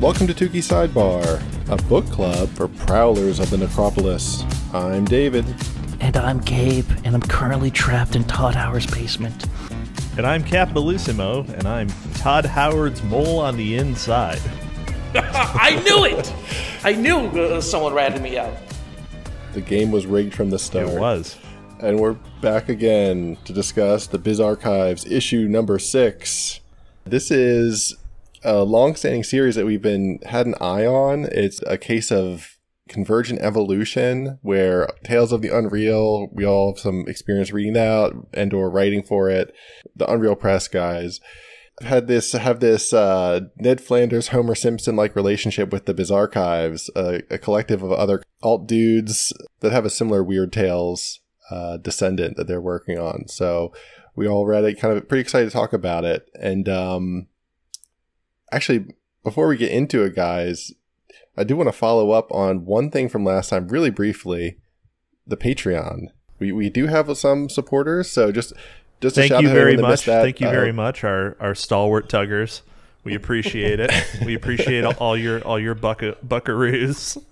Welcome to Tuki Sidebar, a book club for prowlers of the necropolis. I'm David. And I'm Gabe, and I'm currently trapped in Todd Howard's basement. And I'm Cap Bellissimo, and I'm Todd Howard's mole on the inside. I knew it! I knew someone ratted me out. The game was rigged from the start. It was. And we're back again to discuss the Bizarchives issue number 6. This is a long-standing series that we've had an eye on. It's a case of convergent evolution, where Tales of the Unreal, we all have some experience reading that and or writing for it. The Unreal Press guys have this Ned Flanders, Homer Simpson like relationship with the Bizarchives, a collective of other alt dudes that have a similar Weird Tales descendant that they're working on. So we all read it, kind of pretty excited to talk about it. And actually, before we get into it, guys, I do want to follow up on one thing from last time really briefly, the Patreon. We do have some supporters, so just a shout out to everyone that missed that. Thank you very much, our stalwart tuggers. We appreciate it. We appreciate all your buckaroos.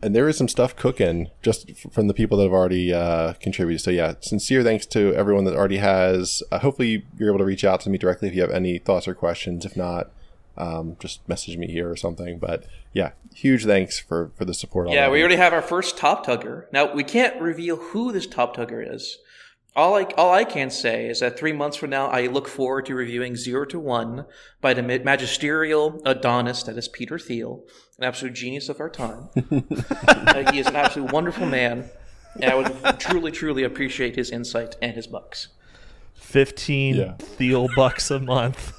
And there is some stuff cooking just from the people that have already contributed. So yeah, sincere thanks to everyone that already has. Hopefully you're able to reach out to me directly if you have any thoughts or questions. If not, just message me here or something. But yeah, huge thanks for the support. Yeah, we already have our first top tugger. Now, we can't reveal who this top tugger is. All I can say is that 3 months from now, I look forward to reviewing 0 to 1 by the magisterial Adonis that is Peter Thiel, an absolute genius of our time. He is an absolute wonderful man, and I would truly appreciate his insight and his bucks. 15 Thiel bucks a month.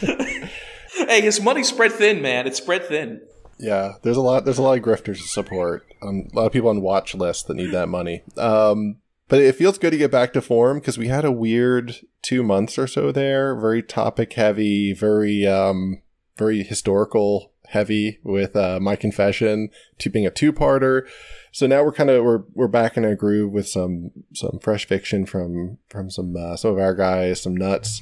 Hey, his money's spread thin, man. It's spread thin. Yeah, there's a lot of grifters to support. A lot of people on watch lists that need that money. But it feels good to get back to form, because we had a weird 2 months or so there. Very topic heavy, very historical heavy with My Confession to being a two-parter. So now we're back in a groove with some fresh fiction from some of our guys, some nuts.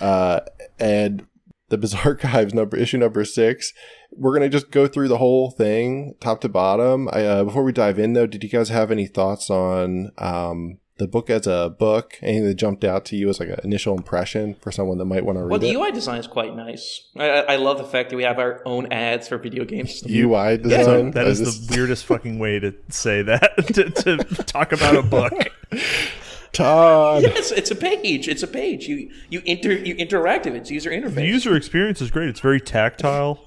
And the Bizarchives issue number 6, we're going to just go through the whole thing top to bottom. Before we dive in, though, did you guys have any thoughts on the book as a book? Anything that jumped out to you as like an initial impression for someone that might want to read it? Well, the UI design is quite nice. I love the fact that we have our own ads for video games. UI design? Yeah, that is the weirdest fucking way to say that, to talk about a book. Todd. Yes, it's a page. It's a page. You interact with it. It's user interface. The user experience is great. It's very tactile,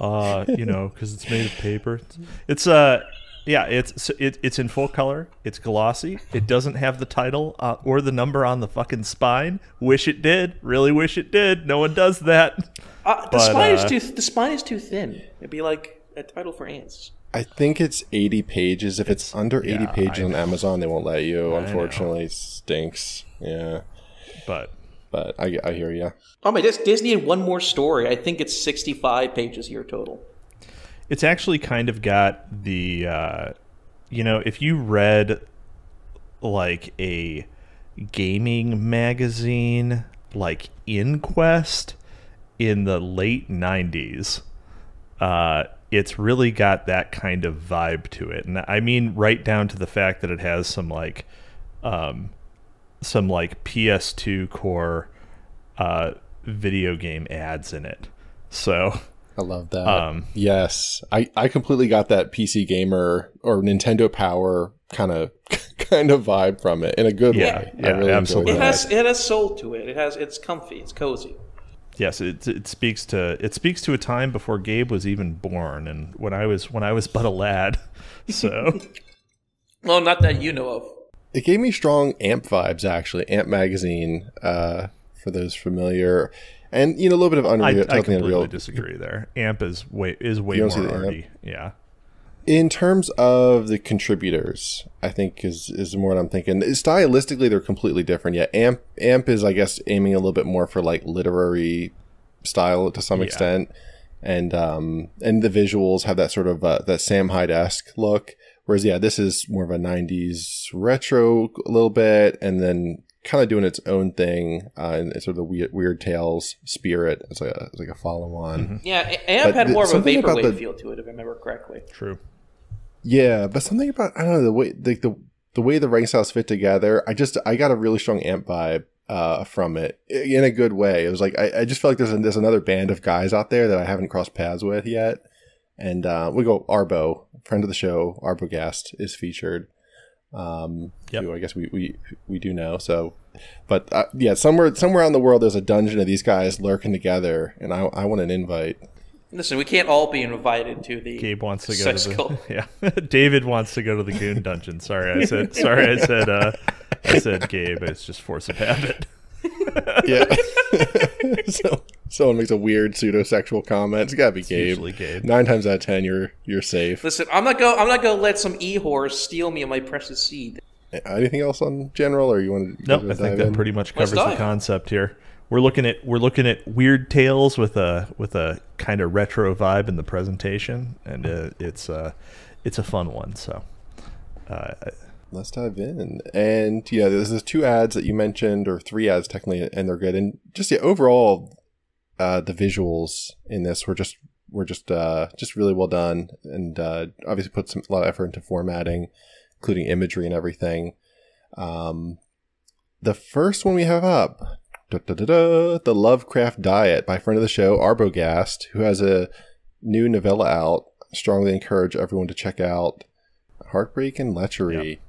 you know, because it's made of paper. It's it's in full color. It's glossy. It doesn't have the title or the number on the fucking spine. Wish it did. Really wish it did. No one does that. The spine is too thin. It'd be like a title for ants. I think it's 80 pages. If it's under 80 pages on Amazon, they won't let you. Unfortunately, it stinks. Yeah, but I hear you. Oh my, Disney had one more story. I think it's 65 pages here total. It's actually kind of got the, you know, if you read like a gaming magazine like InQuest in the late 90s. It's really got that kind of vibe to it. And I mean, right down to the fact that it has some like PS2 core video game ads in it. So I love that. Yes. I completely got that PC Gamer or Nintendo Power kind of vibe from it in a good way. Yeah, I really absolutely. It has soul to it. It's comfy, it's cozy. Yes, it speaks to a time before Gabe was even born, and when I was but a lad. So, well, not that you know of. It gave me strong AMP vibes, actually. AMP magazine, for those familiar, and you know a little bit of Unreal. I completely disagree there. AMP is way more arty. Yeah. In terms of the contributors, I think is more what I'm thinking. Stylistically, they're completely different. Yeah, AMP is, I guess, aiming a little bit more for like literary style to some extent, and the visuals have that sort of that Sam Hyde-esque look. Whereas, yeah, this is more of a '90s retro a little bit, and then kind of doing its own thing in sort of the Weird Tales spirit. It's like a follow-on. Mm-hmm. Yeah, Amp had more of a vaporwave feel to it, if I remember correctly. True. Yeah, but something about, I don't know, the way the way the rank styles fit together, I got a really strong Amp vibe from it in a good way. It was like I just feel like there's another band of guys out there that I haven't crossed paths with yet. And we go Arbo, friend of the show, Arbogast is featured. Yep. Who I guess we do know. So, but yeah, somewhere in the world there's a dungeon of these guys lurking together, and I want an invite. Listen, we can't all be invited to the. Gabe wants to go to the. Yeah, David wants to go to the Goon Dungeon. Sorry, I said Gabe. It's just force of habit. Yeah. So, someone makes a weird pseudo-sexual comment. It's gotta be Gabe. 9 times out of 10, you're safe. Listen, I'm not gonna let some e-horse steal me and my precious seed. Anything else on general, or you want to? No, nope, I think that pretty much covers the concept here. We're looking at Weird Tales with a kind of retro vibe in the presentation, and it's a fun one. So. Let's dive in. And yeah, there's 2 ads that you mentioned, or 3 ads technically, and they're good. And just the overall, the visuals in this were just really well done, and obviously put a lot of effort into formatting, including imagery and everything. The first one we have up, The Lovecraft Diet by friend of the show Arbogast, who has a new novella out. Strongly encourage everyone to check out. Heartbreak and Lechery. Yep.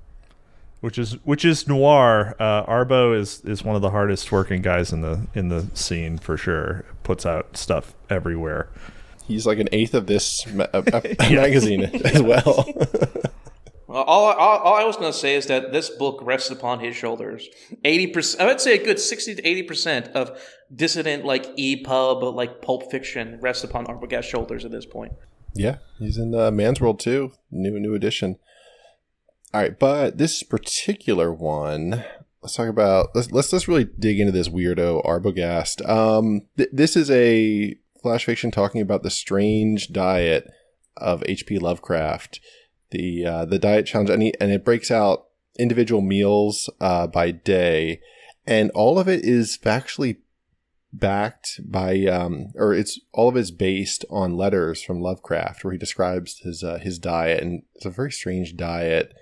Which is noir. Arbo is one of the hardest working guys in the scene for sure. Puts out stuff everywhere. He's like an eighth of this magazine as well. Well, all I was going to say is that this book rests upon his shoulders. 80%, I would say a good 60 to 80% of dissident EPUB pulp fiction rests upon Arbogast's shoulders at this point. Yeah, he's in Man's World too, new edition. All right, but this particular one, let's just really dig into this weirdo Arbogast. This is a flash fiction talking about the strange diet of H.P. Lovecraft, the diet challenge, and it breaks out individual meals by day, and all of it is factually backed by all of it's based on letters from Lovecraft, where he describes his diet, and it's a very strange diet.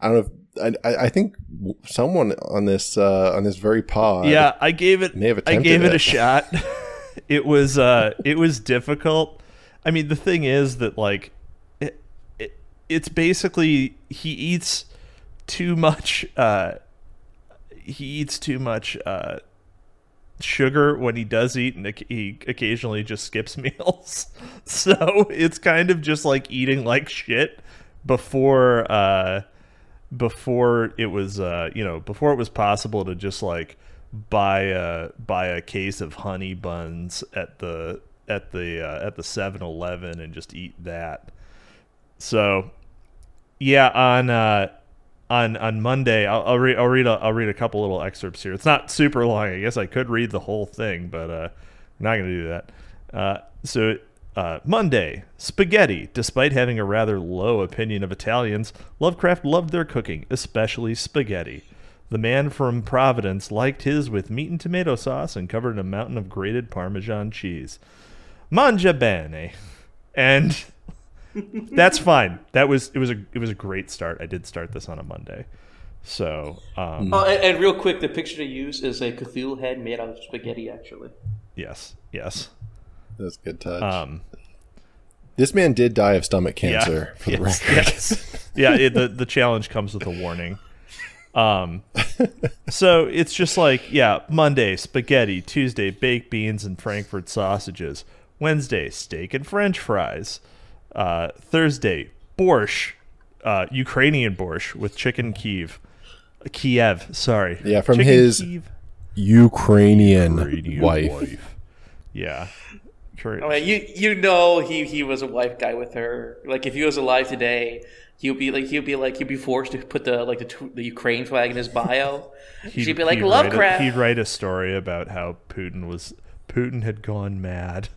I don't know. I think someone on this very pod, yeah, I gave it a shot. It was difficult. I mean, the thing is that it's basically he eats too much. He eats too much. Sugar when he does eat, and he occasionally just skips meals, so it's kind of just like eating like shit before it was possible to just buy a case of honey buns at the 7-Eleven and just eat that. So yeah, on Monday, I'll read a couple little excerpts here. It's not super long. I guess I could read the whole thing, but I'm not going to do that. So Monday, spaghetti. Despite having a rather low opinion of Italians, Lovecraft loved their cooking, especially spaghetti. The man from Providence liked his with meat and tomato sauce and covered in a mountain of grated Parmesan cheese. Mangia bene. And... that's fine. It was a great start. I did start this on a Monday, so. And real quick, the picture to use is a Cthulhu head made out of spaghetti. Actually, yes, that's a good touch. This man did die of stomach cancer. Yeah, for the record. Yes. Yeah. The challenge comes with a warning. So it's just Monday spaghetti, Tuesday baked beans and Frankfurt sausages, Wednesday steak and French fries. Thursday, borscht, Ukrainian borscht with chicken Kiev. Sorry. Yeah, from chicken his Ukrainian wife. Yeah. I mean, you know he was a wife guy with her. Like if he was alive today, he'd be forced to put the Ukraine flag in his bio. She'd be like Lovecraft. He'd write a story about how Putin was. Putin had gone mad.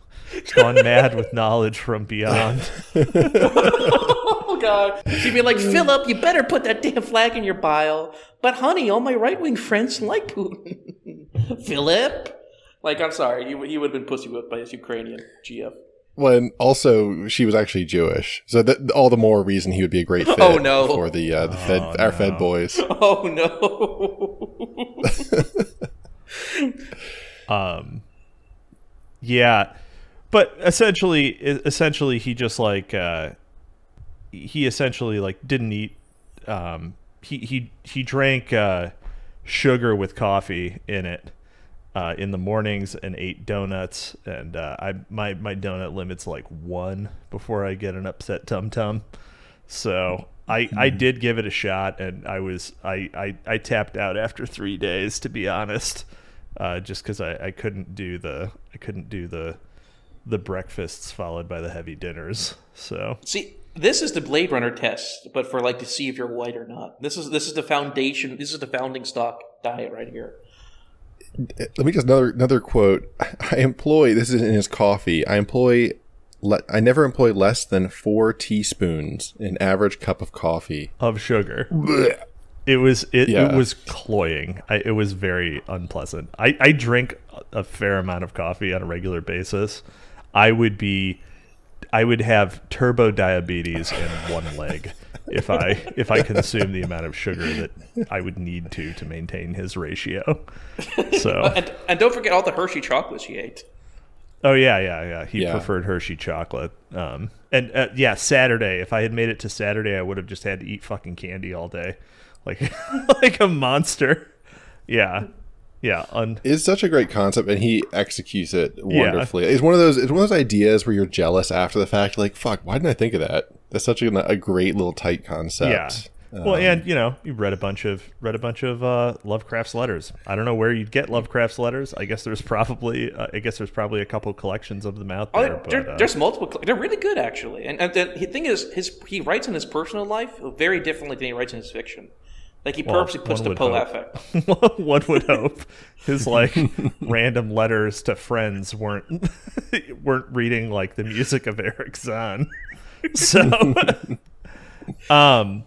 Gone mad with knowledge from beyond. Oh, God. She'd be like, Philip, you better put that damn flag in your bile. But, honey, all my right-wing friends like Putin. Philip? Like, I'm sorry. You would have been pussy whipped by his Ukrainian GF. Well, and also, she was actually Jewish. So that, all the more reason he would be a great fit for the Fed, our Fed boys. Oh, no. Yeah. But essentially, he just, like, he essentially, like, didn't eat, he drank sugar with coffee in it in the mornings and ate donuts, and my donut limit's like 1 before I get an upset tum-tum. So I did give it a shot, and I tapped out after 3 days, to be honest, just because I couldn't do the the breakfasts followed by the heavy dinners. So see, this is the Blade Runner test, but for like to see if you're white or not. This is the foundation. This is the founding stock diet right here. Let me just another quote. I employ this is in his coffee. I never employ less than 4 teaspoons in average cup of coffee of sugar. Blech. It was cloying. It was very unpleasant. I drink a fair amount of coffee on a regular basis. I would have turbo diabetes in 1 leg if I consume the amount of sugar that I would need to maintain his ratio. So and don't forget all the Hershey chocolates he ate. Oh yeah. He preferred Hershey chocolate. Yeah, Saturday. If I had made it to Saturday, I would have just had to eat fucking candy all day, like a monster. Yeah. Yeah, it's such a great concept, and he executes it wonderfully. Yeah. It's one of those ideas where you're jealous after the fact, like, fuck, why didn't I think of that? That's such a great little tight concept. Yeah. Well, and you know, you read a bunch of Lovecraft's letters. I don't know where you'd get Lovecraft's letters. I guess there's probably a couple collections of them out there. There's multiple. They're really good, actually. And the thing is, he writes in his personal life very differently than he writes in his fiction. Like, he purposely puts the Poe affect. One would hope his, like, random letters to friends weren't reading, like, the music of Eric Zahn. So, shout out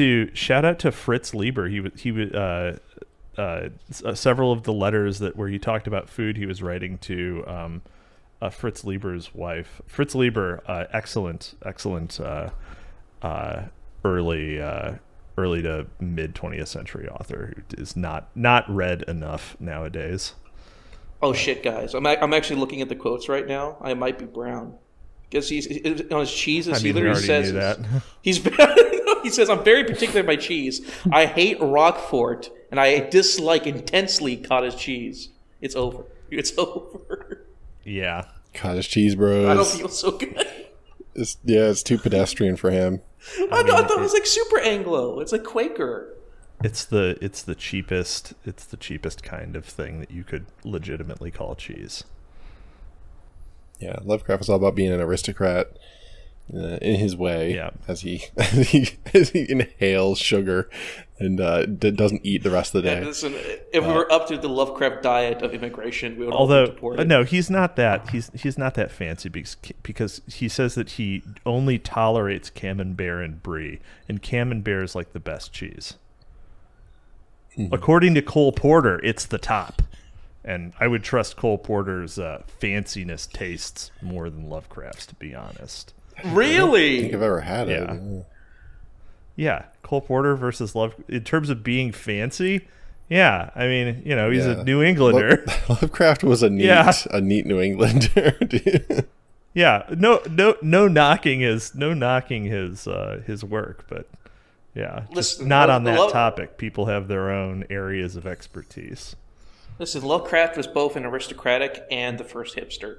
to Fritz Leiber. He was several of the letters where he talked about food he was writing to Fritz Leiber's wife. Fritz Leiber, excellent early to mid 20th century author who is not read enough nowadays. Oh shit, guys! I'm actually looking at the quotes right now. I might be brown because he's on his cheeses. I mean, he literally says that. He says, "I'm very particular by cheese. I hate Roquefort and I dislike intensely cottage cheese. It's over. It's over." Yeah, cottage cheese, bros. I don't feel so good. It's too pedestrian for him. I thought it was like super Anglo. It's like Quaker. It's the cheapest kind of thing that you could legitimately call cheese. Yeah, Lovecraft was all about being an aristocrat in his way. Yeah, as he inhales sugar and doesn't eat the rest of the day. Yeah, listen, if we were up to the Lovecraft diet of immigration, we would. Although no, he's not that. He's not that fancy because he says that he only tolerates Camembert and Brie, and Camembert is like the best cheese. Mm-hmm. According to Cole Porter, it's the top, and I would trust Cole Porter's fanciness tastes more than Lovecraft's, to be honest. Really? I don't think I've ever had it. Yeah, Cole Porter versus Lovecraft in terms of being fancy. Yeah, I mean, you know, he's a New Englander. Lovecraft was a neat New Englander. Dude. Yeah, no knocking his work, but yeah, listen, not on that topic. People have their own areas of expertise. Listen, Lovecraft was both an aristocratic and the first hipster.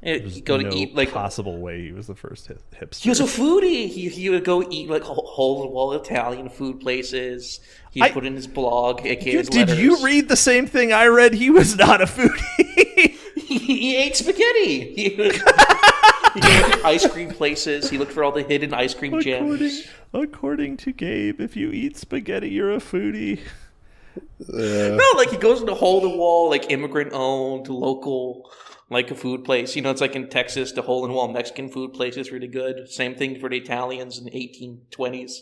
He'd go to eat like possible way he was the first hipster. He was a foodie. He would go eat like whole Italian food places. He put in his blog. Did you read the same thing I read? He was not a foodie. He ate spaghetti. He would go to ice cream places. He looked for all the hidden ice cream gems. According to Gabe, if you eat spaghetti, you're a foodie. No, like he goes into Hole in the Wall, like immigrant-owned, local, like a food place. You know, it's like in Texas, the Hole in the Wall Mexican food place is really good. Same thing for the Italians in the 1920s.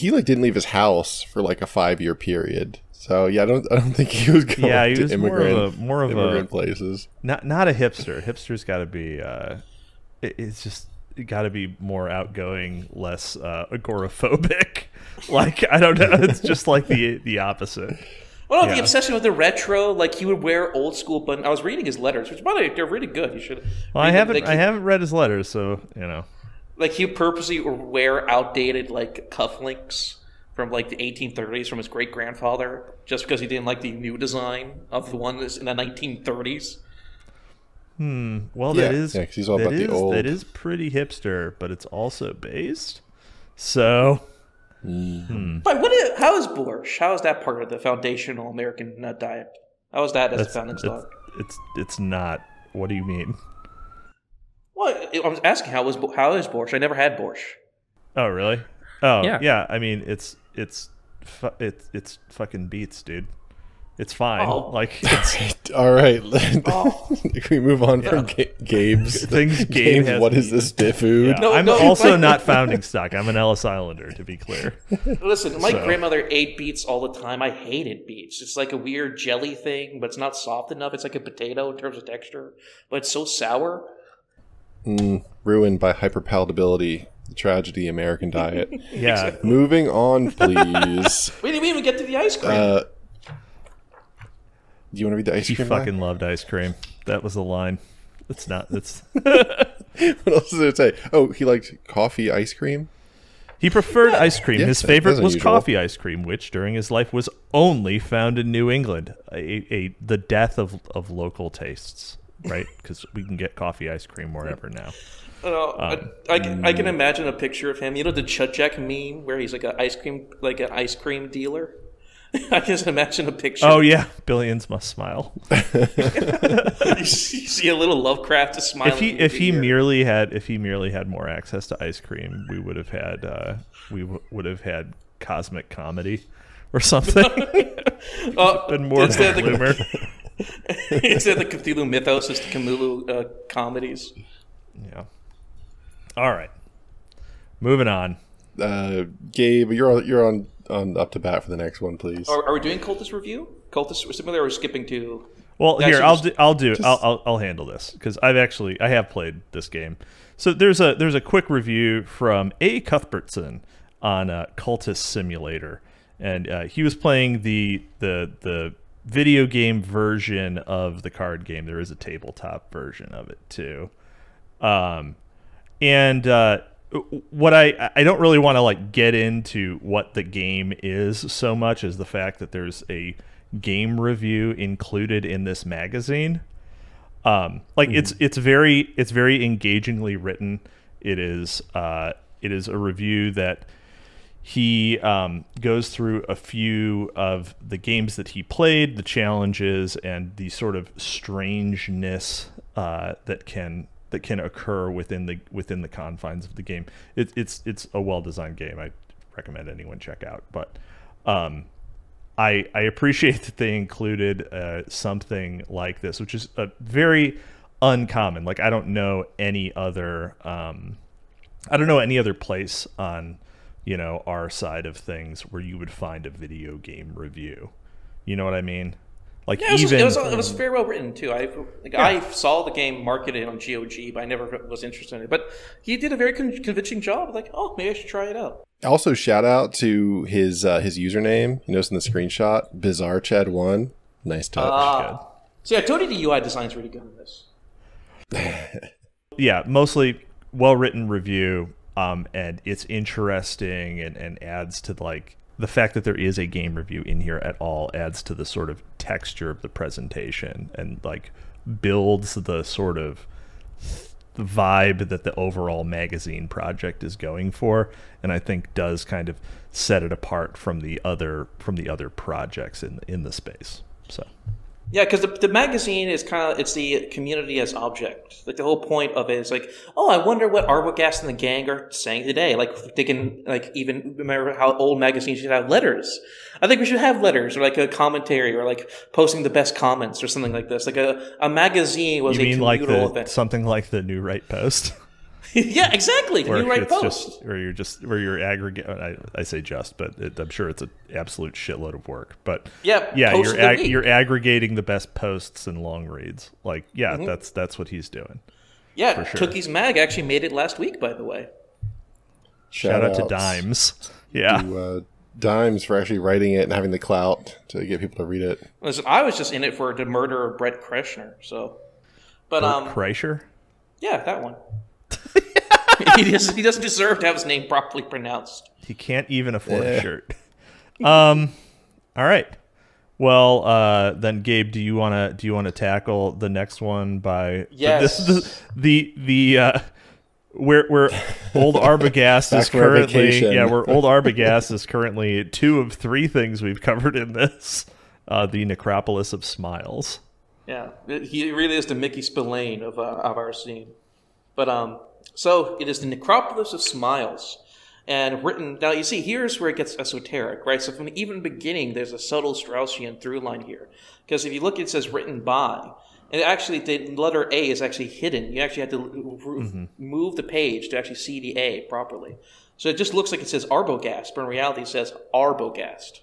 He like didn't leave his house for like a 5-year period. So yeah, I don't think he was going to immigrant more of immigrant places. Not a hipster. Hipsters got to be it's got to be more outgoing, less agoraphobic. Like, I don't know, it's just like the opposite. Well, the obsession with the retro, like he would wear old school button. I was reading his letters, which by the way, they're really good. You should. Well, I haven't read his letters, so you know. Like he purposely would wear outdated like cufflinks from like the 1830s from his great grandfather, just because he didn't like the new design of the one that's in the 1930s. Hmm. Well, yeah. That is pretty hipster, but it's also based. So. Mm-hmm. But how is borscht? How is that part of the foundational American diet? How is that as a founding stock? It's not. What do you mean? Well, I was asking how is borscht? I never had borscht. Oh really? Oh yeah. Yeah. I mean, it's fucking beets, dude. It's fine. Oh. Like it's... all right. Oh. Can we move on from Gabe's things? Gabe has what is this diff food? Yeah. No, I'm also not founding stock. I'm an Ellis Islander, to be clear. Listen, my grandmother ate beets all the time. I hated beets. It's like a weird jelly thing, but it's not soft enough. It's like a potato in terms of texture, but it's so sour. Ruined by hyperpalatability. Tragedy, American diet. Yeah. Exactly. Moving on, please. We didn't even get to the ice cream. Do you want to read the ice cream? You fucking loved ice cream. That was the line. It's not. It's. What else did it say? Oh, he liked coffee ice cream. He preferred ice cream. Yes, his favorite was coffee ice cream, which during his life was only found in New England. The death of local tastes, right? Because we can get coffee ice cream wherever now. I can imagine a picture of him. You know the Chuck meme where he's like an ice cream dealer. I just imagine a picture. Oh yeah, billions must smile. You see a little Lovecraft smiling. If he merely had more access to ice cream, we would have had we would have had cosmic comedy or something. And more bloomer. Instead of the Cthulhu mythos, it's the Cthulhu comedies. Yeah. All right. Moving on. Gabe, you're on up to bat for the next one, please. Are we doing Cultist review? Cultist similar, or are we skipping to? Well, here I'll handle this because I have played this game. So there's a quick review from A. Cuthbertson on Cultist Simulator, and he was playing the video game version of the card game. There is a tabletop version of it too. What I don't really want to like get into what the game is so much as the fact that there's a game review included in this magazine. It's very engagingly written. It is a review that he goes through a few of the games that he played, the challenges, and the sort of strangeness that can occur within the confines of the game. It's a well-designed game. I recommend anyone check out. But I appreciate that they included something like this, which is a very uncommon. Like I don't know any other place on our side of things where you would find a video game review. You know what I mean? Like yeah, it was very well written too. I saw the game marketed on GOG, but I never was interested in it. But he did a very convincing job. Like, oh, maybe I should try it out. Also, shout out to his username. You notice in the screenshot, BizarChad1. Nice touch. See, I told you the UI design's really good in this. Yeah, mostly well-written review, and it's interesting and adds to like. The fact that there is a game review in here at all adds to the sort of texture of the presentation and like builds the sort of vibe that the overall magazine project is going for, and I think does kind of set it apart from the other projects in the space. So Yeah, because the magazine is kind of, it's the community as object. Like the whole point of it is like, oh, I wonder what Arbogast and the gang are saying today. Like they can, like, even remember how old magazines should have letters. I think we should have letters or like a commentary or like posting the best comments or something like this. Like a magazine was a communal event. Something like the New Right Post. Yeah, exactly. The New Right Post. Just, or you're just, where you're aggregate. I say just, but it, I'm sure it's an absolute shitload of work. But yeah, you're aggregating the best posts and long reads. Like, yeah, that's what he's doing. Yeah, for sure. Tooky's Mag actually made it last week, by the way. Shout out to Dimes. Yeah. To, Dimes for actually writing it and having the clout to get people to read it. Listen, I was just in it for the murder of Brett Kreschner. So, but Kreischer? Yeah, that one. He doesn't deserve to have his name properly pronounced. He can't even afford a shirt. All right. Well, then, Gabe, do you want to tackle the next one by? Yes. Where old Arbogast is currently. Yeah, where old Arbogast is currently two of three things we've covered in this. The Necropolis of Smiles. Yeah, he really is the Mickey Spillane of our scene, but So it is the Necropolis of Smiles, and written. Now you see, here's where it gets esoteric, right? So from the even beginning, there's a subtle Straussian through line here, because if you look, it says written by, and actually the letter A is actually hidden. You actually have to move the page to actually see the A properly. So it just looks like it says Arbogast, but in reality, it says Arbogast.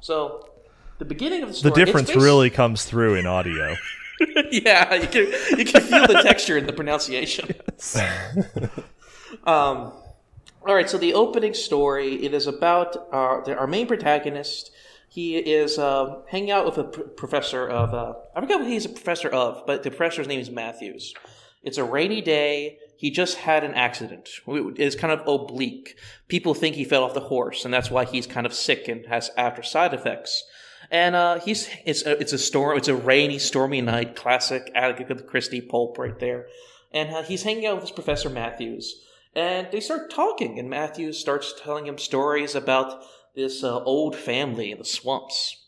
So the beginning of the story, the difference really comes through in audio. Yeah, you can feel the texture in the pronunciation. Yes. All right, so the opening story, it is about our main protagonist. He is hanging out with a professor of, I forgot what he's a professor of, but the professor's name is Matthews. It's a rainy day. He just had an accident. It's kind of oblique. People think he fell off the horse, and that's why he's kind of sick and has after side effects. And it's a rainy, stormy night, classic Agatha Christie pulp right there. And he's hanging out with this Professor Matthews, and they start talking. And Matthews starts telling him stories about this old family in the swamps.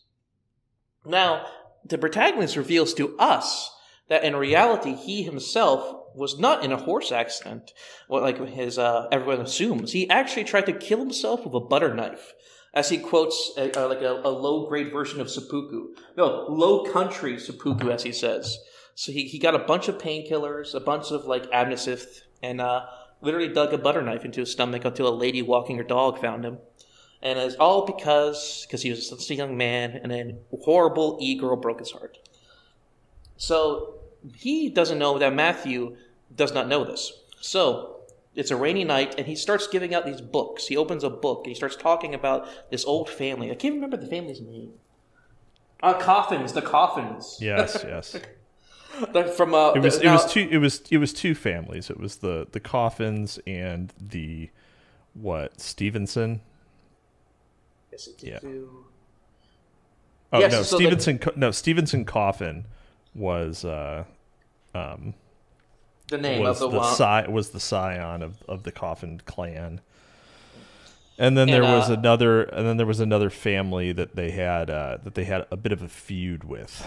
Now, the protagonist reveals to us that in reality, he himself was not in a horse accident, like his everyone assumes. He actually tried to kill himself with a butter knife. As he quotes like a low-grade version of seppuku. No, low-country seppuku, as he says. So he got a bunch of painkillers, a bunch of, like, Abnisith, and literally dug a butter knife into his stomach until a lady walking her dog found him. And it's all because he was such a young man, and then horrible e-girl broke his heart. So he doesn't know that Matthew does not know this. So it's a rainy night, and he starts giving out these books. He opens a book, and he starts talking about this old family. I can't remember the family's name. Coffins, the Coffins. Yes, yes. From it was two families. It was the Coffins and the Stevenson. Yes, it did. Yeah. Oh yes, no, so Stevenson. Stevenson Coffin was the name was of the scion of the Coffin clan, and then there was another family that they had a bit of a feud with.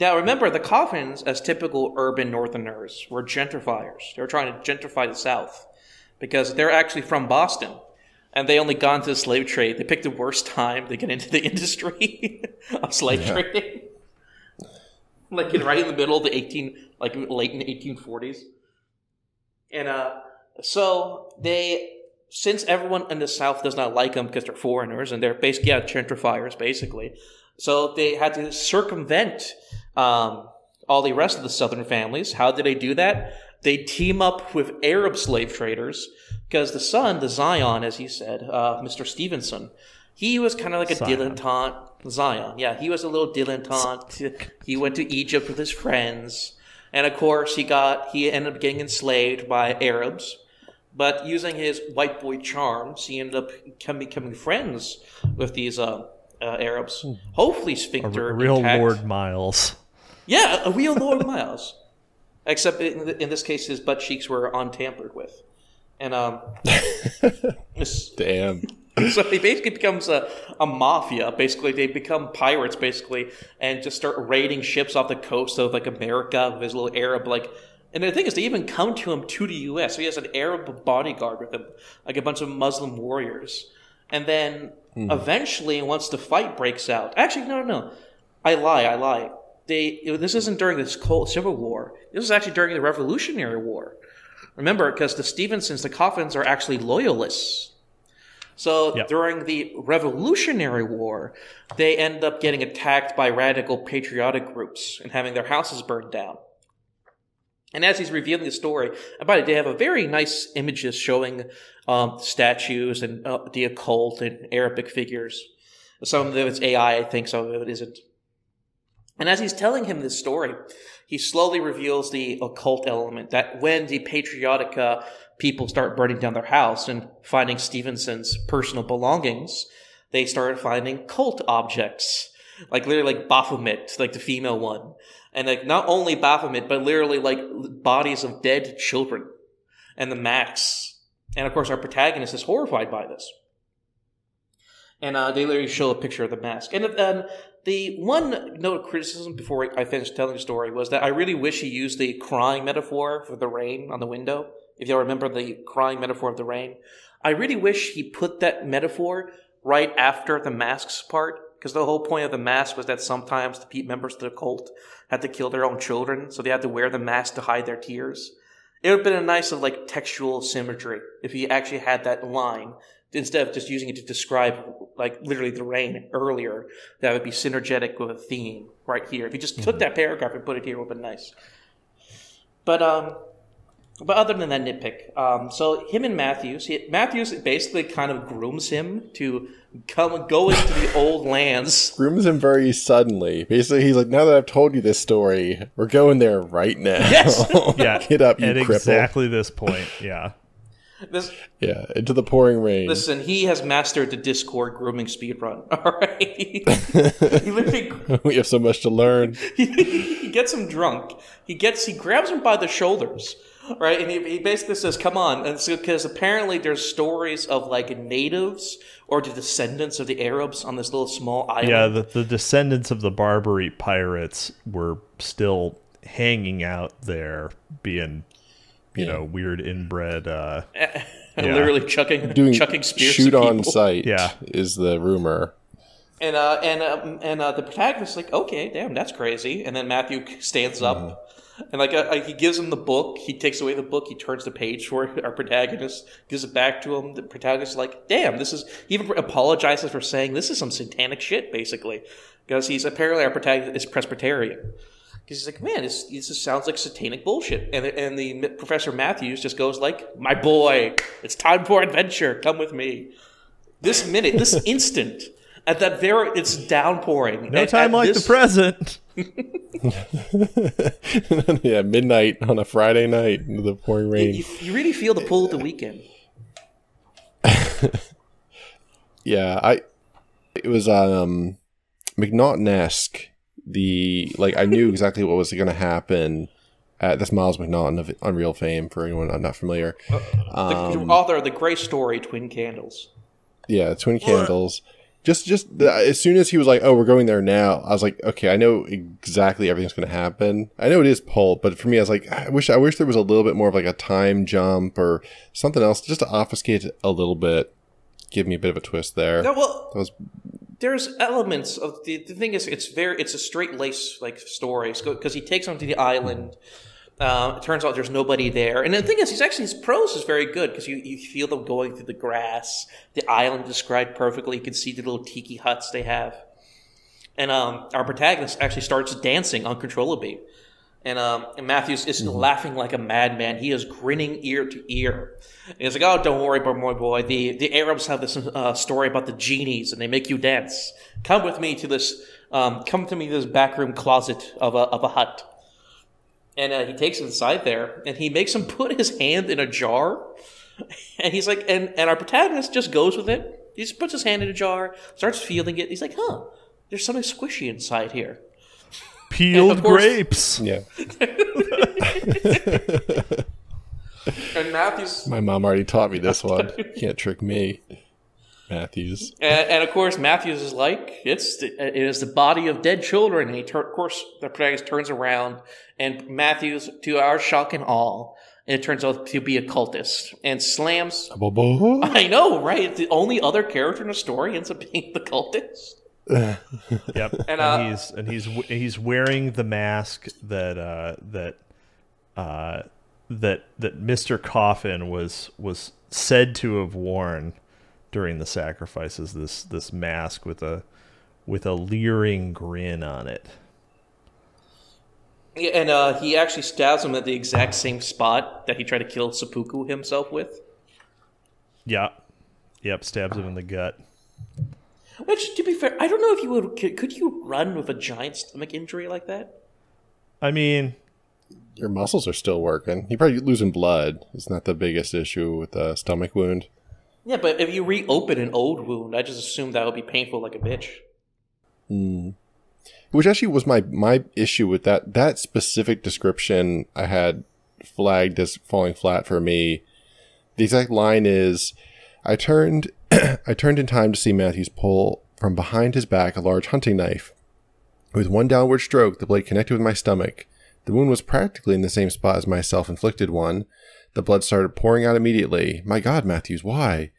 Now remember, the Coffins, as typical urban Northerners, were gentrifiers. They were trying to gentrify the South because they're actually from Boston, and they only got into the slave trade. They picked the worst time to get into the industry of slave trading. Like right in the middle of the late 1840s, and so since everyone in the South does not like them because they're foreigners and they're basically gentrifiers, basically. So they had to circumvent all the rest of the Southern families. How did they do that? They team up with Arab slave traders because the son, the Zion, as he said, Mr. Stevenson, he was kind of like a dilettante. Zion, yeah, he was a little dilettante. He went to Egypt with his friends, and of course, he ended up getting enslaved by Arabs. But using his white boy charms, he ended up becoming friends with these Arabs. Hopefully, sphincter real intact. Lord Miles. Yeah, a real Lord Miles. Except in this case, his butt cheeks were untampered with, and damn. So he basically becomes a mafia. Basically, they become pirates, basically, and just start raiding ships off the coast of, like, America with his little Arab, like... And the thing is, they even come to him to the U.S. So he has an Arab bodyguard with him, like a bunch of Muslim warriors. And then, eventually, once the fight breaks out... Actually, no. I lie. This isn't during this Cold Civil War. This is actually during the Revolutionary War. Remember, because the Stevensons, the Coffins, are actually loyalists. So during the Revolutionary War, they end up getting attacked by radical patriotic groups and having their houses burned down. And as he's revealing the story about it, they have a very nice images showing statues and the occult and Arabic figures. Some of it's AI, I think. Some of it isn't. And as he's telling him this story, he slowly reveals the occult element, that when the patriotic people start burning down their house and finding Stevenson's personal belongings, they start finding cult objects, like literally like Baphomet, like the female one. And like not only Baphomet, but literally like bodies of dead children and the max. And of course, our protagonist is horrified by this. And they literally show a picture of the mask. And the one note of criticism before I finished telling the story was that I really wish he used the crying metaphor for the rain on the window. If y'all remember the crying metaphor of the rain. I really wish he put that metaphor right after the masks part. Because the whole point of the mask was that sometimes the members of the cult had to kill their own children. So they had to wear the mask to hide their tears. It would have been a nice like textual symmetry if he actually had that line. Instead of just using it to describe, like, literally the rain earlier, that would be synergetic with a theme right here. If you just took that paragraph and put it here, it would have been nice. But other than that nitpick, so him and Matthews, Matthews basically kind of grooms him to go into the old lands. Grooms him very suddenly. Basically, he's like, now that I've told you this story, we're going there right now. Yes! Yeah. Get up, you cripple. At exactly this point, yeah. Into the pouring rain. Listen, he has mastered the Discord grooming speedrun. All right. He literally, we have so much to learn. He gets him drunk. He grabs him by the shoulders, right? And he basically says, "Come on!" And because apparently there's stories of like natives or the descendants of the Arabs on this little small island. Yeah, the descendants of the Barbary pirates were still hanging out there, being. You know, weird inbred. Literally chucking spears. Shoot on sight. Yeah, is the rumor. And the protagonist is like, okay, damn, that's crazy. And then Matthew stands up, and like he gives him the book. He takes away the book. He turns the page for our protagonist. Gives it back to him. The protagonist is like, damn, this is. He even apologizes for saying this is some satanic shit, basically, because he's apparently our protagonist is Presbyterian. He's like, man, this just sounds like satanic bullshit. And the Professor Matthews just goes like, my boy, it's time for adventure. Come with me. This minute, this instant, at that very, it's downpouring. No time like the present. Yeah, midnight on a Friday night into the pouring rain. You really feel the pull of the weekend. Yeah, it was McNaughton-esque. I knew exactly what was going to happen. That's Miles McNaughton of Unreal fame, for anyone I'm not familiar. The author of the great story, Twin Candles. Yeah, Twin Candles. As soon as he was like, oh, we're going there now, I was like, okay, I know exactly everything's going to happen. I know it is pulp, but for me, I was like, I wish there was a little bit more of like a time jump or something else, just to obfuscate it a little bit. Give me a bit of a twist there. No, well, that was... There's elements of the thing is it's a straight lace like story because he takes him to the island. It turns out there's nobody there, and the thing is his prose is very good because you feel them going through the grass. The island described perfectly. You can see the little tiki huts they have, and our protagonist actually starts dancing uncontrollably, and Matthews is laughing like a madman. He is grinning ear to ear. And he's like, oh, don't worry, my boy. The Arabs have this story about the genies, and they make you dance. Come with me to this. Come to me to this backroom closet of a hut. And he takes him inside there, and he makes him put his hand in a jar. And he's like, and our protagonist just goes with it. He just puts his hand in a jar, starts feeling it. He's like, huh, there's something squishy inside here. Peeled grapes. Yeah. And Matthews. My mom already taught me this one. Can't trick me. Matthews. And of course, Matthews is like, it is the body of dead children. And he, of course, the protagonist turns around, and Matthews, to our shock and awe, it turns out to be a cultist and slams. I know, right? The only other character in the story ends up being the cultist. Yep, and he's wearing the mask that that Mr. Coffin was said to have worn during the sacrifices. This mask with a leering grin on it. Yeah, and he actually stabs him at the exact same spot that he tried to kill seppuku himself with. Yeah, yep, stabs him in the gut. Which, to be fair, I don't know if you would. Could you run with a giant stomach injury like that? I mean, your muscles are still working. You're probably losing blood. It's not the biggest issue with a stomach wound. Yeah, but if you reopen an old wound, I just assumed that would be painful like a bitch. Mm. Which actually was my issue with that. That specific description I had flagged as falling flat for me. The exact line is, I turned in time to see Matthews pull from behind his back a large hunting knife. With one downward stroke, the blade connected with my stomach. The wound was practically in the same spot as my self-inflicted one. The blood started pouring out immediately. My God, Matthews, why?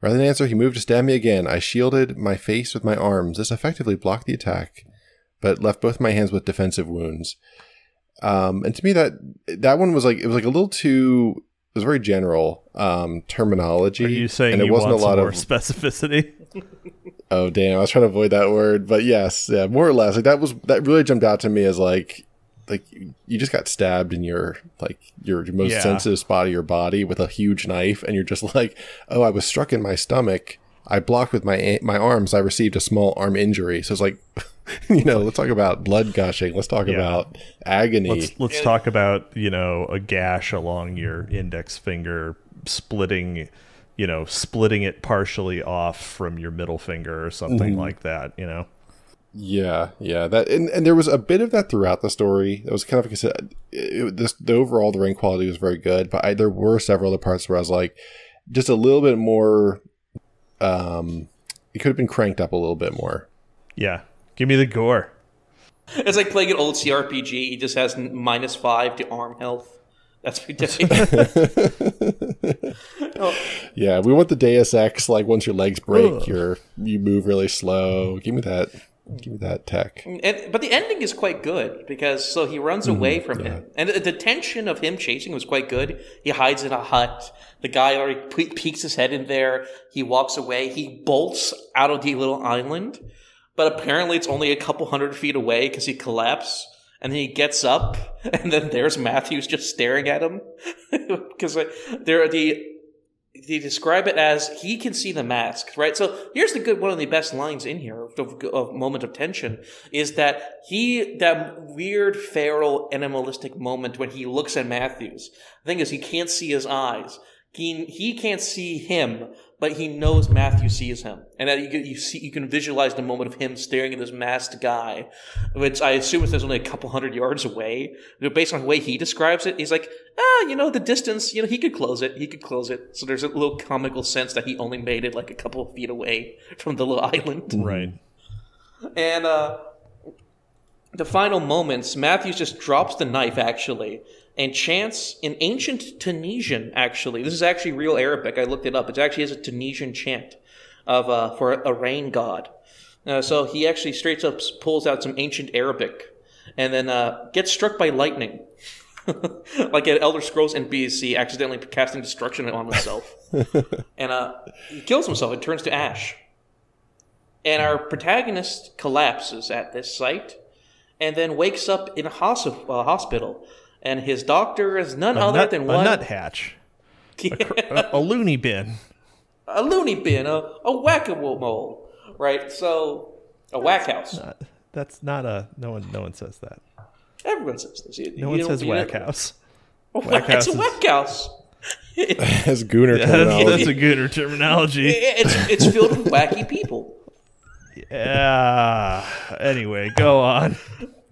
Rather than answer, he moved to stab me again. I shielded my face with my arms. This effectively blocked the attack, but left both my hands with defensive wounds. And to me, that one was like, it was like a little too... It was very general terminology. Are you saying you want some more specificity? Oh, damn. I was trying to avoid that word. But yes, yeah, more or less. Like that really jumped out to me as like you just got stabbed in your most sensitive spot of your body with a huge knife. And you're just like, oh, I was struck in my stomach. I blocked with my arms. I received a small arm injury. So it's like, you know, let's talk about blood gushing. Let's talk about agony. Let's talk about, you know, a gash along your index finger splitting, you know, splitting it partially off from your middle finger or something like that, you know? Yeah, yeah. That and there was a bit of that throughout the story. It was kind of the overall the writing quality was very good, but there were several other parts where I was like, just a little bit more. It could have been cranked up a little bit more. Yeah. Give me the gore. It's like playing an old CRPG. He just has -5 to arm health. That's ridiculous. Yeah, we want the Deus Ex. Like once your legs break, you move really slow. Give me that. Give me that tech. But the ending is quite good because so he runs away from him, and the tension of him chasing was quite good. He hides in a hut. The guy already peeks his head in there. He walks away. He bolts out of the little island. But apparently it's only a couple hundred feet away because he collapsed, and then he gets up, and then there's Matthews just staring at him. Because they describe it as he can see the mask, right? So here's the good one of the best lines in here of moment of tension is that that weird feral animalistic moment when he looks at Matthews. The thing is he can't see his eyes. He can't see him, but he knows Matthew sees him, and that you can visualize the moment of him staring at this masked guy, which I assume is only a couple hundred yards away. Based on the way he describes it, he's like, you know, the distance, you know, he could close it. So there's a little comical sense that he only made it like a couple of feet away from the little island, right? And the final moments, Matthews just drops the knife actually. And chants in ancient Tunisian, actually. This is actually real Arabic. I looked it up. It actually is a Tunisian chant of for a rain god. So he actually straight up pulls out some ancient Arabic and then gets struck by lightning. Like at Elder Scrolls and BC, accidentally casting destruction on himself. And he kills himself. It turns to ash. And our protagonist collapses at this sight and then wakes up in a hospital. And his doctor is none other than a nuthatch. Yeah. A loony bin. A loony bin. A whack-a-mole. Right? So, whack house. That's not a... No one says that. Everyone says this. No one says whack house. It's a whack house. That's gooner terminology. That's a gooner terminology. It's filled with wacky people. Yeah. Anyway, go on.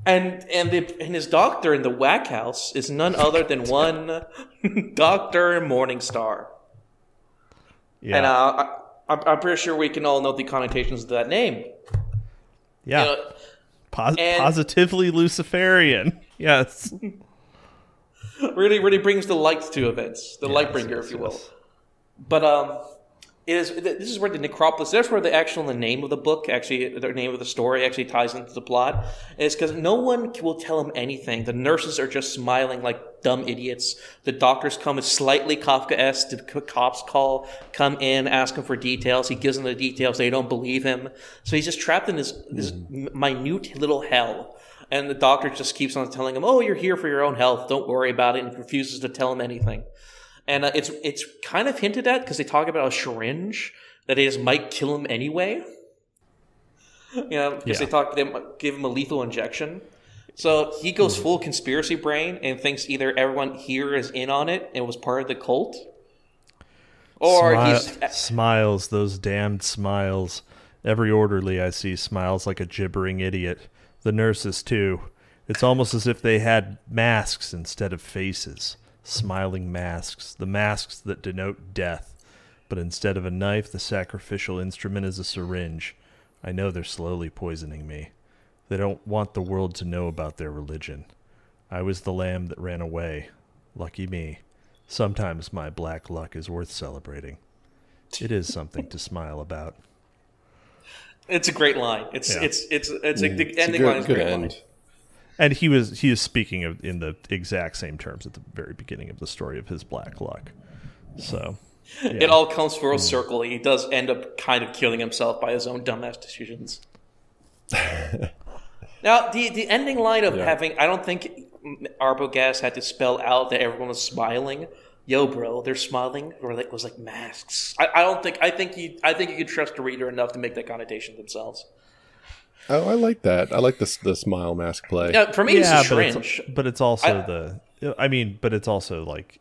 And his doctor in the whack house is none other than one Dr. Morningstar. Yeah. And I'm pretty sure we can all know the connotations of that name. Yeah. You know, positively Luciferian. Yes. really brings the light to events. The light bringer, if you will. But this is where the necropolis, that's where the actual name of the book, actually, the name of the story actually ties into the plot. It's because no one will tell him anything. The nurses are just smiling like dumb idiots. The doctors come, it's slightly Kafkaesque. The cops come in, ask him for details. He gives them the details. They don't believe him. So he's just trapped in this minute little hell. And the doctor just keeps on telling him, oh, you're here for your own health. Don't worry about it. And refuses to tell him anything. And it's kind of hinted at because they talk about a syringe that is might kill him anyway. You know, because they give him a lethal injection. So he goes full conspiracy brain and thinks either everyone here is in on it and was part of the cult, or he smiles those damned smiles. Every orderly I see smiles like a gibbering idiot. The nurses too. It's almost as if they had masks instead of faces. Smiling masks, the masks that denote death. But instead of a knife, the sacrificial instrument is a syringe. I know they're slowly poisoning me. They don't want the world to know about their religion. I was the lamb that ran away. Lucky me. Sometimes my black luck is worth celebrating. It is something to smile about. It's a great line. The ending line is a great line. And he is speaking of in the exact same terms at the very beginning of the story of his black luck. So it all comes full circle. He does end up kind of killing himself by his own dumbass decisions. Now the ending line of having, I don't think Arbogast had to spell out that everyone was smiling. Yo, bro, they're smiling. Or it was like masks. I think you could trust the reader enough to make that connotation themselves. Oh, I like that. I like the smile mask play. Yeah, for me, it's a syringe. But it's also but it's also like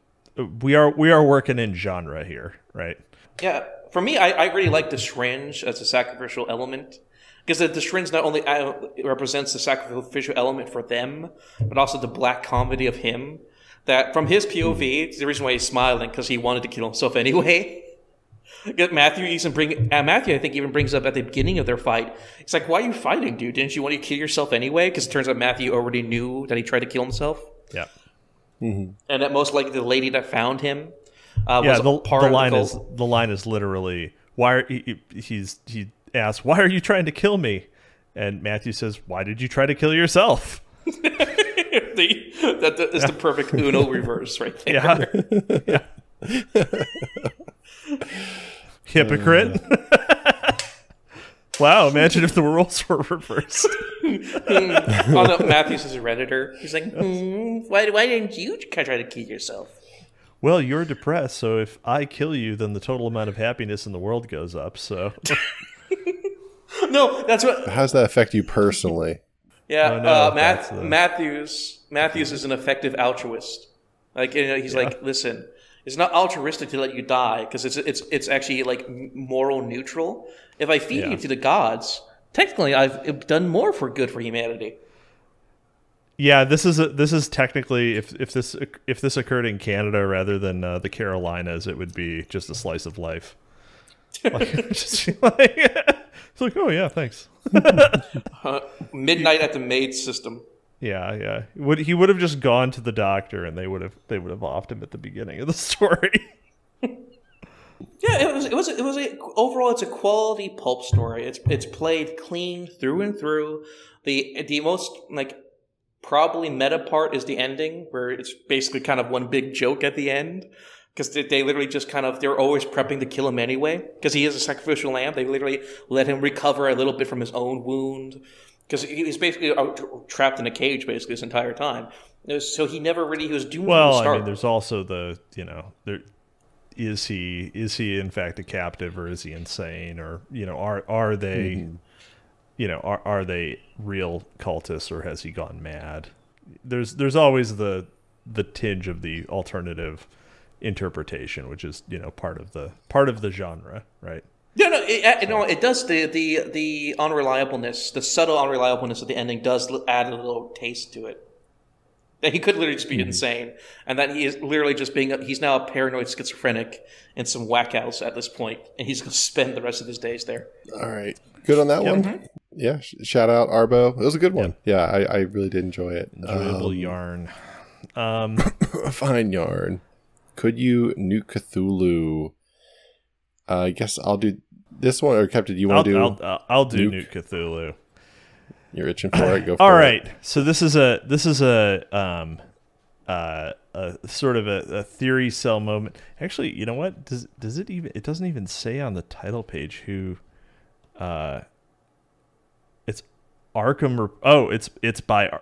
we are working in genre here, right? Yeah, for me, I really like the syringe as a sacrificial element because the syringe not only represents the sacrificial element for them, but also the black comedy of him. That from his POV, the reason why he's smiling because he wanted to kill himself anyway. Matthew, I think, even brings up at the beginning of their fight. It's like, why are you fighting, dude? Didn't you want to kill yourself anyway? Because it turns out Matthew already knew that he tried to kill himself. Yeah, and that most likely the lady that found him. The line is literally, why are he asks, why are you trying to kill me? And Matthew says, why did you try to kill yourself? That's the perfect Uno reverse right there. Yeah. Hypocrite. Wow, imagine if the rules were reversed. Oh, no, Matthews is a redditor. He's like, why didn't you try to kill yourself? Well, you're depressed, so if I kill you, then the total amount of happiness in the world goes up. So, no, that's what. How's that affect you personally? Yeah, Matthews is an effective altruist. Like, you know, he's like, listen. It's not altruistic to let you die because it's actually like moral neutral. If I feed you to the gods, technically I've done more for good for humanity. Yeah, this is technically if this occurred in Canada rather than the Carolinas, it would be just a slice of life. It's like, oh yeah, thanks. Midnight at the maid system. Yeah. He would have just gone to the doctor, and they would have offed him at the beginning of the story. Overall, it's a quality pulp story. It's played clean through and through. The most like probably meta part is the ending, where it's basically kind of one big joke at the end because they literally just kind of they're always prepping to kill him anyway because he is a sacrificial lamb. They literally let him recover a little bit from his own wound. Because he's basically trapped in a cage, basically this entire time. So he never really was doomed from the start. I mean, there's also the is he in fact a captive or is he insane or are they are they real cultists or has he gone mad? There's always the tinge of the alternative interpretation, which is part of the genre, right? No, it does the unreliableness, the subtle unreliableness of the ending does add a little taste to it. That he could literally just be insane, and that he is literally just being a, he's now a paranoid schizophrenic and some whack-outs at this point, and he's going to spend the rest of his days there. All right. Good on that one. Yeah. Shout out, Arbo. It was a good one. Yeah, I really did enjoy it. Enjoyable yarn. Fine yarn. Could you nuke Cthulhu? I guess I'll do this one, or Captain, do you want to do I'll do nuke Cthulhu. You're itching for it. Go for it. All right. So this is a sort of a theory cell moment. Actually, you know what? Does it even? It doesn't even say on the title page who. It's Arkham. Oh, it's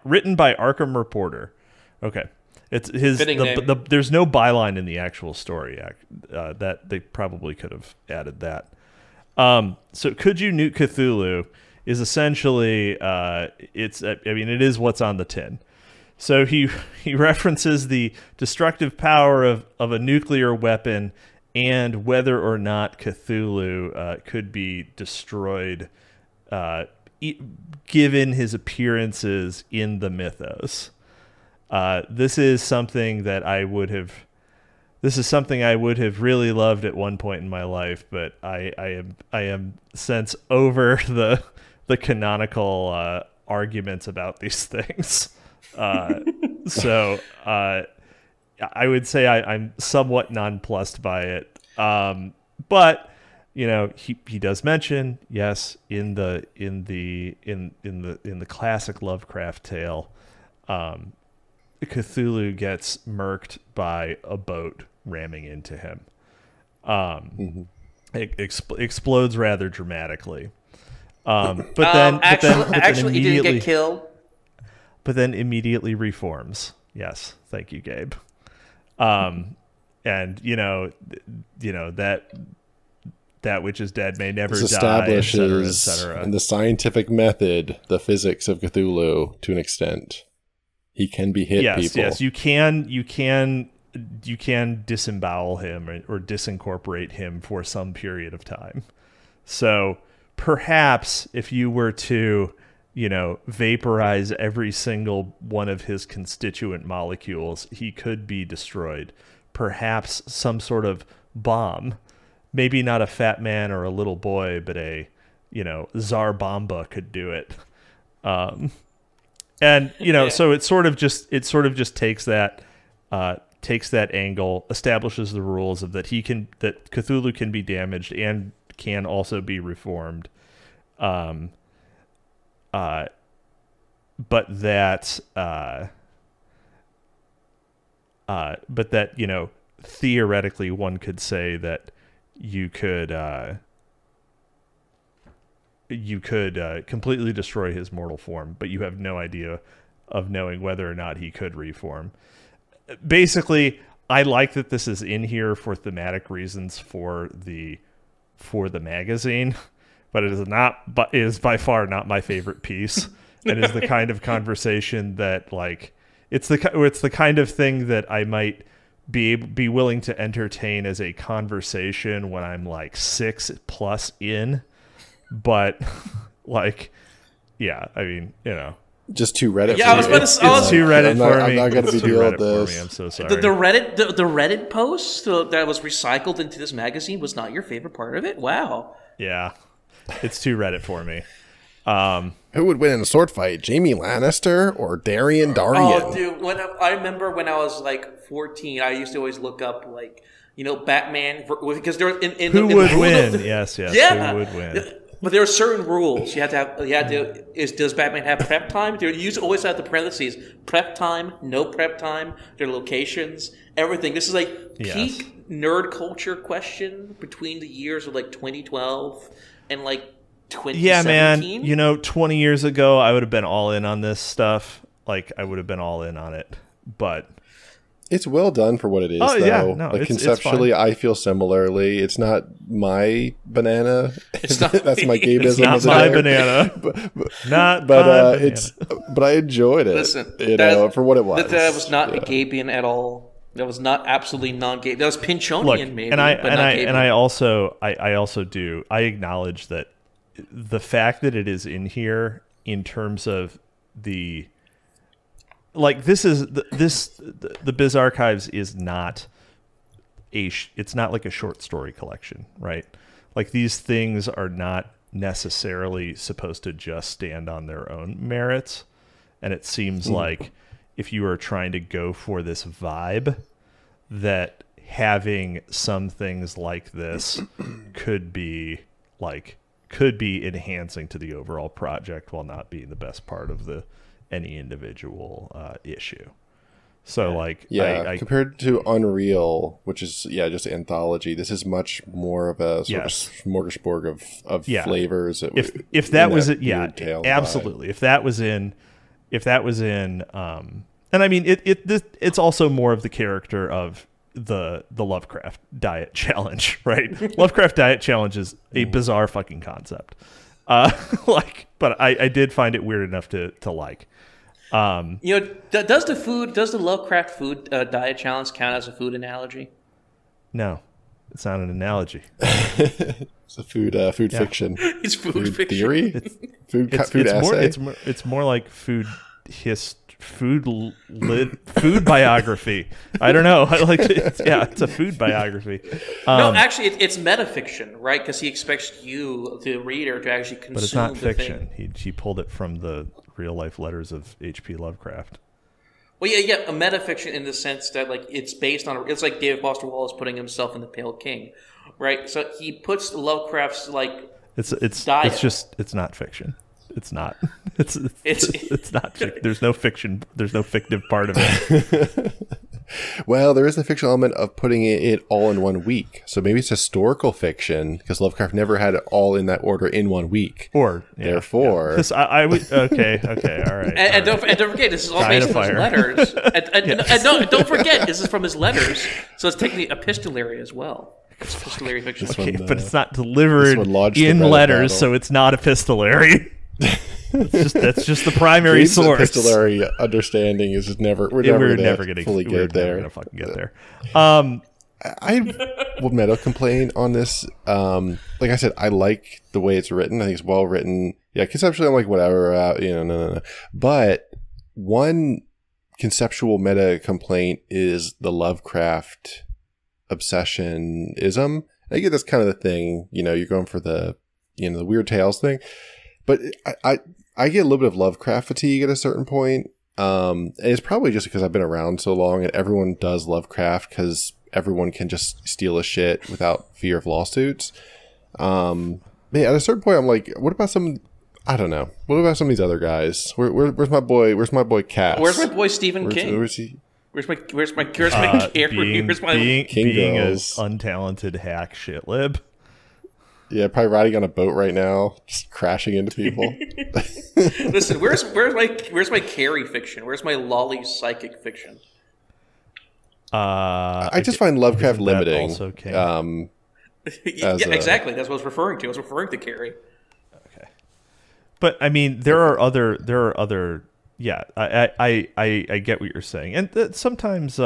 written by Arkham reporter. Okay, it's his. The there's no byline in the actual story. That they probably could have added that. So could you nuke Cthulhu? Is essentially I mean, it is what's on the tin. So he references the destructive power of a nuclear weapon and whether or not Cthulhu could be destroyed, given his appearances in the mythos. This is something that I would have. This is something I would have really loved at one point in my life, but I am since over the. The canonical arguments about these things. So I would say I'm somewhat nonplussed by it. But you know, he does mention, yes, in the classic Lovecraft tale, Cthulhu gets murked by a boat ramming into him. It explodes rather dramatically. But then he didn't get killed. But then immediately reforms. Yes, thank you, Gabe. And you know that which is dead may never die. Establishes in the scientific method the physics of Cthulhu to an extent. He can be hit. Yes, people. Yes, you can disembowel him or disincorporate him for some period of time. So. Perhaps if you were to, you know, vaporize every single one of his constituent molecules, he could be destroyed. Perhaps some sort of bomb, maybe not a fat man or a little boy, but a, you know, Tsar Bomba could do it. And you know, so it sort of just takes that angle, establishes the rules of that Cthulhu can be damaged and can also be reformed, but that you know, theoretically one could say that you could completely destroy his mortal form, but you have no idea of knowing whether or not he could reform. Basically, I like that this is in here for thematic reasons for the magazine, but it is not, but is by far not my favorite piece. And is the kind of conversation that, like, it's the kind of thing that I might be willing to entertain as a conversation when I'm like 6+ in, but like, yeah, I mean, you know, just too Reddit. Yeah, for it's too Reddit for me. I'm not going to be dealing with this. I'm so sorry. The Reddit post that was recycled into this magazine was not your favorite part of it. Wow. Yeah, it's too Reddit for me. Who would win in a sword fight, Jaime Lannister or Darian Daryon? Oh, dude, I remember when I was like 14, I used to always look up, like, you know, Batman, because there were who would win? Yes. Yeah. Who would win? But there are certain rules. You had to, does Batman have prep time? You always have the parentheses. Prep time, no prep time, their locations, everything. This is like peak nerd culture question between the years of like 2012 and like 2017. Yeah, man. You know, 20 years ago, I would have been all in on this stuff. Like, I would have been all in on it. But... it's well done for what it is, though. Yeah, no, like, conceptually, I feel similarly. It's not my banana. It's not that's my Gabeism. It's not my banana. But it's. But I enjoyed it. Listen, you know, for what it was. That was not Gabian at all. That was not absolutely non-Gabe. That was Pinchonian, maybe. And I also acknowledge that the fact that it is in here in terms of the. like this is the Bizarchives is not a it's not like a short story collection, right? Like these things are not necessarily supposed to just stand on their own merits, and it seems like if you are trying to go for this vibe, that having some things like this could be like enhancing to the overall project while not being the best part of the any individual issue. So like compared to Unreal, which is just anthology, this is much more of a sort of smorgasbord of flavors. If that was it, absolutely. Vibe. If that was in and I mean it's also more of the character of the Lovecraft diet challenge, right? Lovecraft diet challenge is a bizarre fucking concept. But I did find it weird enough to like. Does the Lovecraft food diet challenge count as a food analogy? No, it's not an analogy. It's a food fiction. It's food fiction. Theory. It's more like food food biography. I don't know. It's a food biography. No, actually, it's metafiction, right? Because he expects you, the reader, to actually consume. But it's not fiction. He pulled it from the real life letters of H.P. Lovecraft. Well, a metafiction in the sense that like it's based on. It's like David Foster Wallace putting himself in The Pale King, right? So he puts Lovecraft's like it's not fiction. It's not. It's not. There's no fiction. There's no fictive part of it. Well, there is the fictional element of putting it all in one week. So maybe it's historical fiction because Lovecraft never had it all in that order in one week. Or therefore, I would. Okay, all right. And don't forget, this is all based on his letters. And don't forget, this is from his letters. So it's technically epistolary as well. It's epistolary fiction, but it's not delivered in letters, so it's not epistolary. That's just the primary source. Epistolary understanding is never. We're never going to fully get there. We're never going to fucking get there. I will meadow complain on this. Like I said, I like the way it's written. I think it's well written. Yeah, conceptually, I'm like whatever. No. But one conceptual meta complaint is the Lovecraft obsessionism. I get that's kind of the thing. You're going for the the Weird Tales thing. But I get a little bit of Lovecraft fatigue at a certain point. And it's probably just because I've been around so long and everyone does Lovecraft because everyone can just steal a shit without fear of lawsuits. Man, at a certain point, I'm like, what about some... I don't know. What about some of these other guys? Where's my boy? Where's my boy Cass? Where's my boy Stephen King? Where's he? Where's my as untalented hack shit lib. Yeah, probably riding on a boat right now, just crashing into people. Listen, where's my Carrie fiction? Where's my Lolly psychic fiction? I just find Lovecraft limiting. Exactly. That's what I was referring to. I was referring to Carrie. Okay, but I mean, there are other. Yeah, I get what you're saying, and sometimes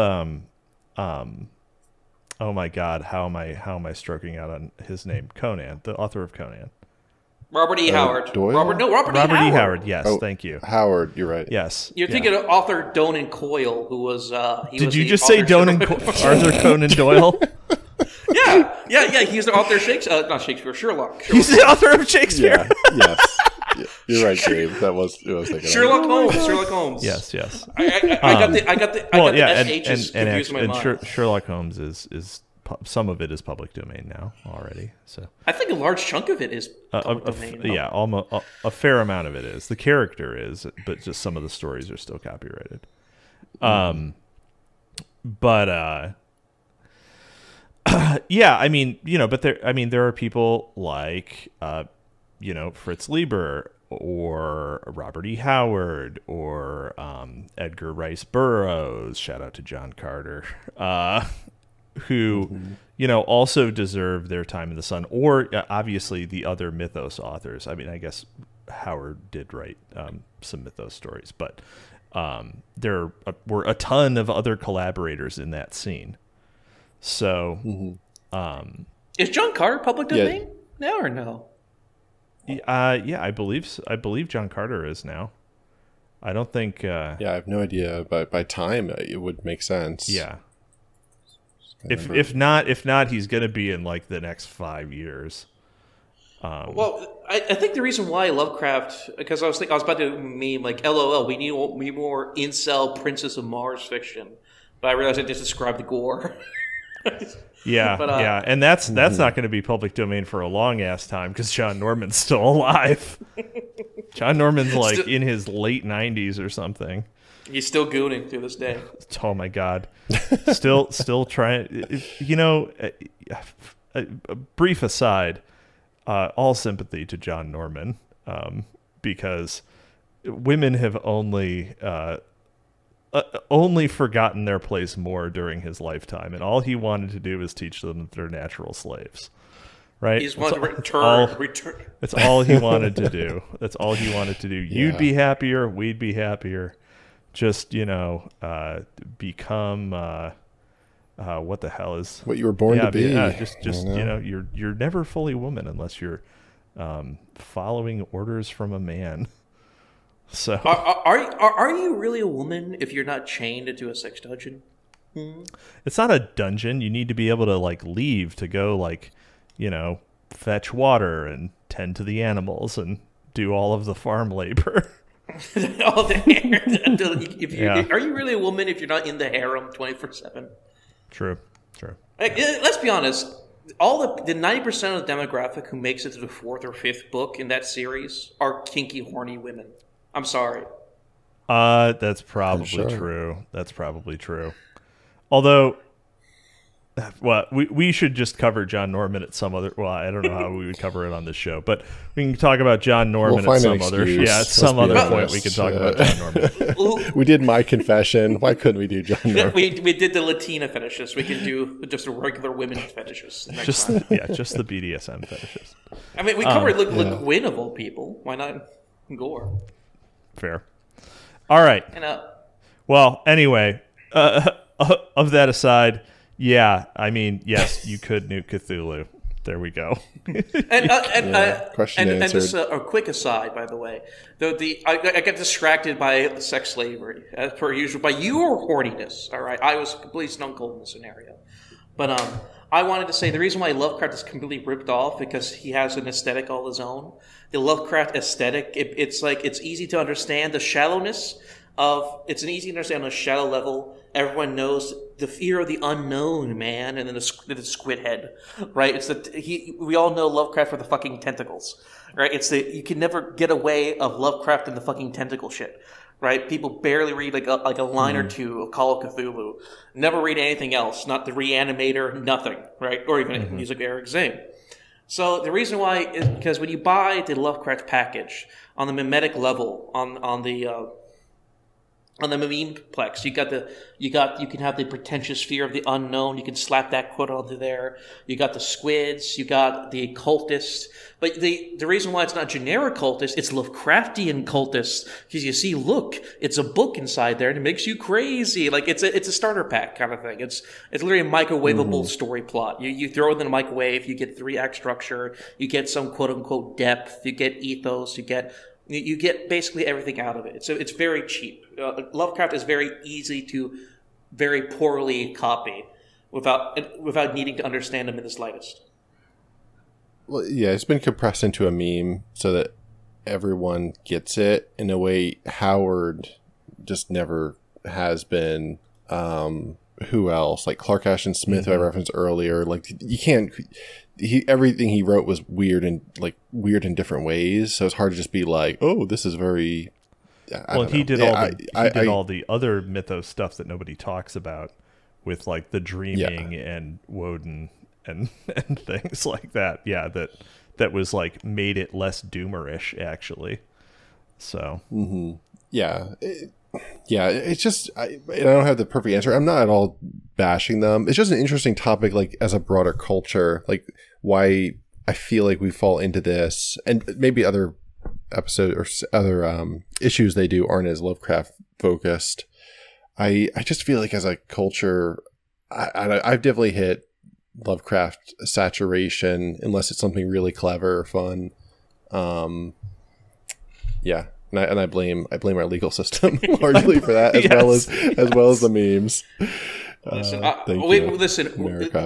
Oh my God! How am I stroking out on his name? Conan, the author of Conan, Robert E. Howard. Doyle? Robert E. Howard. Yes, thank you. Howard, you're right. Yes, you're thinking of author Donan Coyle, who was. Arthur Conan Doyle? yeah. He's the author of Shakespeare. Not Shakespeare, Sherlock. He's the author of Shakespeare. Yes. You're right, Gabe. That was what I was thinking. Sherlock Holmes. Yes. I got the SHs confused in my mind. Sherlock Holmes is some of it is public domain now already. So I think a large chunk of it is public domain. Yeah, almost a fair amount of it is. The character is, but just some of the stories are still copyrighted. Yeah, I mean, but there are people like Fritz Leiber or Robert E. Howard or Edgar Rice Burroughs, shout out to John Carter, who, also deserve their time in the sun, or obviously the other Mythos authors. I mean, I guess Howard did write some Mythos stories, but there were a ton of other collaborators in that scene. So is John Carter public domain now or no? Yeah, I believe John Carter is now. I don't think... yeah, I have no idea, but by time it would make sense. Yeah. If not, he's going to be in like the next 5 years. Well, I think the reason why Lovecraft, because I was about to meme like, LOL, we need more incel Princess of Mars fiction, but I realized I just described the gore. Yeah, but, yeah, and that's not going to be public domain for a long ass time because John Norman's still alive. John Norman's like still, in his late 90s or something. He's still gooning to this day. Oh my God, still trying. You know, a brief aside. All sympathy to John Norman, because women have only forgotten their place more during his lifetime, and all he wanted to do was teach them that they're natural slaves, right? He just wanted to return. That's all he wanted to do. That's all he wanted to do. Yeah. You'd be happier. We'd be happier. Just, you know, become... what the hell is what you were born to be? Just you know, you're never fully woman unless you're following orders from a man. So are you really a woman if you're not chained into a sex dungeon? Hmm? It's not a dungeon. You need to be able to like leave to go like, you know, fetch water and tend to the animals and do all of the farm labor. All the if you yeah. Are you really a woman if you're not in the harem 24/7? True, true. Like, let's be honest. All the 90% of the demographic who makes it to the 4th or 5th book in that series are kinky, horny women. I'm sorry. That's probably true. That's probably true. Although, well, we should just cover John Norman at some other. Well, I don't know how we would cover it on this show, but we can talk about John Norman at some other. Yeah, at some other point we can talk about John Norman. We did My Confession. Why couldn't we do John Norman? We did the Latina fetishes. We can do just the regular women fetishes. Just time. Yeah, just the BDSM fetishes. I mean, we covered Le Guin of all people. Why not gore? Fair. All right. And, well, anyway, of that aside. Yeah, I mean, yes, you could nuke Cthulhu. There we go. And just a quick aside, by the way. Though I got distracted by sex slavery, as per usual, by your horniness. All right, I was completely stone cold in this scenario. But I wanted to say the reason why Lovecraft is completely ripped off because he has an aesthetic all his own. The Lovecraft aesthetic, it's easy to understand the shallowness of. It's an easy to understand on a shallow level. Everyone knows the fear of the unknown, man, and then the squid head, right? It's the we all know Lovecraft for the fucking tentacles, right? It's the you can never get away of Lovecraft and the fucking tentacle shit, right? People barely read like a line or two of Call of Cthulhu, never read anything else, not the Reanimator, nothing, right? Or even music Eric Zane. So the reason why is because when you buy the Lovecraft package on the mimetic level on the memeplex, you can have the pretentious fear of the unknown. You can slap that quote onto there. You got the squids. You got the cultists. But the reason why it's not generic cultist, it's Lovecraftian cultists because you see, look, it's a book inside there and it makes you crazy. Like it's a starter pack kind of thing. It's literally a microwavable story plot. You throw it in the microwave, you get 3-act structure, you get some quote unquote depth, you get ethos, you get basically everything out of it. So it's very cheap. Lovecraft is very easy to very poorly copy without needing to understand him in the slightest. Well, yeah, it's been compressed into a meme so that everyone gets it. In a way, Howard just never has been. Who else? Like Clark Ashton Smith, who I referenced earlier. Like you can't. Everything he wrote was weird and like weird in different ways. So it's hard to just be like, oh, this is very. Well, he did all the other mythos stuff that nobody talks about, with like the dreaming and Woden and things like that. Yeah, that was like made it less doomerish actually. So yeah. Yeah, it's just I don't have the perfect answer. I'm not at all bashing them. It's just an interesting topic, like as a broader culture, like why I feel like we fall into this, and maybe other episodes or other issues they do aren't as Lovecraft focused. I just feel like as a culture, I've definitely hit Lovecraft saturation unless it's something really clever or fun. Yeah. And I blame our legal system largely for that, as well as the memes. Listen, America.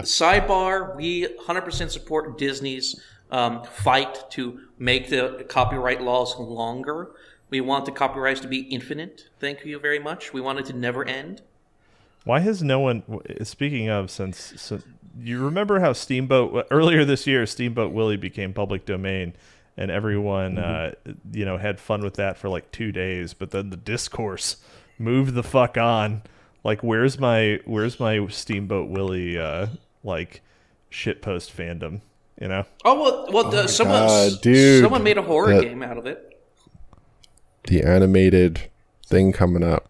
Sidebar, we 100% support Disney's fight to make the copyright laws longer. We want the copyrights to be infinite. Thank you very much. We want it to never end. Why has no one, speaking of, since you remember how Steamboat, earlier this year, Steamboat Willie became public domain, and everyone, you know, had fun with that for like 2 days, but then the discourse moved the fuck on. Like, where's my Steamboat Willie, like, shitpost fandom, you know? Oh, well, someone made a horror game out of it. The animated thing coming up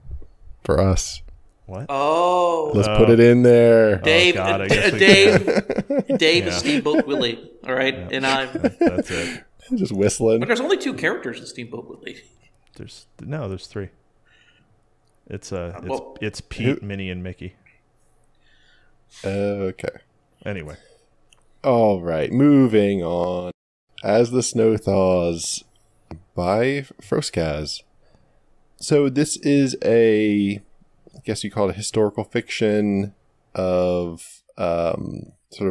for us. What? Oh. Let's put it in there. Dave, Dave is Steamboat Willie, all right? Yeah. And I'm... That's it. Just whistling. But there's only 2 characters in Steamboat Willie. There's 3. It's Pete, Minnie, and Mickey. Okay. Anyway. All right, moving on. As the Snow Thaws by Frostkaz. So this is a... I guess you call it a historical fiction of sort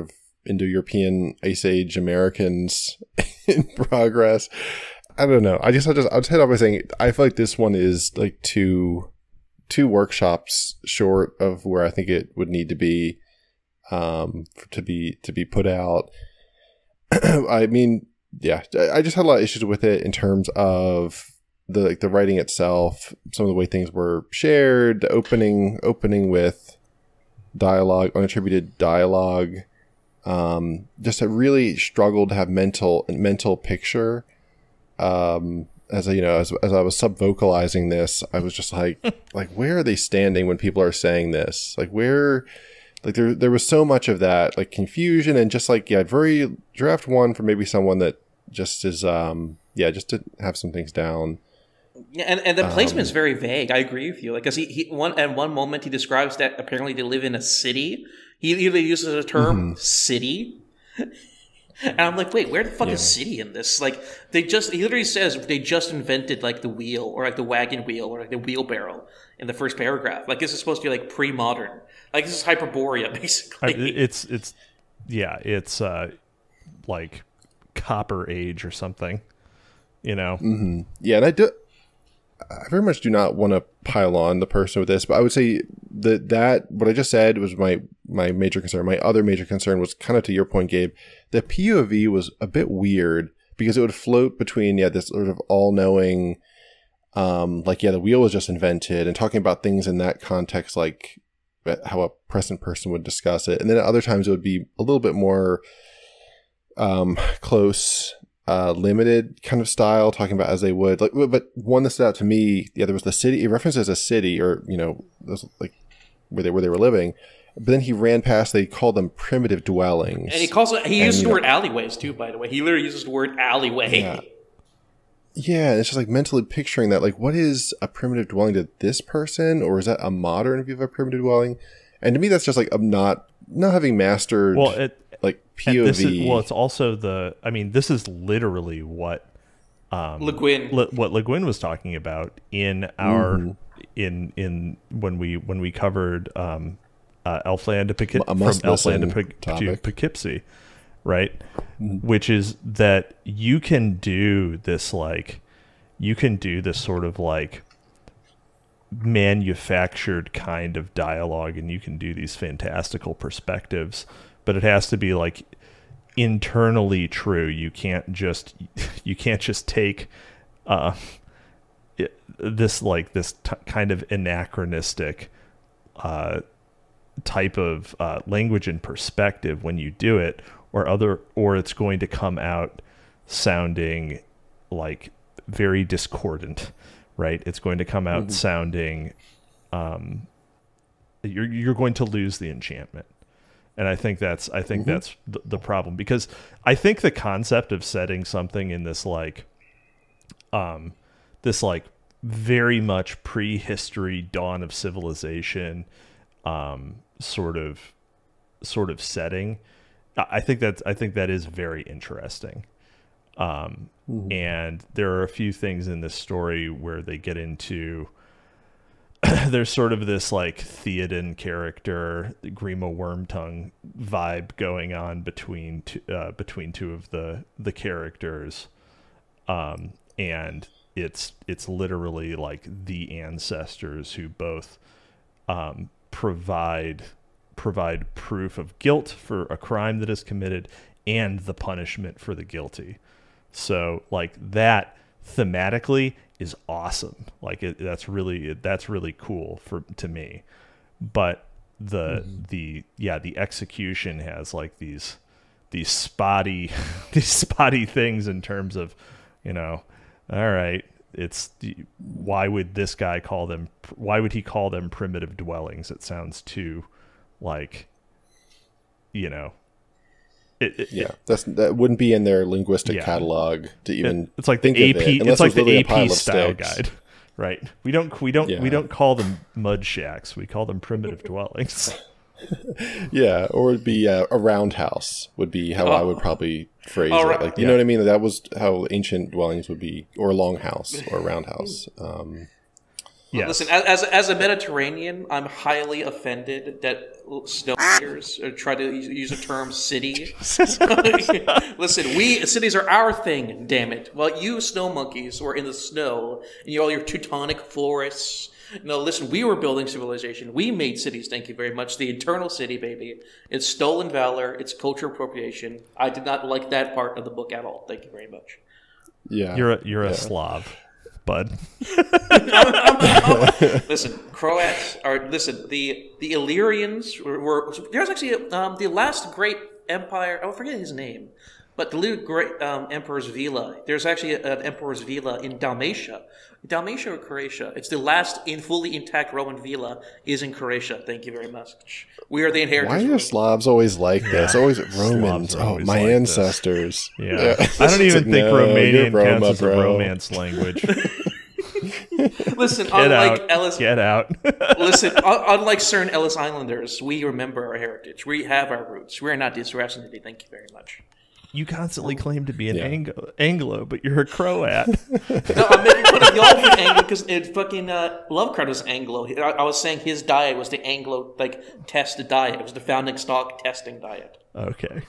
of Indo-European Ice Age Americans in progress. I don't know. I'll just head off by saying I feel like this one is like two workshops short of where I think it would need to be to be put out. I mean, yeah, I just had a lot of issues with it in terms of the writing itself, some of the way things were shared, opening with dialogue, unattributed dialogue. Just I really struggled to have mental picture. As I was sub vocalizing this, I was just like, where are they standing when people are saying this? Like where, like there was so much of that, like confusion and just like, yeah, very draft one for maybe someone that just is, yeah, just to have some things down. Yeah, and the placement is very vague. I agree with you. Like, because at one moment he describes that apparently they live in a city. He either uses the term city, and I'm like, wait, where the fuck is city in this? Like, he literally says they just invented like the wheel or like the wagon wheel or like the wheelbarrow in the first paragraph. Like, this is supposed to be like pre-modern. Like, this is Hyperborea basically. It's like Copper Age or something. You know, yeah, and I very much do not want to pile on the person with this, but I would say that what I just said was my major concern. My other major concern was kind of to your point, Gabe. The POV was a bit weird because it would float between this sort of all-knowing, the wheel was just invented, and talking about things in that context, like how a present person would discuss it, and then at other times it would be a little bit more close. Limited kind of style, talking about as they would, like, but one that stood out to me, there was the city. It references a city, or like where they were living. But then he ran past. They called them primitive dwellings, and he used the word alleyways too. By the way, he literally uses the word alleyway. Yeah, it's just like mentally picturing that. Like, what is a primitive dwelling to this person, or is that a modern view of a primitive dwelling? And to me, that's just like I'm not having mastered. Well, POV. This is, it's also the. I mean, this is literally what Le Guin was talking about in our when we covered Elfland to Poughkeepsie, right? Which is that you can do this sort of like manufactured kind of dialogue, and you can do these fantastical perspectives. But it has to be like internally true. You can't just take this kind of anachronistic type of language and perspective when you do it, or it's going to come out sounding like very discordant, right? It's going to come out sounding you're going to lose the enchantment. And I think that's the problem, because I think the concept of setting something in this very much prehistory dawn of civilization sort of setting, I think that is very interesting. And there are a few things in this story where they get into there's sort of this like Theoden character, Grima Wormtongue vibe going on between two of the characters, and it's literally like the ancestors who both provide proof of guilt for a crime that is committed and the punishment for the guilty. So like that thematically is awesome. Like that's really cool to me. But the execution has like these spotty things in terms of, you know, all right, it's why would he call them primitive dwellings? It sounds too like, you know, that wouldn't be in their linguistic catalog to even. It's like think the AP. It's like the AP style guide, right? We don't call them mud shacks. We call them primitive dwellings. Yeah, or it'd be a roundhouse would be how I would probably phrase it. Like you know what I mean? That was how ancient dwellings would be, or longhouse or roundhouse. Yes. Listen, as a Mediterranean, I'm highly offended that snowpiercers try to use the term city. Listen, cities are our thing, damn it. Well, you snow monkeys were in the snow, and all your Teutonic forests. No, listen, we were building civilization. We made cities, thank you very much. The eternal city, baby. It's stolen valor. It's cultural appropriation. I did not like that part of the book at all. Thank you very much. Yeah, you're a Slav. Bud. Listen, Croats are. Listen, the Illyrians were. There's actually the last great empire. I forget his name, but the great emperor's villa. There's actually an emperor's villa in Dalmatia or Croatia. It's the last fully intact Roman villa is in Croatia. Thank you very much. We are the inheritors. Why are Slavs always like this? Always Romans. Always my ancestors. This. Yeah, I don't even think Romanian counts as a Romance language. Listen, unlike certain Ellis Islanders, we remember our heritage. We have our roots. We are not disracinated. Thank you very much. You constantly claim to be an Anglo, but you're a Croat. No, I'm making fun of y'all for Anglo because fucking Lovecraft was Anglo. I was saying his diet was the Anglo, like, test diet. It was the founding stock testing diet. Okay.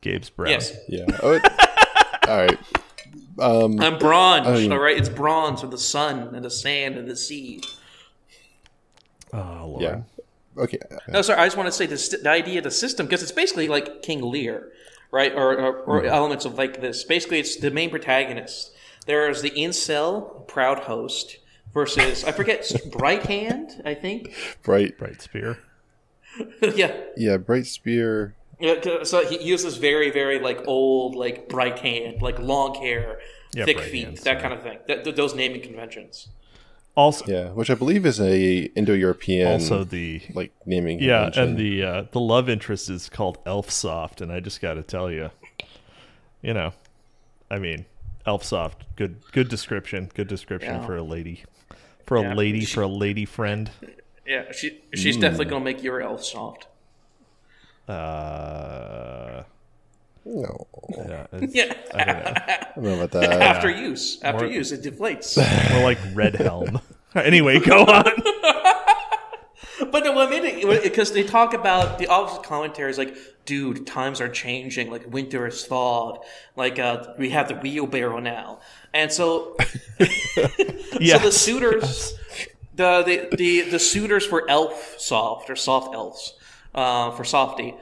Gabe's brown. Yes. Yeah. All right. I'm bronze, all right? It's bronze with the sun and the sand and the sea. Oh, Lord. Yeah. Okay. No, sorry. I just want to say this, the idea of the system, because it's basically like King Lear, right? Or elements of like this. Basically, it's the main protagonist. There's the incel, proud host, versus, I forget, Bright Hand, I think? Bright Spear. Yeah. Yeah, Bright Spear. Yeah, so he uses very, very like old, like Bright Hand, like long hair, thick feet, hands, that kind of thing. Those naming conventions. Also, yeah, which I believe is a Indo-European. Also, the like naming. Yeah, convention. And the love interest is called Elfsoft, and I just got to tell you, you know, I mean, Elfsoft, good description for a lady, for a lady friend. Yeah, she's definitely gonna make your Elfsoft. No. Yeah. I don't know about that. After use. After use, it deflates. More like Red Helm. Anyway, go on. But what made it, because they talk about the obvious commentaries like, dude, times are changing. Like, winter is thawed. Like, we have the wheelbarrow now. And so, so the suitors, the suitors for elf soft or soft elves, for softy,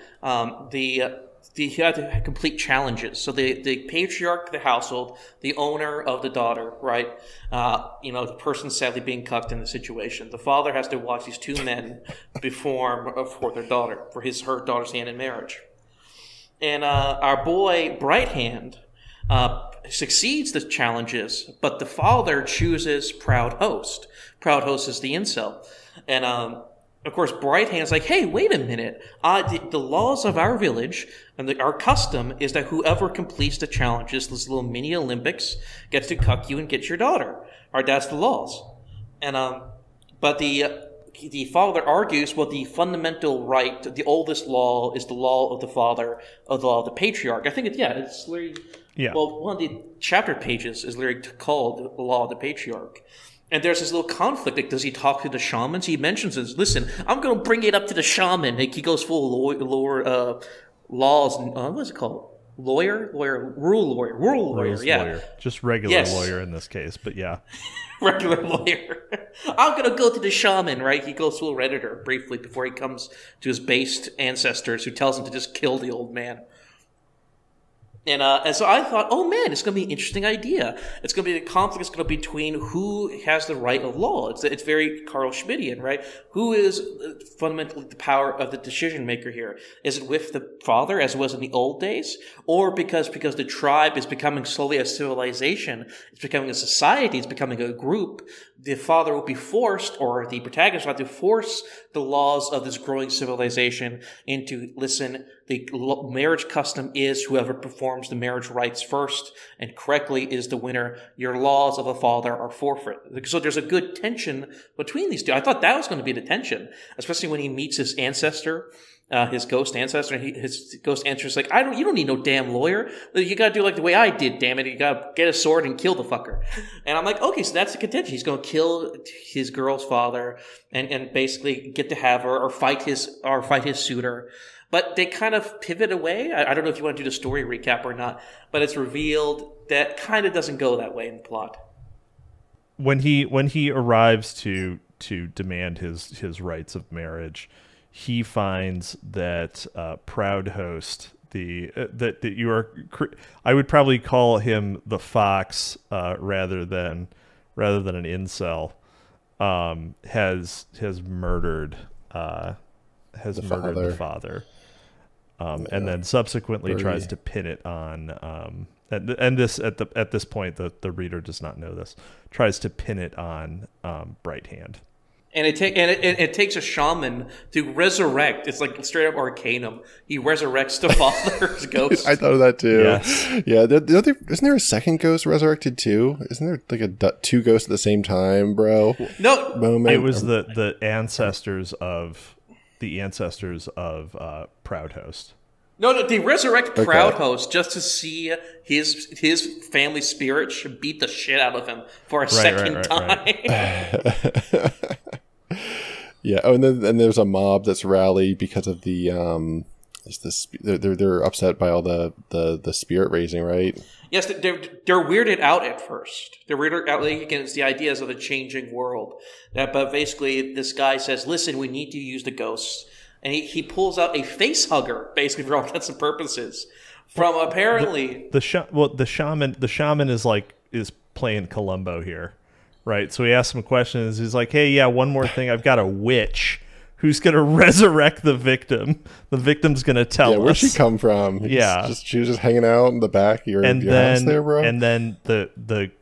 they had to complete challenges. So the patriarch of the household, the owner of the daughter, right? You know, the person sadly being cucked in the situation. The father has to watch these two men perform for their daughter, for her daughter's hand in marriage. And our boy Bright Hand succeeds the challenges, but the father chooses Proud Host. Proud Host is the incel. And of course, Bright Hand's like, hey, wait a minute. The laws of our village and our custom is that whoever completes the challenges, this little mini Olympics, gets to cuck you and get your daughter. All right, that's the laws. And but the the father argues, well, the fundamental right, the oldest law, is the law of the father, of the law of the patriarch. I think it's, yeah, it's literally, yeah. Well, one of the chapter pages is literally called the law of the patriarch. And there's this little conflict. Like, does he talk to the shamans? He mentions this. Listen, I'm going to bring it up to the shaman. Like, he goes full lower laws. And, what is it called? Rural lawyer. Just regular lawyer in this case, but yeah. Regular lawyer. I'm going to go to the shaman, right? He goes to a Redditor briefly before he comes to his based ancestors who tells him to just kill the old man. And so I thought, oh man, it's going to be an interesting idea. It's going to be the conflict is going to be between who has the right of law. It's very Carl Schmidian, right? Who is fundamentally the power of the decision maker here? Is it with the father, as it was in the old days, or because the tribe is becoming slowly a civilization, it's becoming a society, it's becoming a group? The father will be forced, or the protagonist will have to force the laws of this growing civilization into, listen, the marriage custom is whoever performs the marriage rites first and correctly is the winner. Your laws of a father are forfeit. So there's a good tension between these two. I thought that was going to be the tension, especially when he meets his ancestor, his ghost ancestor. His ghost ancestor is like, you don't need no damn lawyer. You got to do like the way I did, damn it. You got to get a sword and kill the fucker. And I'm like, okay, so that's the contention. He's going to kill his girl's father and basically get to have her or fight his suitor. But they kind of pivot away. I don't know if you want to do the story recap or not, but it's revealed that kind of doesn't go that way in the plot. When he arrives to demand his rights of marriage, he finds that proud host, that you are. I would probably call him the fox rather than an incel. Has murdered the father. And then subsequently tries to pin it on at this point the reader does not know this, tries to pin it on Bright Hand. And it takes a shaman to resurrect. It's like straight up Arcanum. He resurrects the father's ghost. I thought of that too. Yeah. Isn't there a second ghost resurrected too? Isn't there like two ghosts at the same time, bro? No. Moment. It was the ancestors of Proud Host. No, they resurrect Proud Host just to see his family spirit should beat the shit out of him for a second time. Right. Yeah. Oh, and there's a mob that's rallied because of the they're upset by all the spirit raising, right? Yes, they're weirded out at first. They're weirded out against the ideas of a changing world. But basically, this guy says, "Listen, we need to use the ghosts." And he pulls out a face hugger, basically for all intents and purposes, from apparently the shaman is playing Columbo here, right? So he asks him questions. He's like, "Hey, yeah, one more thing. I've got a witch who's going to resurrect the victim. The victim's going to tell us where she come from." Yeah, she was just hanging out in the back of your house there, bro. And then the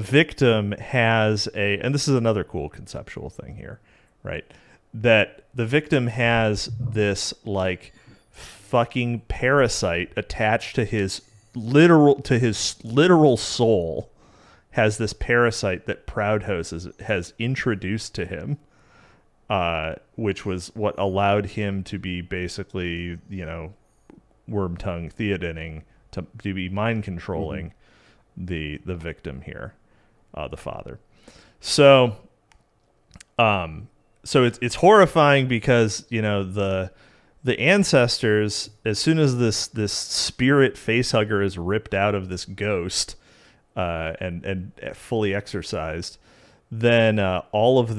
victim has a, and this is another cool conceptual thing here, right? That the victim has this like fucking parasite attached to his literal soul, has this parasite that Proud Host has introduced to him, which was what allowed him to be basically, you know, worm tongue theodening, to be mind controlling the victim here, the father. So so it's horrifying because, you know, the ancestors, as soon as this spirit facehugger is ripped out of this ghost and fully exorcised, then all of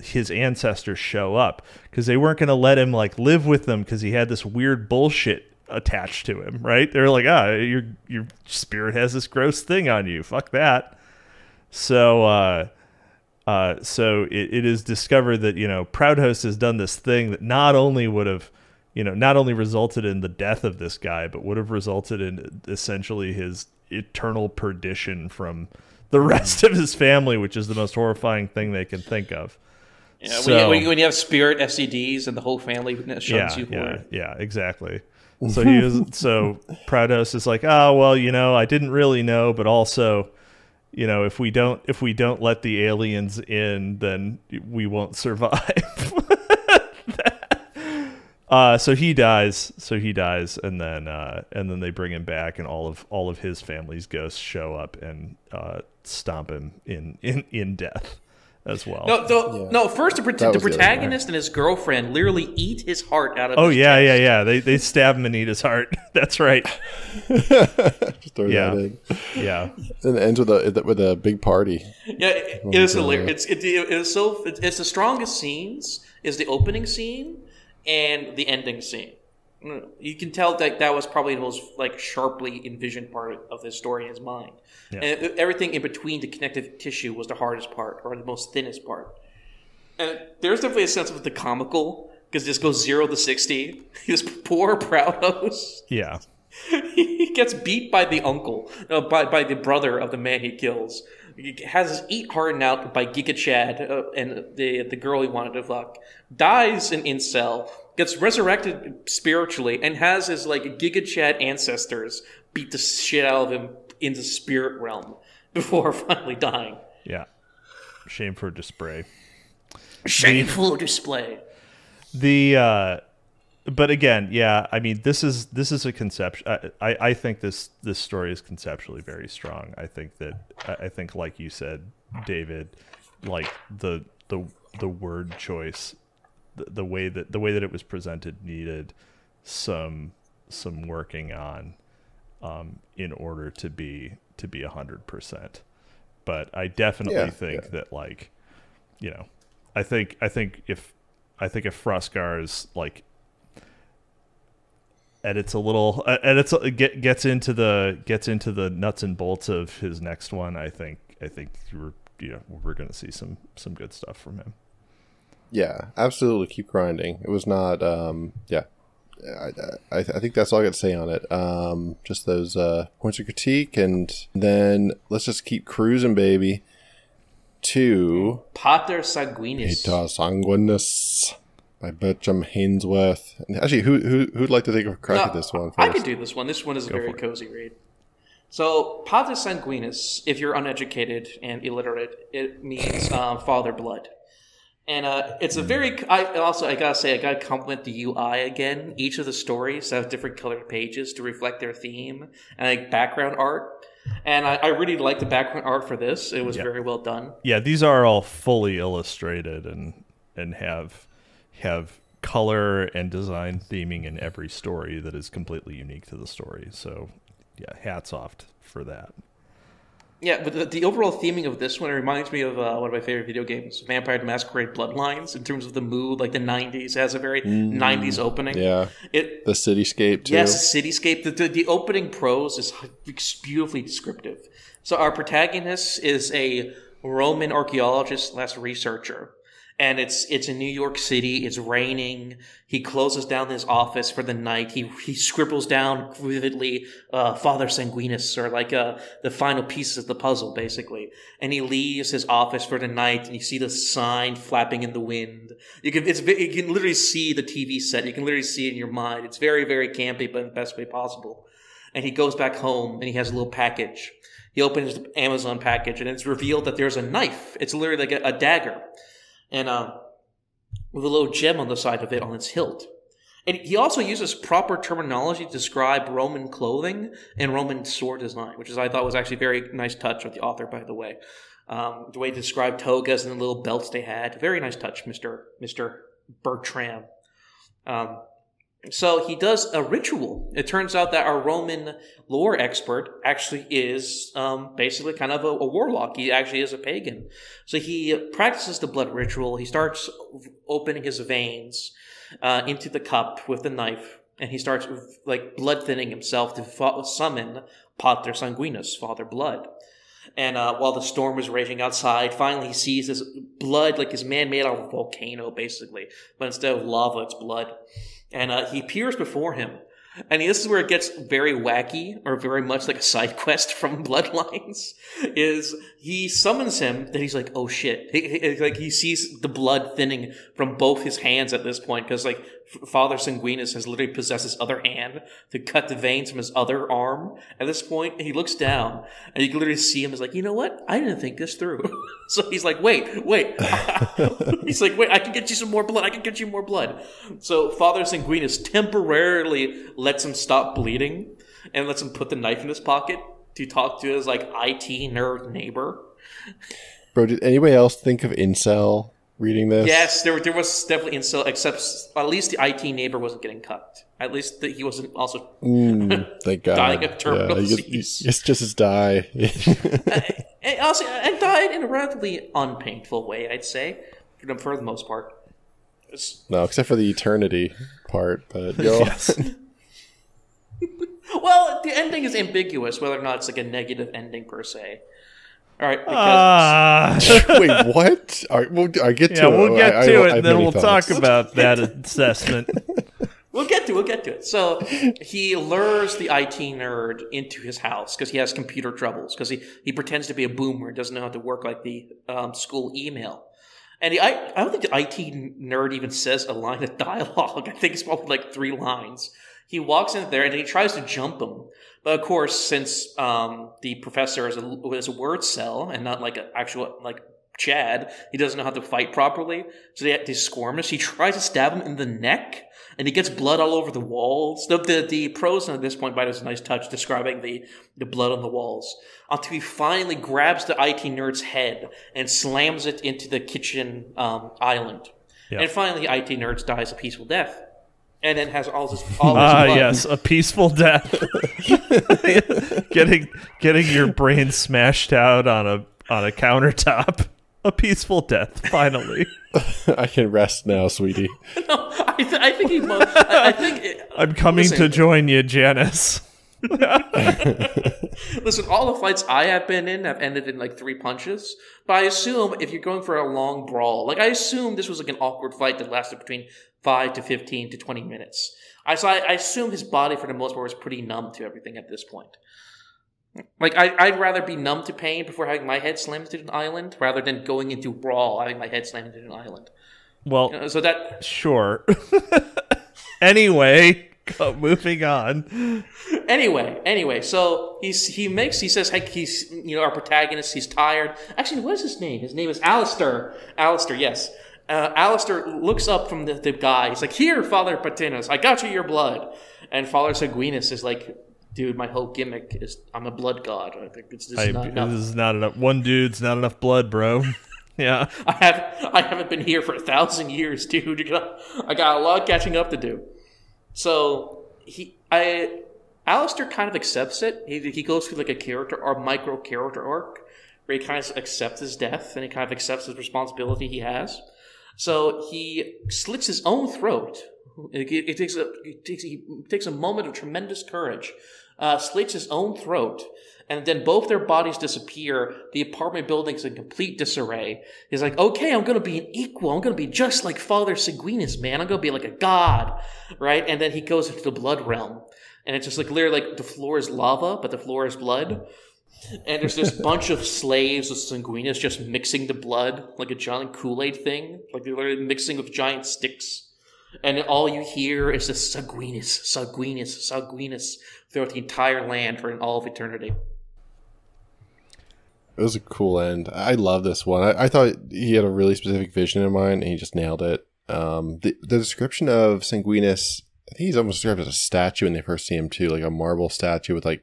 his ancestors show up because they weren't going to let him like live with them because he had this weird bullshit attached to him, right? They're like, your spirit has this gross thing on you. Fuck that. So. So it is discovered that, you know, Proud Host has done this thing that not only would have, you know, not only resulted in the death of this guy, but would have resulted in essentially his eternal perdition from the rest of his family, which is the most horrifying thing they can think of. Yeah, so, when you have spirit STDs and the whole family shuns you forward. Yeah, exactly. So so Proud Host is like, oh, well, you know, I didn't really know, but also, you know, if we don't let the aliens in, then we won't survive. So he dies, and then they bring him back, and all of his family's ghosts show up and stomp him in death as well. No, first the protagonist and his girlfriend literally eat his heart out of. Oh yeah, chest. Yeah. They stab him and eat his heart. That's right. Just throw that in. Yeah. And it ends with a big party. Yeah, it is hilarious. It's the strongest scenes is the opening scene and the ending scene. You can tell that that was probably the most sharply envisioned part of the story in his mind. Yeah. And everything in between the connective tissue was the hardest part, or the most thinnest part. And there's definitely a sense of the comical, because this goes 0 to 60. This poor Proudhos. Yeah. He gets beat by the uncle, by the brother of the man he kills. He has his eat hardened out by Giga Chad and the girl he wanted to fuck. Dies in incel. Gets resurrected spiritually and has his Giga Chad ancestors beat the shit out of him in the spirit realm before finally dying. Yeah, shameful display. Shameful display. But again, yeah, I mean, this is a conception. I think this story is conceptually very strong. I think like you said, David, the word choice. The way that it was presented needed some working on in order to be 100%. But I definitely think that I think if Froskar's edits a little gets into the nuts and bolts of his next one, I think we're gonna see some good stuff from him. Yeah, absolutely. Keep grinding. It was not. I think that's all I got to say on it. Just those points of critique, and then let's just keep cruising, baby. To Pater Sanguinis. Pater Sanguinis by Bertram Hainsworth. And actually, who'd like to take a crack at this one first? I could do this one. This one is a very cozy read. So Pater Sanguinis, if you're uneducated and illiterate, it means father blood. And it's a very. I gotta say, I gotta compliment the UI again. Each of the stories have different colored pages to reflect their theme and background art. And I really like the background art for this. It was very well done. Yeah, these are all fully illustrated and have color and design theming in every story that is completely unique to the story. So, yeah, hats off for that. Yeah, but the overall theming of this one reminds me of one of my favorite video games, Vampire: The Masquerade Bloodlines, in terms of the mood, the 90s. It has a very 90s opening. Yeah, the cityscape, too. Yes, the cityscape. The opening prose is beautifully descriptive. So our protagonist is a Roman archaeologist / researcher. And it's in New York City. It's raining. He closes down his office for the night. He scribbles down vividly Father Sanguinis, or the final pieces of the puzzle, basically. And he leaves his office for the night. And you see the sign flapping in the wind. You can literally see the TV set. You can literally see it in your mind. It's very, very campy, but in the best way possible. And he goes back home, and he has a little package. He opens the Amazon package, and it's revealed that there's a knife. It's literally like a dagger. And with a little gem on the side of it on its hilt. And he also uses proper terminology to describe Roman clothing and Roman sword design, which I thought was actually a very nice touch of the author, by the way. The way he described togas and the little belts they had. Very nice touch, Mr. Bertram. So he does a ritual. It turns out that our Roman lore expert actually is basically kind of a warlock. He actually is a pagan. So he practices the blood ritual. He starts opening his veins into the cup with the knife. And he starts blood thinning himself to summon Pater Sanguinis, Father Blood. And while the storm was raging outside, finally he sees this blood, his man made out of a volcano, basically. But instead of lava, it's blood. And he appears before him. And this is where it gets very wacky, or very much like a side quest from Bloodlines, is he summons him, then he's like, oh shit. He sees the blood thinning from both his hands at this point, because Father Sanguinis has literally possessed his other hand to cut the veins from his other arm. At this point, he looks down, and you can literally see him. He's like, you know what? I didn't think this through. So he's like, wait. He's like, wait, I can get you some more blood. So Father Sanguinis temporarily lets him stop bleeding and lets him put the knife in his pocket to talk to his, like, IT nerd neighbor. Bro, did anybody else think of incel reading this? Yes, there was definitely incel, except at least the IT neighbor wasn't getting cut. At least he wasn't also thank God. Dying of terminal disease. It's just his die. And died in a relatively unpainful way, I'd say, for the most part. No, except for the eternity part. But yes. Well, the ending is ambiguous, whether or not it's like a negative ending per se. All right. Wait, what? All right, we'll get to it, and then we'll talk about that assessment. We'll get to it. So he lures the IT nerd into his house because he has computer troubles, because he pretends to be a boomer and doesn't know how to work like the school email. And I don't think the IT nerd even says a line of dialogue. I think it's probably like 3 lines. He walks in there and he tries to jump him. But of course, since the professor is a word cell and not like an actual like Chad, he doesn't know how to fight properly. So they squirmish. He tries to stab him in the neck, and he gets blood all over the walls. The prose at this point, by this nice touch, describing the blood on the walls. Until he finally grabs the IT nerd's head and slams it into the kitchen island. Yep. And finally, IT nerd dies a peaceful death. And then has all his blood. Yes, a peaceful death. Getting your brain smashed out on a countertop. A peaceful death, finally. I can rest now, sweetie. No, I think he must. I'm coming to join you, Janice. Listen, all the fights I have been in have ended in like 3 punches. But I assume if you're going for a long brawl, like I assume this was like an awkward fight that lasted between 5 to 15 to 20 minutes. So I assume his body, for the most part, was pretty numb to everything at this point. Like, I'd rather be numb to pain before having my head slammed into an island rather than going into a brawl having my head slammed into an island. Well, you know, so that... Sure. Anyway, moving on. Anyway, so he says, you know, our protagonist, he's tired. Actually, what is his name? His name is Alistair. Alistair, yes. Alistair looks up from the guy. He's like, here, Father Patinas, I got you your blood. And Father Sanguinis is like, dude, my whole gimmick is I'm a blood god. I think it's just not enough. This is not enough. One dude's not enough blood, bro. Yeah. I haven't been here for 1,000 years, dude. I got a lot of catching up to do. So Alistair kind of accepts it. He goes through like a character or micro character arc where he kind of accepts his death and he kind of accepts his responsibility he has. So he slits his own throat. He takes a moment of tremendous courage, slits his own throat, and then both their bodies disappear. The apartment building's in complete disarray. He's like, okay, I'm going to be an equal. I'm going to be just like Father Sanguinis, man. I'm going to be like a god, right? And then he goes into the blood realm. And it's just like literally like the floor is lava, but the floor is blood. And there's this bunch of slaves of Sanguinis just mixing the blood like a giant Kool-Aid thing. Like they're literally mixing with giant sticks. And all you hear is this Sanguinis, Sanguinis, Sanguinis throughout the entire land for all of eternity. It was a cool end. I love this one. I thought he had a really specific vision in mind, and he just nailed it. The description of Sanguinis, I think he's almost described as a statue when they first see him too, like a marble statue with like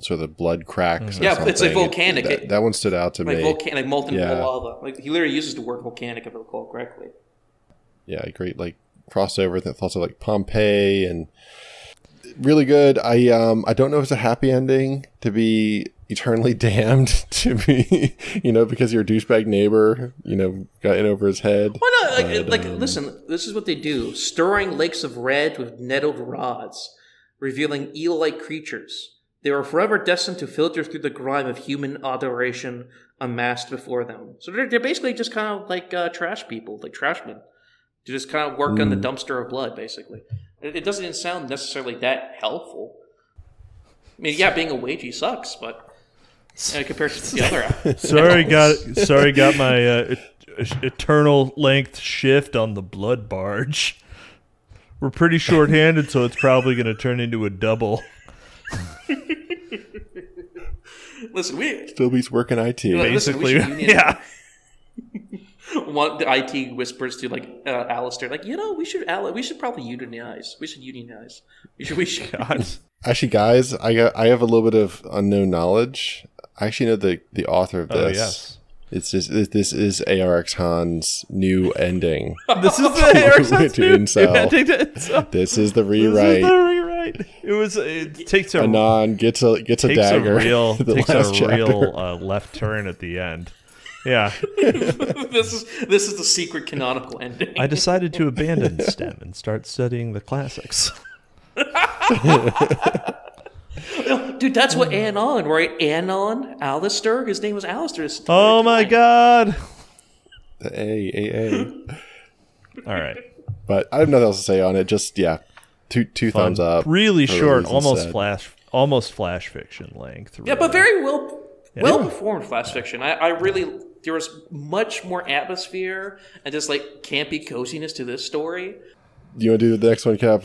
sort of blood cracks. Yeah, something. It's like volcanic. That one stood out to me. Like molten lava. Like he literally uses the word volcanic, if I recall correctly. Yeah, great. Like. Crossover that thoughts of like Pompeii and really good. I don't know if it's a happy ending to be eternally damned to be, you know, because your douchebag neighbor, you know, got in over his head. Well, no, like listen, this is what they do: stirring lakes of red with net over rods, revealing eel-like creatures. They were forever destined to filter through the grime of human adoration amassed before them. So they're basically just kind of like trash people, like trashmen. To just kind of work on the dumpster of blood, basically. It doesn't even sound necessarily that helpful. I mean, yeah, being a wagey sucks, but you know, compared to the other. sorry, got my eternal length shift on the blood barge. We're pretty short-handed, so it's probably going to turn into a double. Listen, we... Philby's working IT. You know, basically, listen, yeah. One, the IT whispers to, like, Alistair, like, you know, we should probably unionize. We should. God. Actually, guys, I have a little bit of unknown knowledge. I actually know the author of this. Oh, yes. It's just, this is ARX Han's new ending. This is the ARX Han's new ending to Incel. This is the rewrite. It takes a... Anon gets a dagger. Takes a real left turn at the end. Yeah. This is the secret canonical ending. I decided to abandon STEM and start studying the classics. Dude, that's what Anon, right? Anon, Alistair. His name was Alistair. Oh my God. The A. All right. But I have nothing else to say on it. Just, yeah. Two thumbs up. Really short, almost flash fiction length. Really. Yeah, but very well performed flash fiction. I really, there was much more atmosphere and just like campy coziness to this story. You want to do the next one, Cap?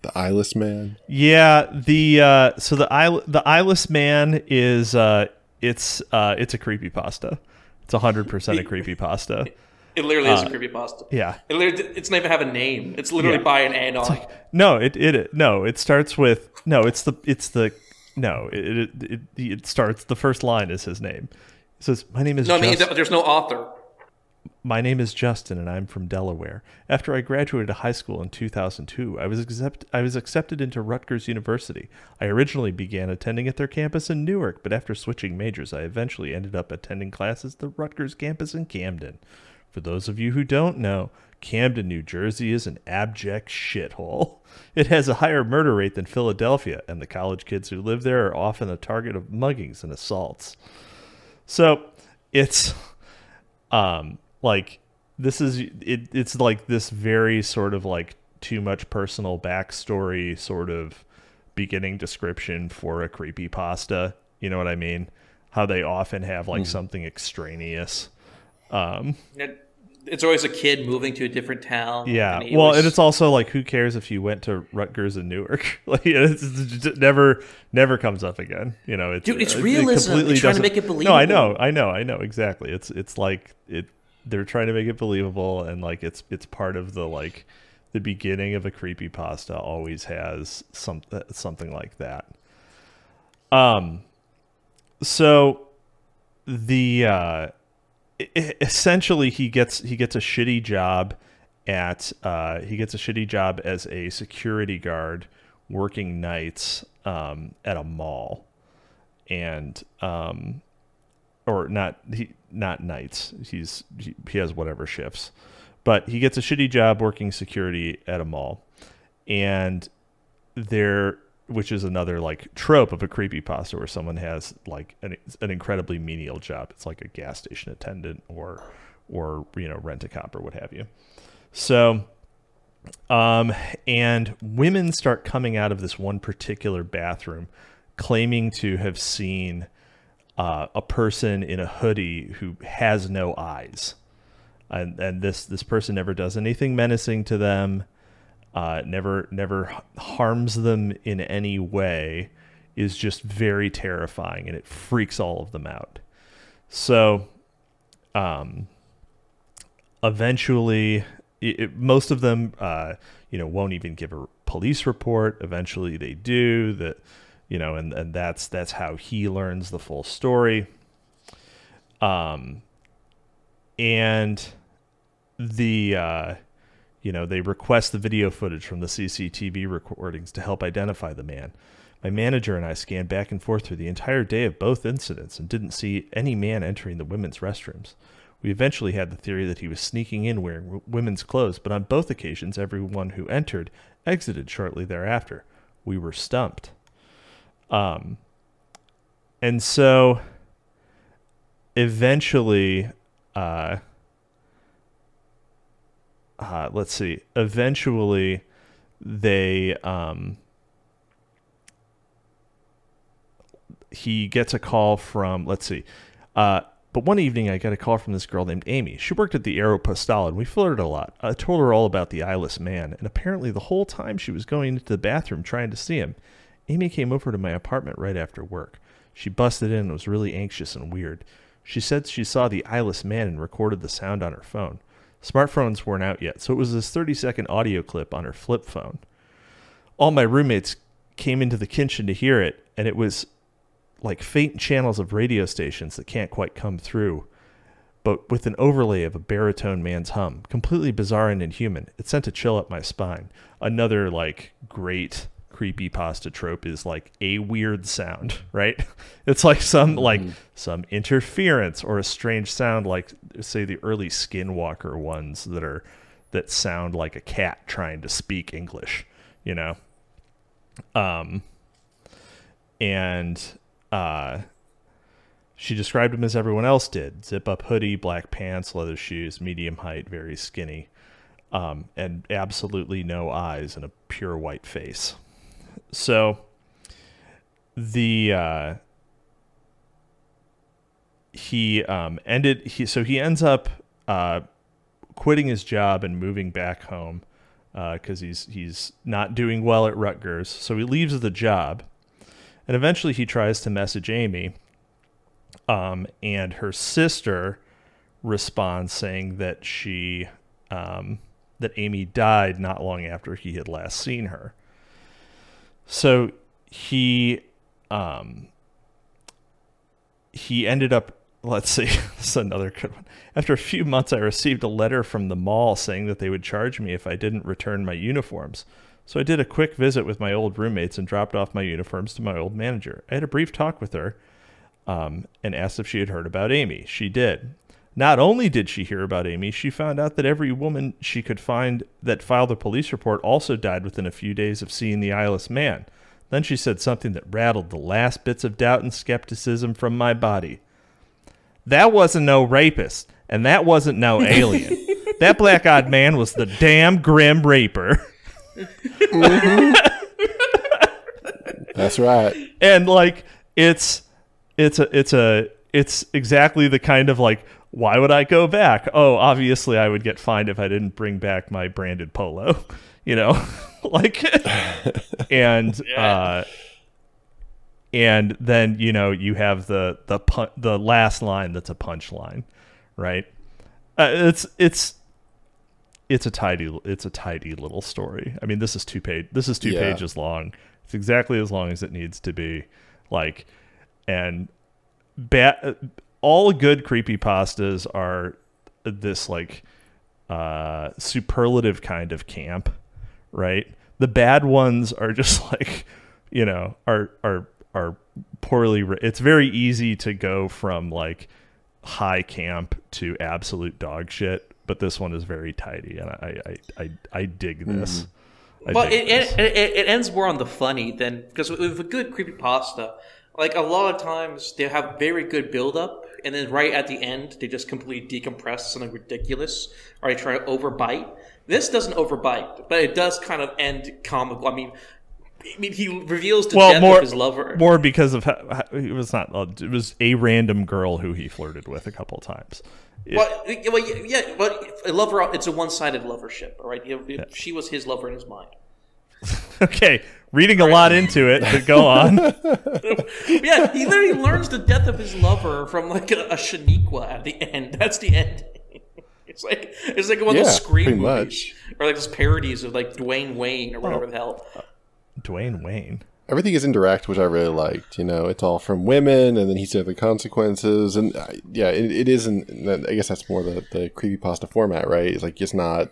The Eyeless Man. Yeah, the Eyeless Man is it's a creepypasta. It's 100% a creepypasta. It literally is a creepypasta. Yeah, it's not even have a name. It's literally by an anon. It's like, it starts. The first line is his name. It says, "My name is." No, Justin. I mean, there's no author. My name is Justin, and I'm from Delaware. After I graduated high school in 2002, I was accepted into Rutgers University. I originally began attending at their campus in Newark, but after switching majors, I eventually ended up attending classes at the Rutgers campus in Camden. For those of you who don't know, Camden, New Jersey is an abject shithole. It has a higher murder rate than Philadelphia, and the college kids who live there are often the target of muggings and assaults. So it's like this is it. It's like this very sort of like too much personal backstory sort of beginning description for a creepypasta. You know what I mean? How they often have like something extraneous. It's always a kid moving to a different town. Yeah, and it's also like, who cares if you went to Rutgers and Newark? Like, it never comes up again. You know, it's realism. They're trying to make it believable. No, I know exactly. It's like it. They're trying to make it believable, and like it's part of the like the beginning of a creepypasta always has something like that. So the. Essentially, he gets a shitty job at as a security guard working nights at a mall, and not nights. He has whatever shifts, but he gets a shitty job working security at a mall, and which is another like trope of a creepypasta where someone has like an incredibly menial job. It's like a gas station attendant or you know, rent a cop or what have you. So, and women start coming out of this one particular bathroom claiming to have seen a person in a hoodie who has no eyes. And this person never does anything menacing to them. Never harms them in any way, is just very terrifying, and it freaks all of them out. So eventually most of them you know, won't even give a police report. Eventually they do that, you know, and that's how he learns the full story. And the you know, they request the video footage from the CCTV recordings to help identify the man. My manager and I scanned back and forth through the entire day of both incidents and didn't see any man entering the women's restrooms. We eventually had the theory that he was sneaking in wearing women's clothes, but on both occasions, everyone who entered exited shortly thereafter. We were stumped. And so eventually, let's see. Eventually, they he gets a call from. Let's see. But one evening I got a call from this girl named Amy. She worked at the Aeropostale and we flirted a lot. I told her all about the eyeless man, and apparently the whole time she was going into the bathroom trying to see him. Amy came over to my apartment right after work. She busted in and was really anxious and weird. She said she saw the eyeless man and recorded the sound on her phone. Smartphones weren't out yet, so it was this 30-second audio clip on her flip phone. All my roommates came into the kitchen to hear it, and it was like faint channels of radio stations that can't quite come through, but with an overlay of a baritone man's hum. Completely bizarre and inhuman. It sent a chill up my spine. Another, like, great creepypasta trope is, like, a weird sound, right? It's like some interference or a strange sound, like, say, the early Skinwalker ones that sound like a cat trying to speak English, you know? She described him as everyone else did. Zip-up hoodie, black pants, leather shoes, medium height, very skinny, and absolutely no eyes and a pure white face. So he ends up quitting his job and moving back home because he's not doing well at Rutgers. So he leaves the job. And eventually he tries to message Amy, and her sister responds saying that Amy died not long after he had last seen her. So he ended up, let's see, this is another good one. After a few months, I received a letter from the mall saying that they would charge me if I didn't return my uniforms. So I did a quick visit with my old roommates and dropped off my uniforms to my old manager. I had a brief talk with her and asked if she had heard about Amy. She did. Not only did she hear about Amy, she found out that every woman she could find that filed a police report also died within a few days of seeing the eyeless man. Then she said something that rattled the last bits of doubt and skepticism from my body. That wasn't no rapist, and that wasn't no alien. That black-eyed man was the damn grim reaper. Mm-hmm. That's right. And like it's exactly the kind of like, why would I go back? Oh, obviously I would get fined if I didn't bring back my branded polo, you know. Like and yeah. And then, you know, you have the last line that's a punchline, right? It's a tidy little story. I mean, this is two pages long. It's exactly as long as it needs to be. Like, and all good creepypastas are this like superlative kind of camp, right? The bad ones are just like, you know, are poorly it's very easy to go from like high camp to absolute dog shit. But this one is very tidy, and I dig this. Mm. It ends more on the funny than, because with a good creepypasta, like a lot of times they have very good build-up, and then right at the end they just completely decompress something ridiculous, or they try to overbite. This doesn't overbite, but it does kind of end comical. I mean, he reveals the death of his lover. More because of how it was not. It was a random girl who he flirted with a couple times. Well, a lover. It's a one-sided lovership, all right? Yeah. She was his lover in his mind. Okay, reading a lot into it, but go on. Yeah, he literally learns the death of his lover from like a Shaniqua at the end. That's the end. It's like one of those Scream movies, or like those parodies of like Dwayne Wayne or whatever the hell. Dwayne Wayne. Everything is indirect, which I really liked. You know, it's all from women, and then he said the consequences, and yeah, it isn't. I guess that's more the creepypasta format, right? It's like it's not.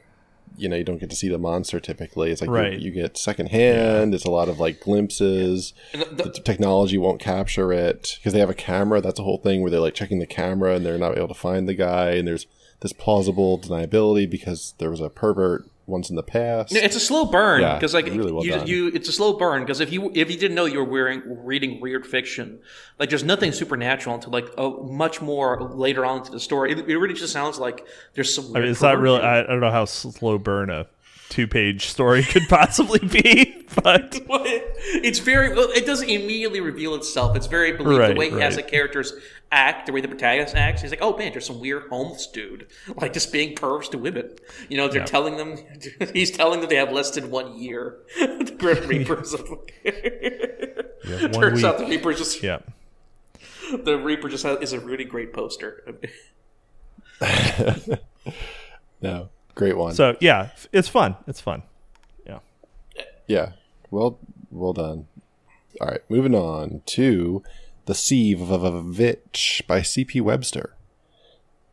You know, you don't get to see the monster typically. It's like you get secondhand. It's a lot of like glimpses. Yeah. The technology won't capture it because they have a camera. That's a whole thing where they're like checking the camera and they're not able to find the guy. And there's this plausible deniability because there was a pervert once in the past. It's a slow burn because like really well it's a slow burn because if you didn't know you were reading weird fiction, like there's nothing supernatural until like much more later on to the story. It really just sounds like there's some. I mean, it's not really. I don't know how slow burn a two-page story could possibly be, but it's very well, it doesn't immediately reveal itself. It's very believed the way as the characters act, the way the protagonist acts. He's like, oh man, there's some weird homeless dude like just being pervs to women. You know, they're telling them he's telling them they have less than 1 year. The Grim Reaper's turns out the Reaper just the Reaper just is a really great poster. No. Great one. So yeah, it's fun. It's fun. Yeah. Yeah. Well done. All right. Moving on to The Sieve of a Witch by C.P. Webster.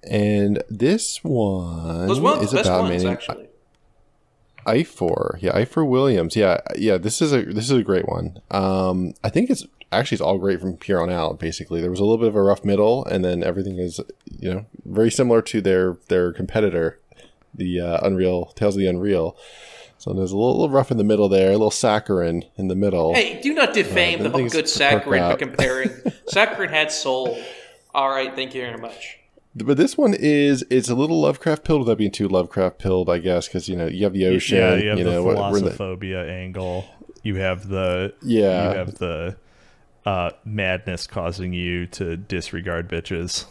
And this one is about actually. Ifor. Yeah, Ifor Williams. Yeah, yeah, this is a great one. I think it's actually, it's all great from here on out. Basically, there was a little bit of a rough middle, and then everything is, you know, very similar to their competitor, the Unreal, Tales of the Unreal. So there's a little rough in the middle there, a little saccharin in the middle. Hey, do not defame the good saccharin by comparing. Saccharin had soul. All right, thank you very much. But this one is, it's a little Lovecraft pilled without being too Lovecraft pilled, I guess, because, you know, you have the ocean. Yeah, you have the philosophobia angle. You have the madness causing you to disregard bitches.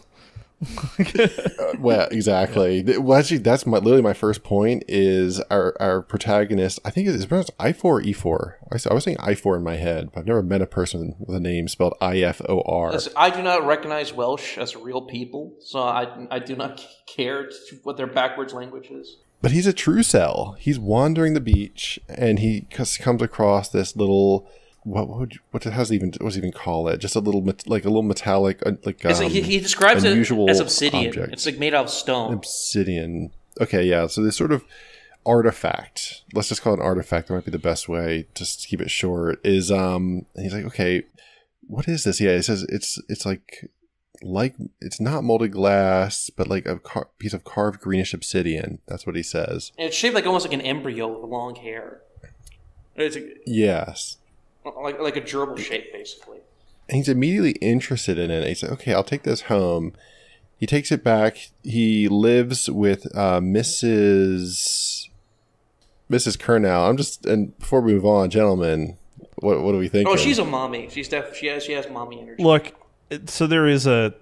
Well, exactly. Yeah. Well, actually, that's literally my first point is our protagonist. I think it's pronounced I4 or E4. I was saying I4 in my head, but I've never met a person with a name spelled I-F-O-R. I do not recognize Welsh as real people, so I do not care what their backwards language is. But he's a Truesell. He's wandering the beach, and he comes across this little... What does he even call it? Just a little metallic like he describes it as obsidian. Object. It's like made out of stone. Obsidian. Okay, yeah. So this sort of artifact. Let's just call it an artifact. That might be the best way just to keep it short. Is and he's like, okay, what is this? Yeah, it says it's like it's not molded glass, but like a piece of carved greenish obsidian. That's what he says. And it's shaped like almost like an embryo with long hair. It's like, yes. Like a gerbil shape, basically. And he's immediately interested in it. He's like, okay, I'll take this home. He takes it back. He lives with Mrs. Kernow. And before we move on, gentlemen, what do we think? Oh, she's a mommy. She has mommy energy. Look, so there is an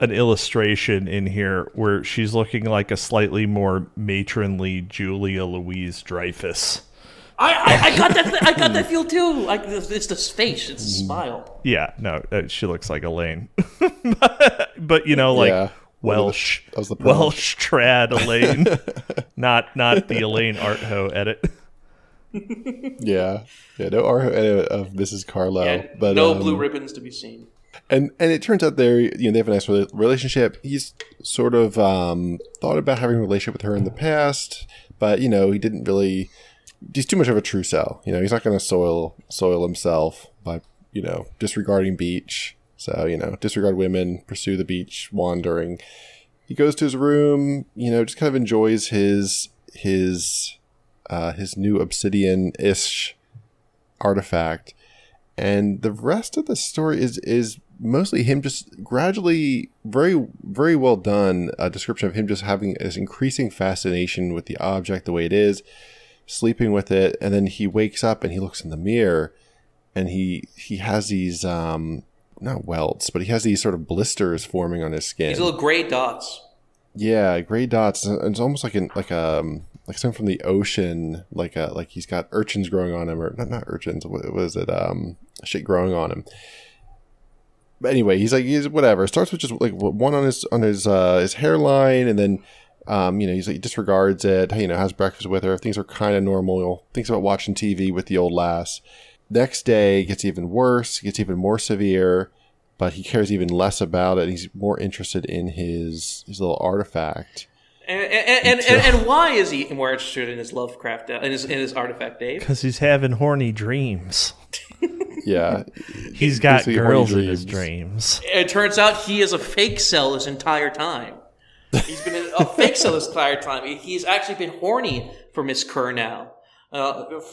illustration in here where she's looking like a slightly more matronly Julia Louise Dreyfus. I got that feel too. Like it's the face, it's the smile. Yeah, no, she looks like Elaine, but you know, like Welsh, Welsh trad Elaine, not the Elaine Artho edit. Yeah, no Artho edit of Mrs. Carlo, but no blue ribbons to be seen. And it turns out they have a nice relationship. He's sort of thought about having a relationship with her in the past, but you know, he didn't really. He's too much of a Truesell, you know. He's not going to soil himself by, you know, disregarding beach. So, you know, disregard women, pursue the beach, wandering. He goes to his room, you know, just kind of enjoys his new obsidian-ish artifact, and the rest of the story is mostly him just gradually, very, very well done description of him just having this increasing fascination with the object, the way it is. Sleeping with it, and then he wakes up and he looks in the mirror, and he has these not welts, but he has these sort of blisters forming on his skin. These little gray dots. Yeah, gray dots. It's almost like something from the ocean, like he's got urchins growing on him, or not urchins. What was it? Shit growing on him. But anyway, he's whatever. It starts with just like one on his hairline, and then. You know, he disregards it, you know, has breakfast with her. Things are kind of normal. Thinks about watching TV with the old lass. Next day gets even worse, gets even more severe, but he cares even less about it. He's more interested in his little artifact. And why is he more interested in his Lovecraft, in his artifact, Dave? Because he's having horny dreams. Yeah. He's got girls in his dreams. It turns out he is a fake cell this entire time. He's been a fake cell this entire time. He's actually been horny for Miss Kernow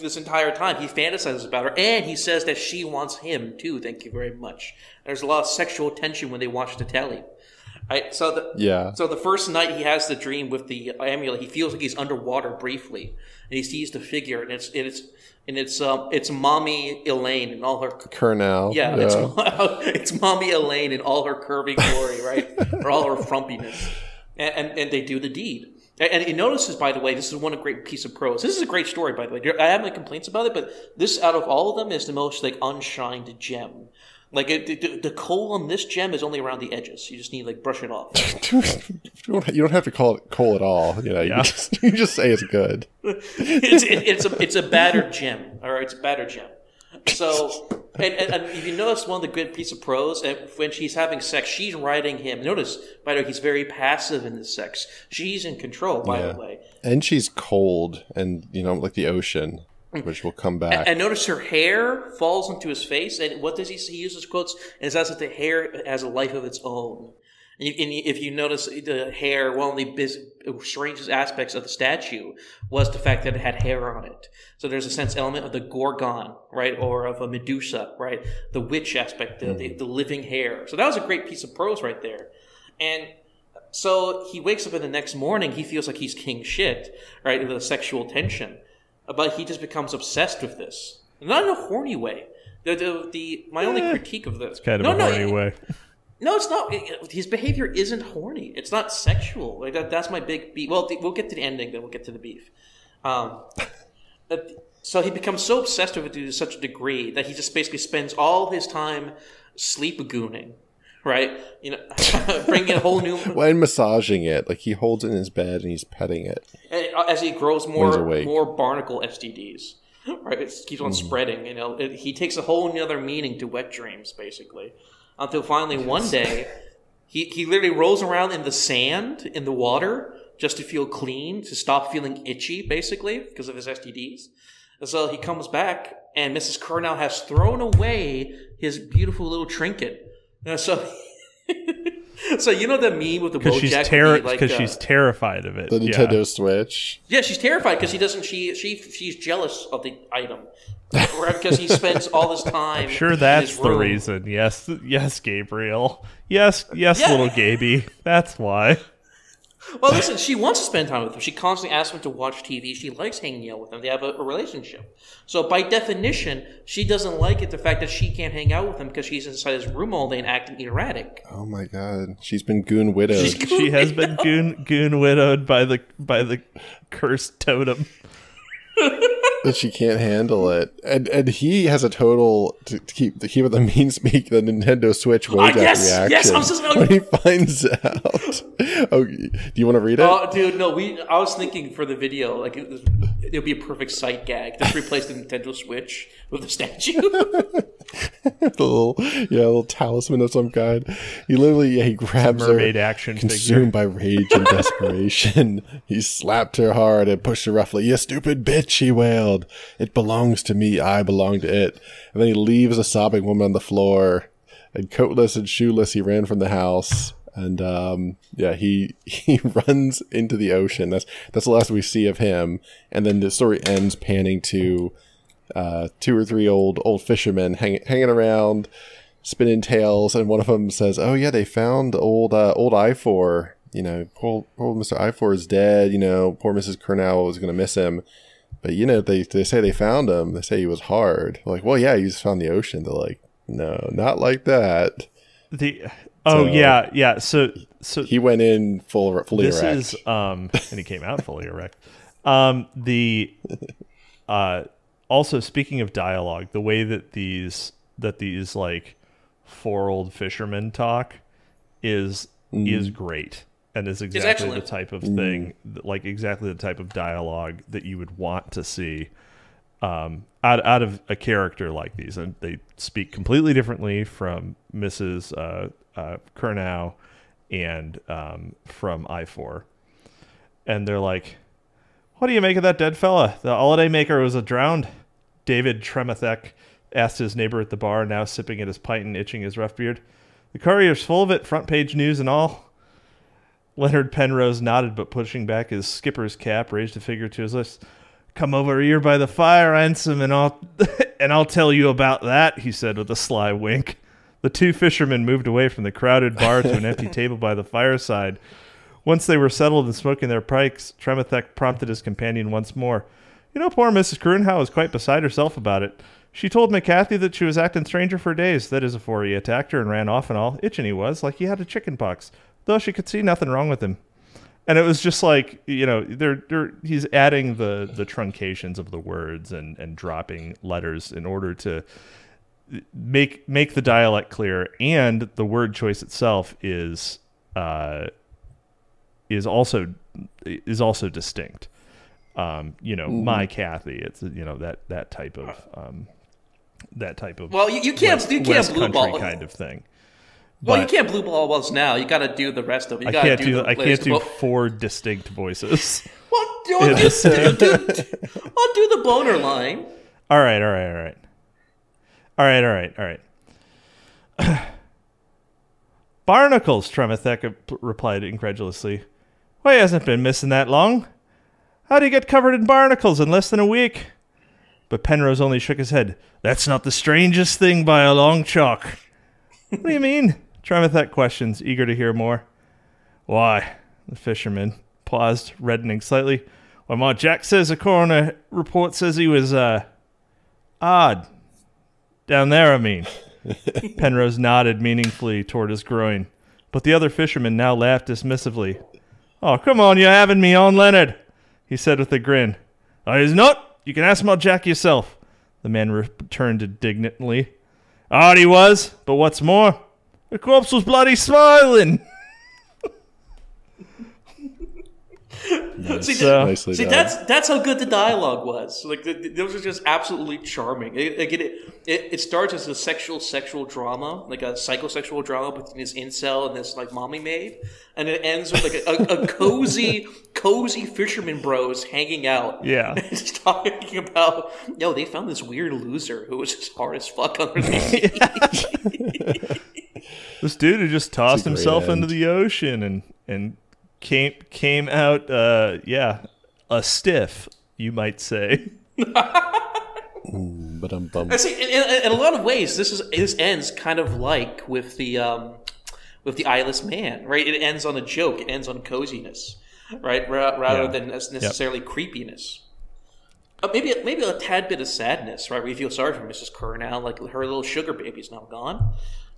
this entire time. He fantasizes about her, and he says that she wants him too. Thank you very much. There's a lot of sexual tension when they watch the telly. So the first night he has the dream with the amulet, he feels like he's underwater briefly, and he sees the figure, and it's Mommy Elaine and all her Colonel. Yeah, yeah. It's Mommy Elaine and all her curvy glory, right, or all her frumpiness, and they do the deed. And it notices, by the way, this is one great piece of prose. This is a great story, by the way. I have my complaints about it, but this, out of all of them, is the most like unshined gem. Like the coal on this gem is only around the edges. You just need like brush it off. You don't have to call it coal at all. You know, yeah. you just say it's good. It's a battered gem. All right, it's a battered gem. So, and if you notice one of the good piece of prose, and when she's having sex, she's riding him. Notice, by the way, he's very passive in this sex. She's in control, by the way. And she's cold and, you know, like the ocean, which will come back. And notice her hair falls into his face. And what does he say? He uses quotes, and says that the hair has a life of its own. And if you notice the hair, one of the strangest aspects of the statue was the fact that it had hair on it. So there's a sense element of the Gorgon, right, or of a Medusa, right, the witch aspect, the living hair. So that was a great piece of prose right there. And so he wakes up in the next morning, he feels like he's king shit, right, with a sexual tension. But he just becomes obsessed with this. Not in a horny way. My only critique of this. It's kind of a horny way. No, it's not. His behavior isn't horny. It's not sexual. Like that's my big beef. Well, we'll get to the ending, then we'll get to the beef. So he becomes so obsessed with it to such a degree that he just basically spends all his time sleep-gooning, right? You know, bringing a whole new... Well, and massaging it. Like he holds it in his bed and he's petting it. And as he grows more barnacle STDs, right? It keeps on spreading. You know, he takes a whole other meaning to wet dreams, basically. Until finally one day, he literally rolls around in the sand, in the water, just to feel clean, to stop feeling itchy, basically, because of his STDs. And so he comes back, and Mrs. Cornell has thrown away his beautiful little trinket. And so... So you know the meme with the BoJack? Because she's terrified of it. The Nintendo Switch. Yeah, she's terrified because she's jealous of the item, because he spends all his time. I'm sure that's the reason. Yes, yes, Gabriel. Yes, yes, yeah. Little Gaby. That's why. Well, listen. She wants to spend time with him. She constantly asks him to watch TV. She likes hanging out with him. They have a relationship. So by definition, she doesn't like it the fact that she can't hang out with him because she's inside his room all day and acting erratic. Oh my God, she's been goon widowed. She has been goon widowed by the cursed totem. That she can't handle it, and he has a total to keep the mean speak the Nintendo Switch Wojak reaction. Yes, I was just when he finds out. Oh, do you want to read it? Oh, dude, no. I was thinking for the video, like it would be a perfect sight gag. Just replace the Nintendo Switch with a statue. a little talisman of some kind. He literally, he grabs her. Mermaid action. Consumed figure. By rage and desperation, he slapped her hard and pushed her roughly. "You stupid bitch!" he wailed. "It belongs to me. I belong to it." And then he leaves a sobbing woman on the floor, and coatless and shoeless, he ran from the house. And he runs into the ocean. That's the last we see of him. And then the story ends panning to two or three old fishermen hanging around, spinning tales. And one of them says, "Oh yeah, they found old I4. You know, poor Mr. I4 is dead. You know, poor Mrs. Cornell was going to miss him. But, you know, they say they found him. They say he was hard." Like, well, yeah, you just found the ocean. They're like, no, not like that. So he went in fully erect. This is, and he came out fully erect. Also, speaking of dialogue, the way that these like four old fishermen talk is great. And is exactly the type of thing, like exactly the type of dialogue that you would want to see out of a character like these. And they speak completely differently from Mrs. Kernow and from I4. And they're like, "What do you make of that dead fella? The holiday maker was a drowned. David Tremethek asked his neighbor at the bar, now sipping at his pint and itching his rough beard. The courier's full of it, front page news and all." Leonard Penrose nodded, but pushing back his skipper's cap, raised a finger to his lips. "Come over here by the fire, Ansem, and I'll tell you about that," he said with a sly wink. The two fishermen moved away from the crowded bar to an empty table by the fireside. Once they were settled and smoking their pipes, Tremethek prompted his companion once more. You know, poor Mrs. Kruenhau was quite beside herself about it. She told McCarthy that she was acting stranger for days, that is, afore he attacked her and ran off and all. Itching he was, like he had a chicken pox, though she could see nothing wrong with him. And it was just like, you know, he's adding the truncations of the words and dropping letters in order to make the dialect clear. And the word choice itself is also distinct. You know, my Kathy. It's, you know, that type of well, you can't blue ball kind of thing. Well, you can't blue ball us now. You got to do the rest of it. You gotta do the I can't do four distinct voices. Well, I'll do the boner line. All right. Barnacles, Tremethek replied incredulously. Why hasn't been missing that long? How do you get covered in barnacles in less than a week? But Penrose only shook his head. That's not the strangest thing by a long chalk. What do you mean? Tremethek questions, eager to hear more. Why? The fisherman paused, reddening slightly. Well, my Jack says a coroner report says he was, odd. Down there, I mean. Penrose nodded meaningfully toward his groin. But the other fisherman now laughed dismissively. Oh, come on, you're having me on, Leonard, he said with a grin. I is not. You can ask my Jack yourself, the man returned indignantly. Odd he was, but what's more, the corpse was bloody smiling. Nice. See, that's how good the dialogue was. Like, those are just absolutely charming. It starts as a sexual drama, like a psychosexual drama between this incel and this like mommy maid, and it ends with like a cozy fisherman bros hanging out. Yeah, and it's talking about, yo, they found this weird loser who was just hard as fuck under the sea. This dude who just tossed himself into the ocean and came out, a stiff, you might say. But I'm bummed. I see, in a lot of ways, this ends kind of like with the Eyeless Man, right? It ends on a joke. It ends on coziness, right? Rather than necessarily creepiness. Maybe a tad bit of sadness, right? We feel sorry for Mrs. Kerr now, like her little sugar baby's now gone.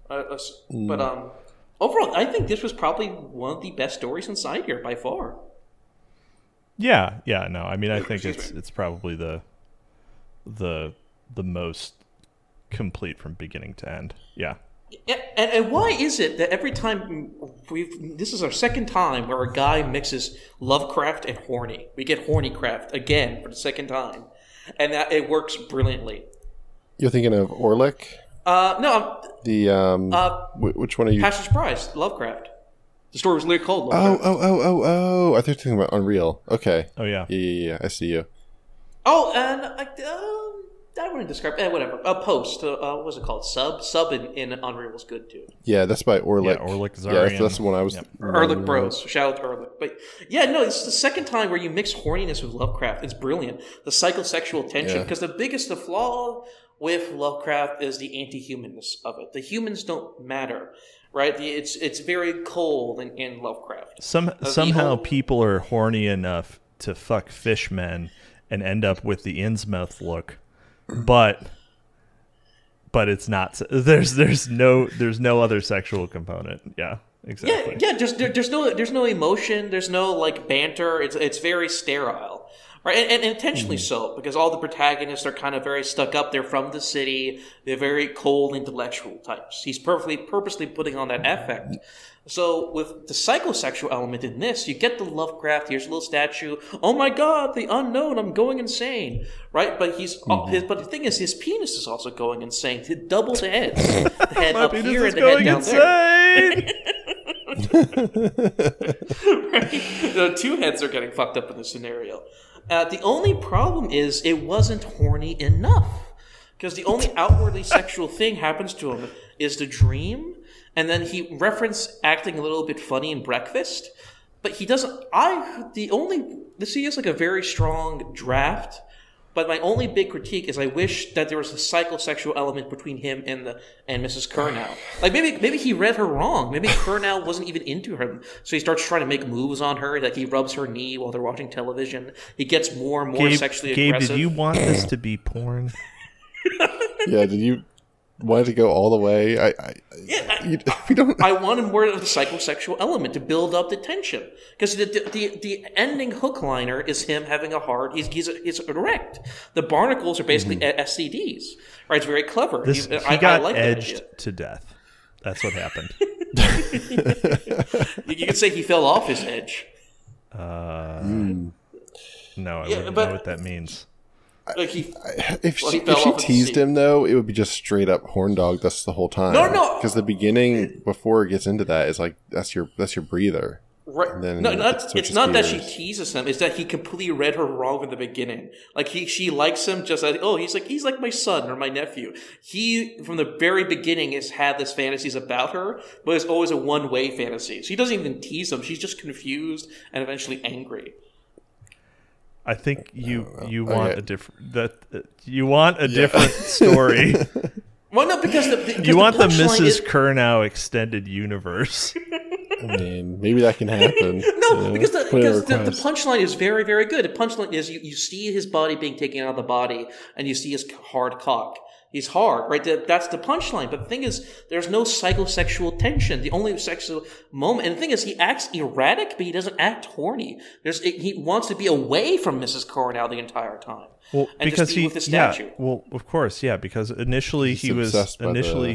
But. Overall, I think this was probably one of the best stories inside here by far. Yeah, no, I mean, I think it's probably the most complete from beginning to end. Yeah. And why is it that every time this is our second time where a guy mixes Lovecraft and horny, we get Hornycraft again for the second time, and that it works brilliantly. You're thinking of Orlick? No. Which one are you? Pastor's Prize, Lovecraft. The story was literally called Lovecraft. Oh. I think you're talking about Unreal. Okay. Oh, yeah. Yeah. I see you. Oh, and I wouldn't describe it. Whatever. A Post. What was it called? Sub? Sub in Unreal was good, too. Yeah, that's by Orlick. Yeah, Orlick Zarian. Yeah, that's the one I was... Yep. Orlick Bros. Shout out to Orlick. But, yeah, no, it's the second time where you mix horniness with Lovecraft. It's brilliant. The psychosexual tension. Because the flaw with Lovecraft is the anti-humanness of it. The humans don't matter, right? It's very cold in Lovecraft. Somehow people are horny enough to fuck fishmen and end up with the Innsmouth look, but it's not. There's no other sexual component. Yeah, exactly. Yeah. There's no emotion. There's no like banter. It's very sterile. Right, and intentionally so, because all the protagonists are kind of very stuck up. They're from the city. They're very cold, intellectual types. He's purposely putting on that affect. So with the psychosexual element in this, you get the Lovecraft. Here's a little statue. Oh my God, the unknown. I'm going insane, right? But but the thing is, his penis is also going insane. He doubles the heads. The head up here and the head down there. Right? So two heads are getting fucked up in this scenario. The only problem is it wasn't horny enough, because the only outwardly sexual thing happens to him is the dream, and then he referenced acting a little bit funny in Breakfast, but he doesnce. I the only this he has like a very strong draft, But my only big critique is I wish that there was a psychosexual element between him and Mrs. Curnow. Like maybe he read her wrong. Maybe Curnow wasn't even into her. So he starts trying to make moves on her. Like he rubs her knee while they're watching television. He gets more and more sexually aggressive. Gabe, did you want this to be porn? Yeah, did you want to go all the way? I wanted more of a psychosexual element to build up the tension, because the ending hook liner is him having a hard. He's erect. The barnacles are basically SCDs. Right, it's very clever. He got edged to death. That's what happened. You could say he fell off his edge. No, I wouldn't know what that means. Like if she teased him, though, it would be just straight up horn dog. That's the whole time. No, because the beginning before it gets into that is like that's your breather. Right. No, it's not that she teases him. It's that he completely read her wrong in the beginning. Like she likes him just as he's like my son or my nephew. He from the very beginning has had these fantasies about her, but it's always a one way fantasy. She doesn't even tease him. She's just confused and eventually angry. I think you want a different different story. Well, no, because you want the Mrs. Curnow extended universe. I mean, maybe that can happen. No, because the punchline is very, very good. The punchline is you see his body being taken out of the body, and you see his hard cock. He's hard, right? That's the punchline. But the thing is, there's no psychosexual tension. The only sexual moment, and the thing is, he acts erratic, but he doesn't act horny. He wants to be away from Mrs. Curnow the entire time. Well, and because just be with the statue. Yeah, well, of course, yeah. Because initially he was initially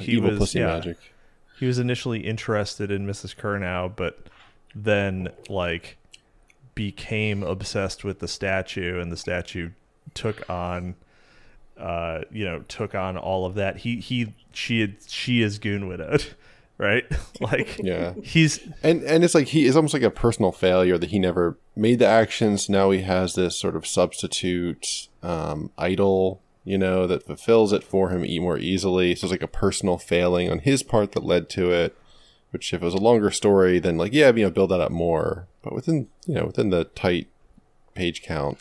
interested in Mrs. Curnow, but then like became obsessed with the statue, and the statue took on. Took on all of that. She is goon widowed, right? Like, yeah, and it's like he is almost like a personal failure that he never made the actions. Now he has this sort of substitute idol, that fulfills it for him more easily. So it's like a personal failing on his part that led to it. Which, if it was a longer story, then like build that up more. But within the tight page count.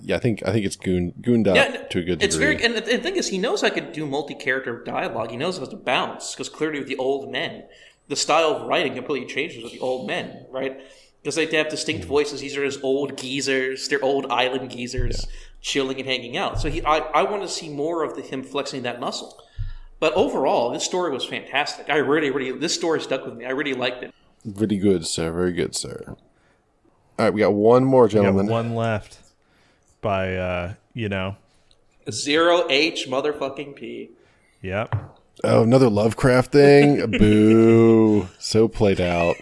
Yeah, I think it's gooned out to a good degree. It's very, and the thing is, he knows I could do multi-character dialogue. He knows how to bounce, because clearly with the old men, the style of writing completely changes with the old men, right? Because they have distinct voices. These are his old geezers. They're old island geezers, chilling and hanging out. So I want to see more of him flexing that muscle. But overall, this story was fantastic. I really, really, this story stuck with me. I really liked it. Really good, sir. Very good, sir. All right, we got one more, gentlemen. We got one left. By, Zero H motherfucking P. Yep. Oh, another Lovecraft thing? Boo. So played out.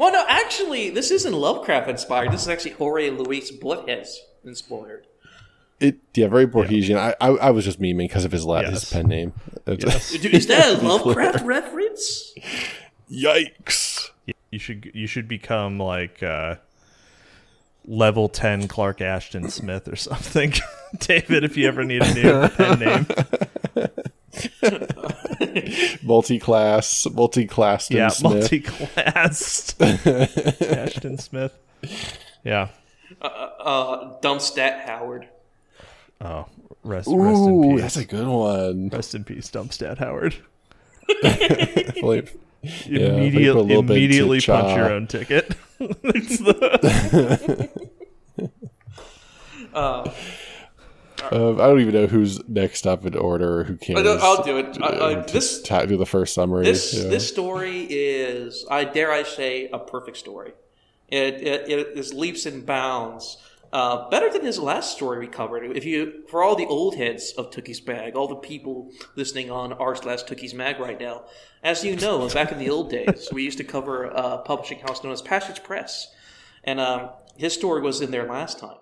Well, no, actually, this isn't Lovecraft inspired. This is actually Jorge Luis Borges inspired. Very Borgesian. Yeah. I was just memeing because of his pen name. Yes. Dude, is that a Lovecraft reference? Yikes. You should become like... level 10 Clark Ashton Smith or something. David, if you ever need a new pen name. Multi-classed. Yeah, multi-classed Ashton Smith. Yeah. Dumpstat Howard. Oh, rest in peace. That's a good one. Rest in peace, Dumpstat Howard. Immediately punch your own ticket. I don't even know who's next up in order or who can't. I'll do it. Do the first summary. This story is, dare I say, a perfect story. It is leaps and bounds. Better than his last story we covered. For all the old heads of Tooky's Mag, all the people listening on r/Tooky's Mag right now, as you know, back in the old days, we used to cover a publishing house known as Passage Press, and his story was in there last time.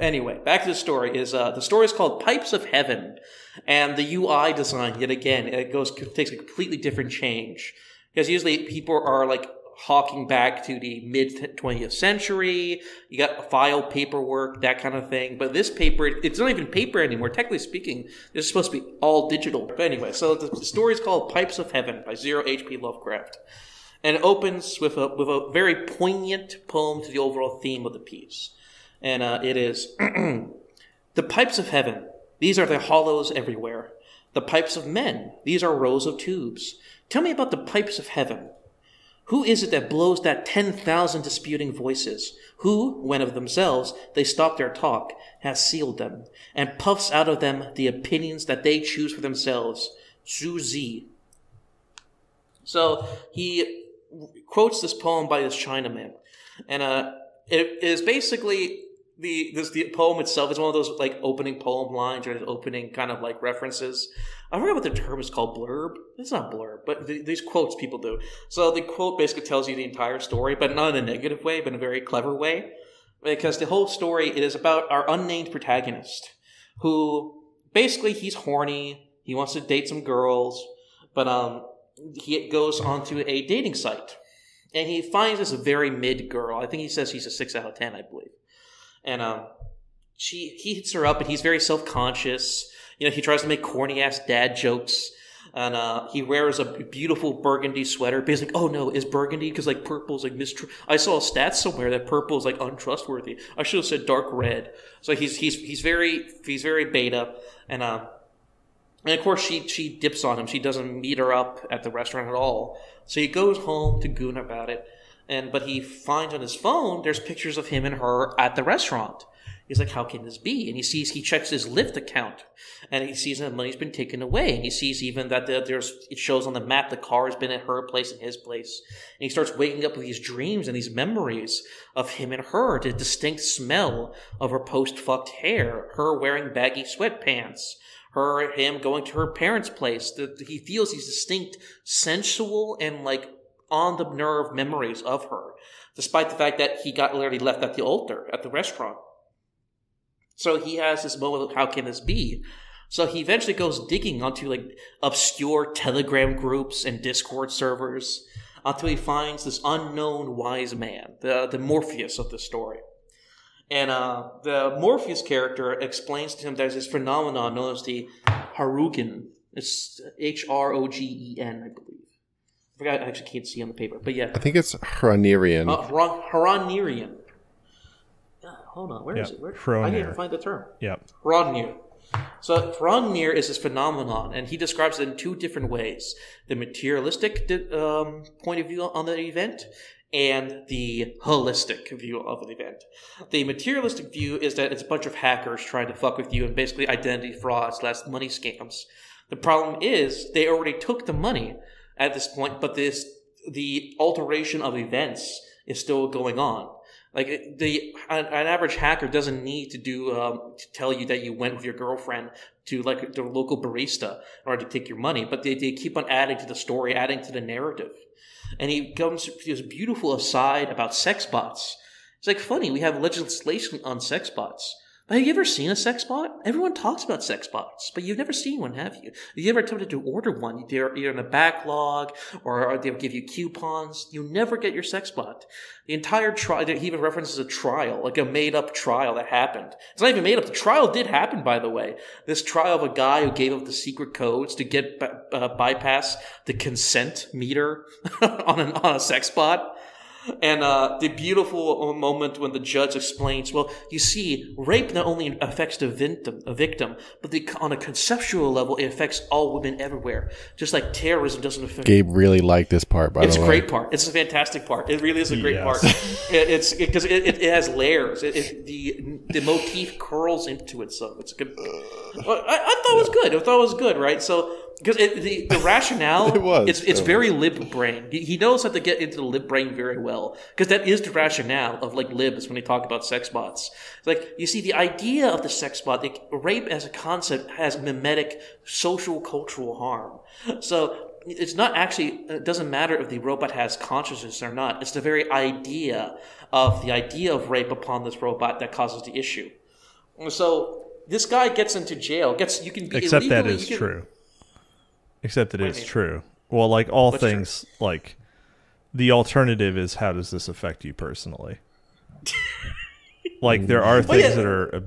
Anyway, back to the story. The story is called Pipes of Heaven, and the UI design yet again takes a completely different change, because usually people are like. Hawking back to the mid-20th century, you got file paperwork, that kind of thing. But this paper, it's not even paper anymore. Technically speaking, this is supposed to be all digital. But anyway, so the story is called Pipes of Heaven by Zero H.P. Lovecraft. And it opens with a very poignant poem to the overall theme of the piece. and it is The Pipes of Heaven. These are the hollows everywhere. The Pipes of Men. These are rows of tubes. Tell me about the Pipes of Heaven. Who is it that blows that 10,000 disputing voices, who, when of themselves, they stop their talk, has sealed them, and puffs out of them the opinions that they choose for themselves? Zuzi. So he quotes this poem by this Chinaman, and it is basically the poem itself is one of those like opening poem lines or opening kind of like references. I forget what the term is called. Blurb? It's not blurb, but these quotes people do. So the quote basically tells you the entire story, but not in a negative way, but in a very clever way. Because the whole story, it is about our unnamed protagonist, who basically he's horny, he wants to date some girls, but he goes onto a dating site. And he finds this very mid girl. I think he says he's a 6 out of 10, I believe. And he hits her up, and he's very self-conscious. You know, he tries to make corny-ass dad jokes, and he wears a beautiful burgundy sweater. But he's like, oh no, is burgundy? Because like purple's like I saw a stat somewhere that purple is like untrustworthy. I should have said dark red. So he's very beta, and of course she dips on him. She doesn't meet her up at the restaurant at all. So he goes home to goon about it. But he finds on his phone, there's pictures of him and her at the restaurant. He's like, how can this be? And he checks his Lyft account, and he sees that money's been taken away. And he sees even that it shows on the map the car has been at her place and his place. And he starts waking up with these dreams and these memories of him and her, the distinct smell of her post-fucked hair, her wearing baggy sweatpants, him going to her parents' place. He feels these distinct sensual and like on the nerve memories of her, despite the fact that he got literally left at the altar at the restaurant. So he has this moment of how can this be? So he eventually goes digging onto like obscure Telegram groups and Discord servers until he finds this unknown wise man, the Morpheus of the story. And the Morpheus character explains to him there's this phenomenon known as the Harugen. It's H-R-O-G-E-N, I believe. I forgot, I actually can't see on the paper, but yeah. I think it's Hronirian. Hronirian. Hold on, where is it? Where? I can't find the term. Yep. Hronir. So Hronir is this phenomenon, and he describes it in two different ways. The materialistic point of view on the event and the holistic view of the event. The materialistic view is that it's a bunch of hackers trying to fuck with you and basically identity frauds, last money scams. The problem is they already took the money at this point, but the alteration of events is still going on. Like an average hacker doesn't need to tell you that you went with your girlfriend to like the local barista in order to take your money, but they keep on adding to the story, adding to the narrative. And he comes to this beautiful aside about sex bots. It's like funny, we have legislation on sex bots. Have you ever seen a sex bot? Everyone talks about sex bots, but you've never seen one, have you? Have you ever attempted to order one? They're either in a backlog, or they'll give you coupons. You never get your sex bot. The entire trial, he even references a trial, like a made-up trial that happened. It's not even made up. The trial did happen, by the way. This trial of a guy who gave up the secret codes to get bypass the consent meter on a sex bot. And the beautiful moment when the judge explains, well, you see, rape not only affects the victim, but on a conceptual level, it affects all women everywhere. Just like terrorism doesn't affect... Gabe really liked this part, by the way. It's a great part. It's a fantastic part. It really is a great part. It's because it has layers. The motif curls into itself. It's a good... I thought it was good. I thought it was good, right? So... Because the rationale, it's very lib brain. He knows how to get into the lib brain very well. Because that is the rationale of like libs when they talk about sex bots. It's like you see the idea of the sex bot, like, rape as a concept has mimetic social cultural harm. So it's not actually, it doesn't matter if the robot has consciousness or not. It's the very idea of rape upon this robot that causes the issue. So this guy gets into jail. You can be except illegally, that is you can, true. Except it is true. Well, like all things, like the alternative is how does this affect you personally? Like there are things that are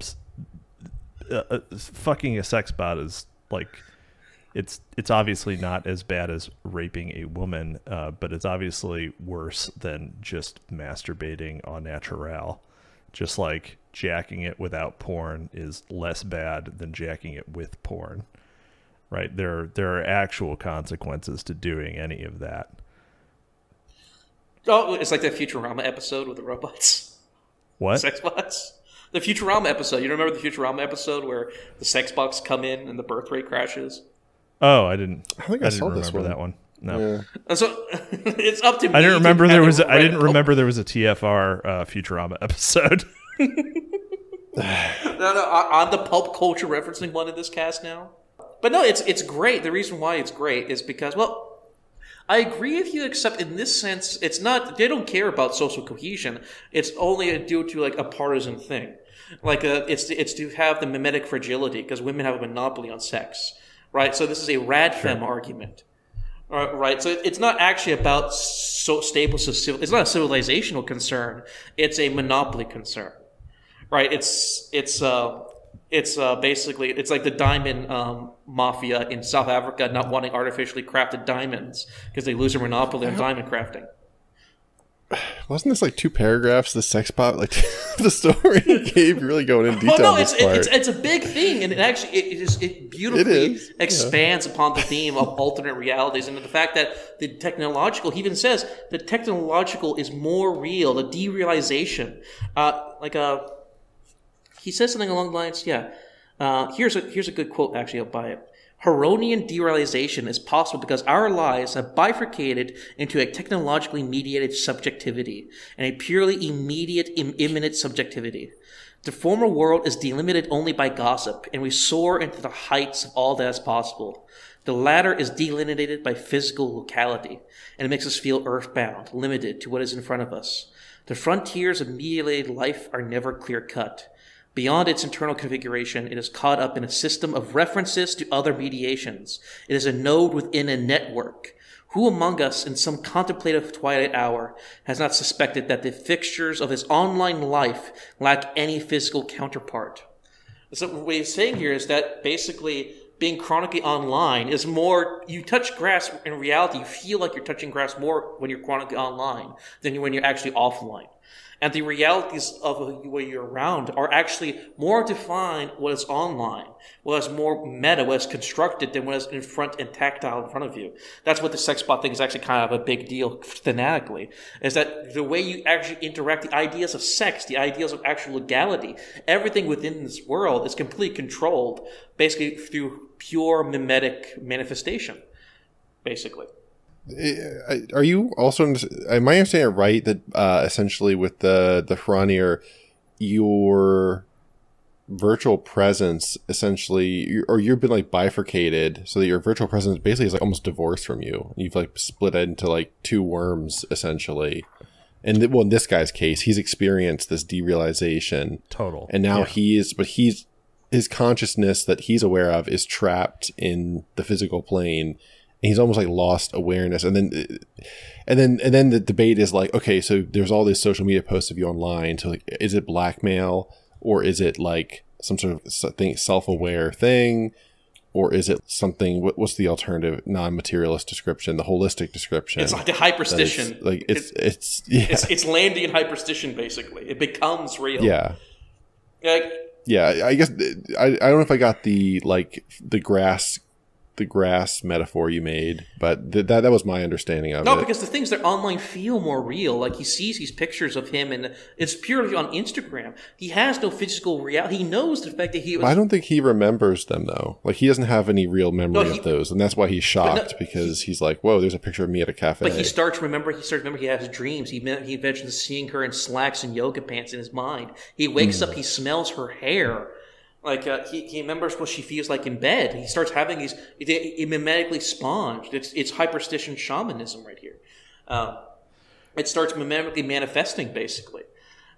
fucking a sex bot is like it's obviously not as bad as raping a woman, but it's obviously worse than just masturbating au naturel. Just like jacking it without porn is less bad than jacking it with porn, right? There are actual consequences to doing any of that. Oh, it's like that Futurama episode with the robots. What? Sex bots. The Futurama episode. You remember the Futurama episode where the sex bots come in and the birth rate crashes? Oh, I didn't. I think I saw didn't remember that one. No. Yeah. And so it's up to me. I didn't remember there was. I didn't remember there was a TFR Futurama episode. No, on the pulp culture referencing one in this cast now. But no, it's great. The reason why it's great is because, well, I agree with you, except in this sense, it's not, they don't care about social cohesion. It's only due to like a partisan thing. Like it's to have the mimetic fragility because women have a monopoly on sex, right? So this is a rad femme argument, right? So it's not actually about it's not a civilizational concern. It's a monopoly concern, right? It's basically, it's like the diamond mafia in South Africa not wanting artificially crafted diamonds because they lose a monopoly on diamond crafting. Wasn't this like 2 paragraphs, the sex bot, like the story? Gabe, you're really going in detail. Well, no, it's a big thing, and it actually it beautifully expands upon the theme of alternate realities, and the fact that the technological, he even says the technological is more real, the derealization, he says something along the lines, here's a good quote, actually, I'll buy it. Hrönirian derealization is possible because our lives have bifurcated into a technologically mediated subjectivity and a purely immediate, imminent subjectivity. The former world is delimited only by gossip, and we soar into the heights of all that is possible. The latter is delineated by physical locality, and it makes us feel earthbound, limited to what is in front of us. The frontiers of mediated life are never clear-cut. Beyond its internal configuration, it is caught up in a system of references to other mediations. It is a node within a network. Who among us, in some contemplative twilight hour, has not suspected that the fixtures of his online life lack any physical counterpart? So what he's saying here is that basically being chronically online is more, you touch grass in reality, you feel like you're touching grass more when you're chronically online than when you're actually offline. And the realities of what you're around are actually more defined what is online, what is more meta, what is constructed than what is in front and tactile in front of you. That's what the sex bot thing is actually kind of a big deal thematically, is that the way you actually interact, the ideas of sex, the ideas of actual legality, everything within this world is completely controlled basically through pure mimetic manifestation, basically. Are you also, am I understanding it right that essentially with the Hrönir, your virtual presence essentially, or you've been like bifurcated so that your virtual presence basically is like almost divorced from you. You've like split it into like 2 worms essentially. And well, in this guy's case, he's experienced this derealization. Total. And now his consciousness that he's aware of is trapped in the physical plane. He's almost like lost awareness, and then the debate is like, okay, so there's all these social media posts of you online. So like, is it blackmail, or is it like some sort of self-aware thing, or is it something? What's the alternative, non-materialist description, the holistic description? It's like the hyperstition. Like it's Landian hyperstition. Basically, it becomes real. Yeah. Like, yeah, I guess I don't know if I got the grass metaphor you made, but that was my understanding of it. No, because the things that online feel more real. Like he sees these pictures of him, and it's purely on Instagram. He has no physical reality. He knows the fact that he was... I don't think he remembers them, though. Like, he doesn't have any real memory of those, and that's why he's shocked, because he's like, whoa, there's a picture of me at a cafe. But he starts remembering he has dreams. He mentions seeing her in slacks and yoga pants in his mind. He wakes up, he smells her hair. Like, he remembers what she feels like in bed. He starts having these... It mimetically sponged. It's hyperstition shamanism right here. It starts mimetically manifesting, basically.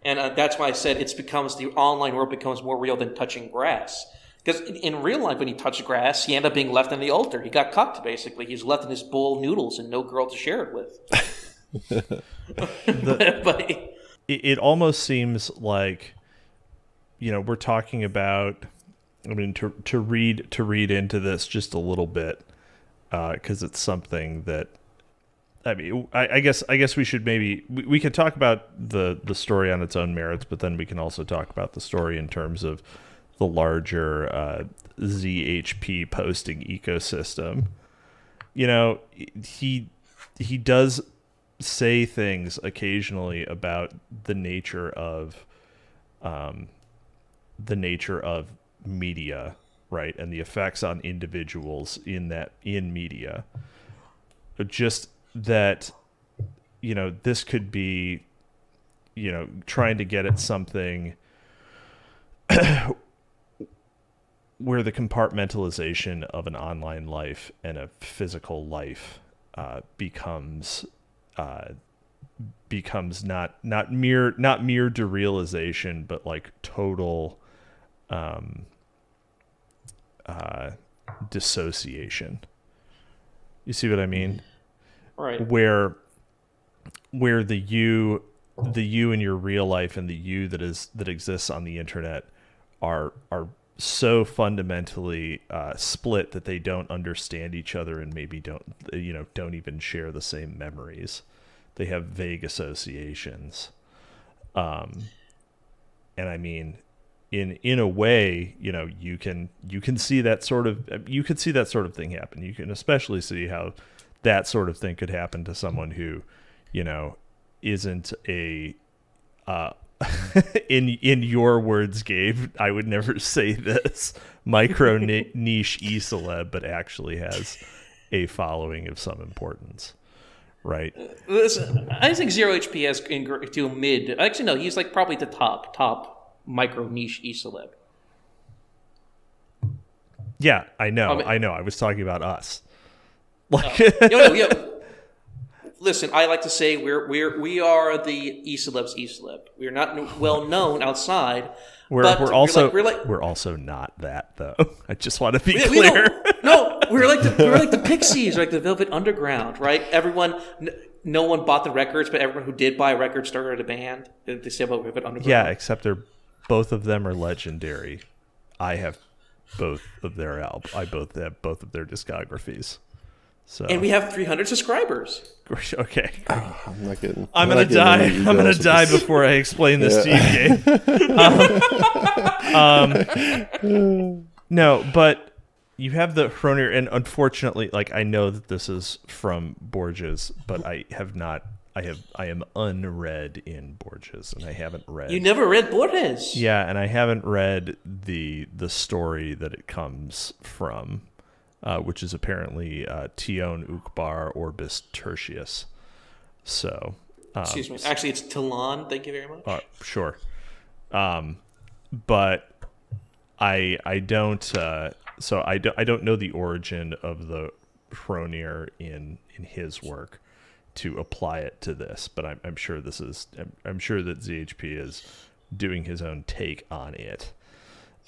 And that's why I said it becomes... The online world becomes more real than touching grass. Because in real life, when he touched grass, he ended up being left on the altar. He got cucked, basically. He's left in his bowl of noodles and no girl to share it with. but it almost seems like... You know, we're talking about, I mean, to read into this just a little bit, because it's something that I mean, I guess we should maybe we could talk about the story on its own merits, but then we can also talk about the story in terms of the larger ZHP posting ecosystem. You know, he does say things occasionally about the nature of media, right, and the effects on individuals in that in media. Just that, you know, this could be, you know, trying to get at something where the compartmentalization of an online life and a physical life becomes not mere derealization, but like total dissociation. You see what I mean? Right. Where the you in your real life and the you that exists on the internet are so fundamentally split that they don't understand each other and maybe don't even share the same memories. They have vague associations. And I mean, in a way, you know, you can see that sort of thing happen. You can especially see how that sort of thing could happen to someone who, you know, isn't a in your words, Gabe, I would never say this, micro niche e-celeb, but actually has a following of some importance, right? Listen, I think Zero HP has to mid. Actually, no, he's like probably the top micro niche e-celeb. Yeah, I know, I know. I was talking about us. Like, no. Listen, I like to say we are the e-celebs e-celeb. We're not well known outside. We're also not that though. I just want to be clear. No, we're like the Pixies, like the Velvet Underground, right? Everyone, no one bought the records, but everyone who did buy a record started a band. They say about Velvet Underground. Yeah, except both of them are legendary. I have both of their albums. I both have both of their discographies. So. And we have 300 subscribers. Okay, I'm gonna die before I explain this to you, Gabe. No, but you have the Hrönir, and unfortunately, like I know that this is from Borges, but I have not. I am unread in Borges, and I haven't read. You never read Borges? Yeah, and I haven't read the story that it comes from. Which is apparently Tion Ukbar Orbis Tertius. So, excuse me. Actually, it's Talon. Thank you very much. Sure, but I don't. So I don't know the origin of the Hrönir in his work to apply it to this. But I'm sure this is. I'm sure that ZHP is doing his own take on it.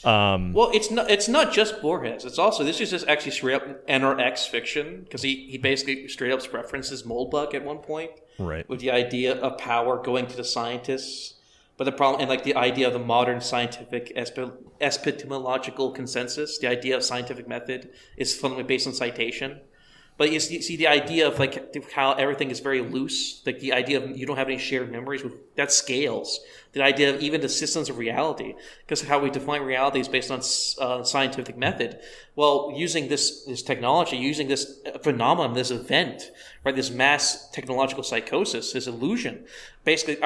Well, it's not just Borges. It's also this is just actually straight up NRX fiction, because he basically straight up references Moldbug at one point, right? With the idea of power going to the scientists, but the problem and like the idea of the modern scientific epistemological consensus, the idea of scientific method is fundamentally based on citation. But you see the idea of like how everything is very loose, like the idea of you don't have any shared memories, that scales. The idea of even the systems of reality, because how we define reality is based on scientific method. Well, using this technology, using this phenomenon, this event, right, this mass technological psychosis, this illusion, basically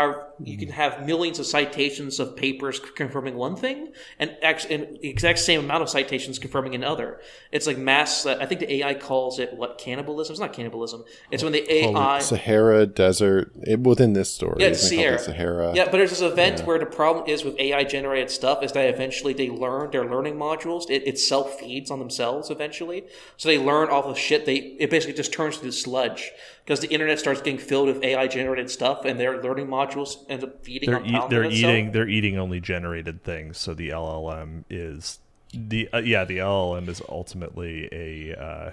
you can have millions of citations of papers confirming one thing and an exact same amount of citations confirming another. It's like mass, I think the AI calls it, what, cannibalism? It's not cannibalism. It's when the AI... Sahara Desert, within this story. Yeah, it's Sahara. Yeah, but there's this event where the problem is with AI-generated stuff is that eventually they learn, their learning modules, it self-feeds on themselves eventually. So they learn all the shit, it basically just turns into sludge. Because the internet starts getting filled with AI-generated stuff, and their learning modules end up feeding on top of itself. They're eating only generated things, so the LLM is the LLM is ultimately a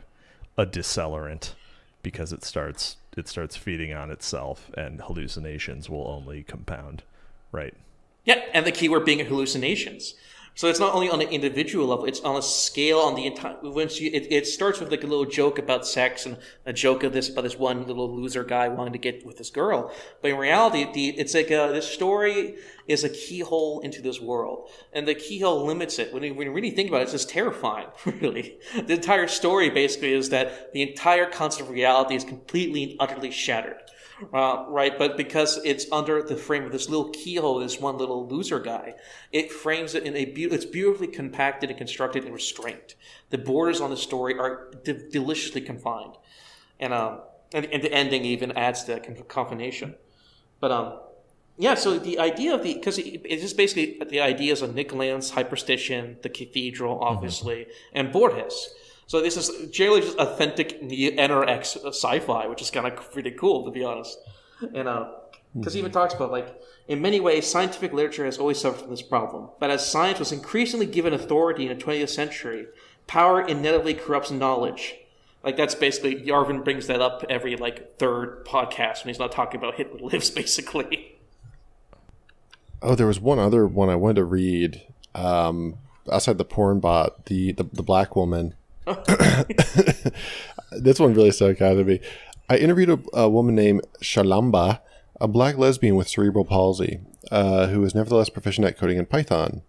decelerant, because it starts feeding on itself, and hallucinations will only compound, right? Yeah, and the keyword being hallucinations. So it's not only on an individual level, it's on a scale on the entire, once you, it starts with like a little joke about sex and a joke of this, about this one little loser guy wanting to get with this girl. But in reality, it's like this story is a keyhole into this world. And the keyhole limits it. When you really think about it, it's just terrifying, really. The entire story basically is that the entire concept of reality is completely and utterly shattered. Right, but because it's under the frame of this little keyhole, this one little loser guy, it frames it in a it's beautifully compacted and constructed and restrained. The borders on the story are deliciously confined, and the ending even adds to that combination. But yeah, so the idea of the it's just basically the ideas of Nick Lance, Hyperstition, the Cathedral, obviously, and Borges. So this is generally just authentic NRX sci-fi, which is kind of pretty cool, to be honest. And because he even talks about, like, in many ways, scientific literature has always suffered from this problem. But as science was increasingly given authority in the 20th century, power inevitably corrupts knowledge. Like, that's basically, Yarvin brings that up every, like, third podcast when he's not talking about Hitler Lives, basically. Oh, there was one other one I wanted to read. Outside the porn bot, the black woman. This one really stuck out to me. I interviewed a woman named Shalamba, a black lesbian with cerebral palsy, who is nevertheless proficient at coding in Python.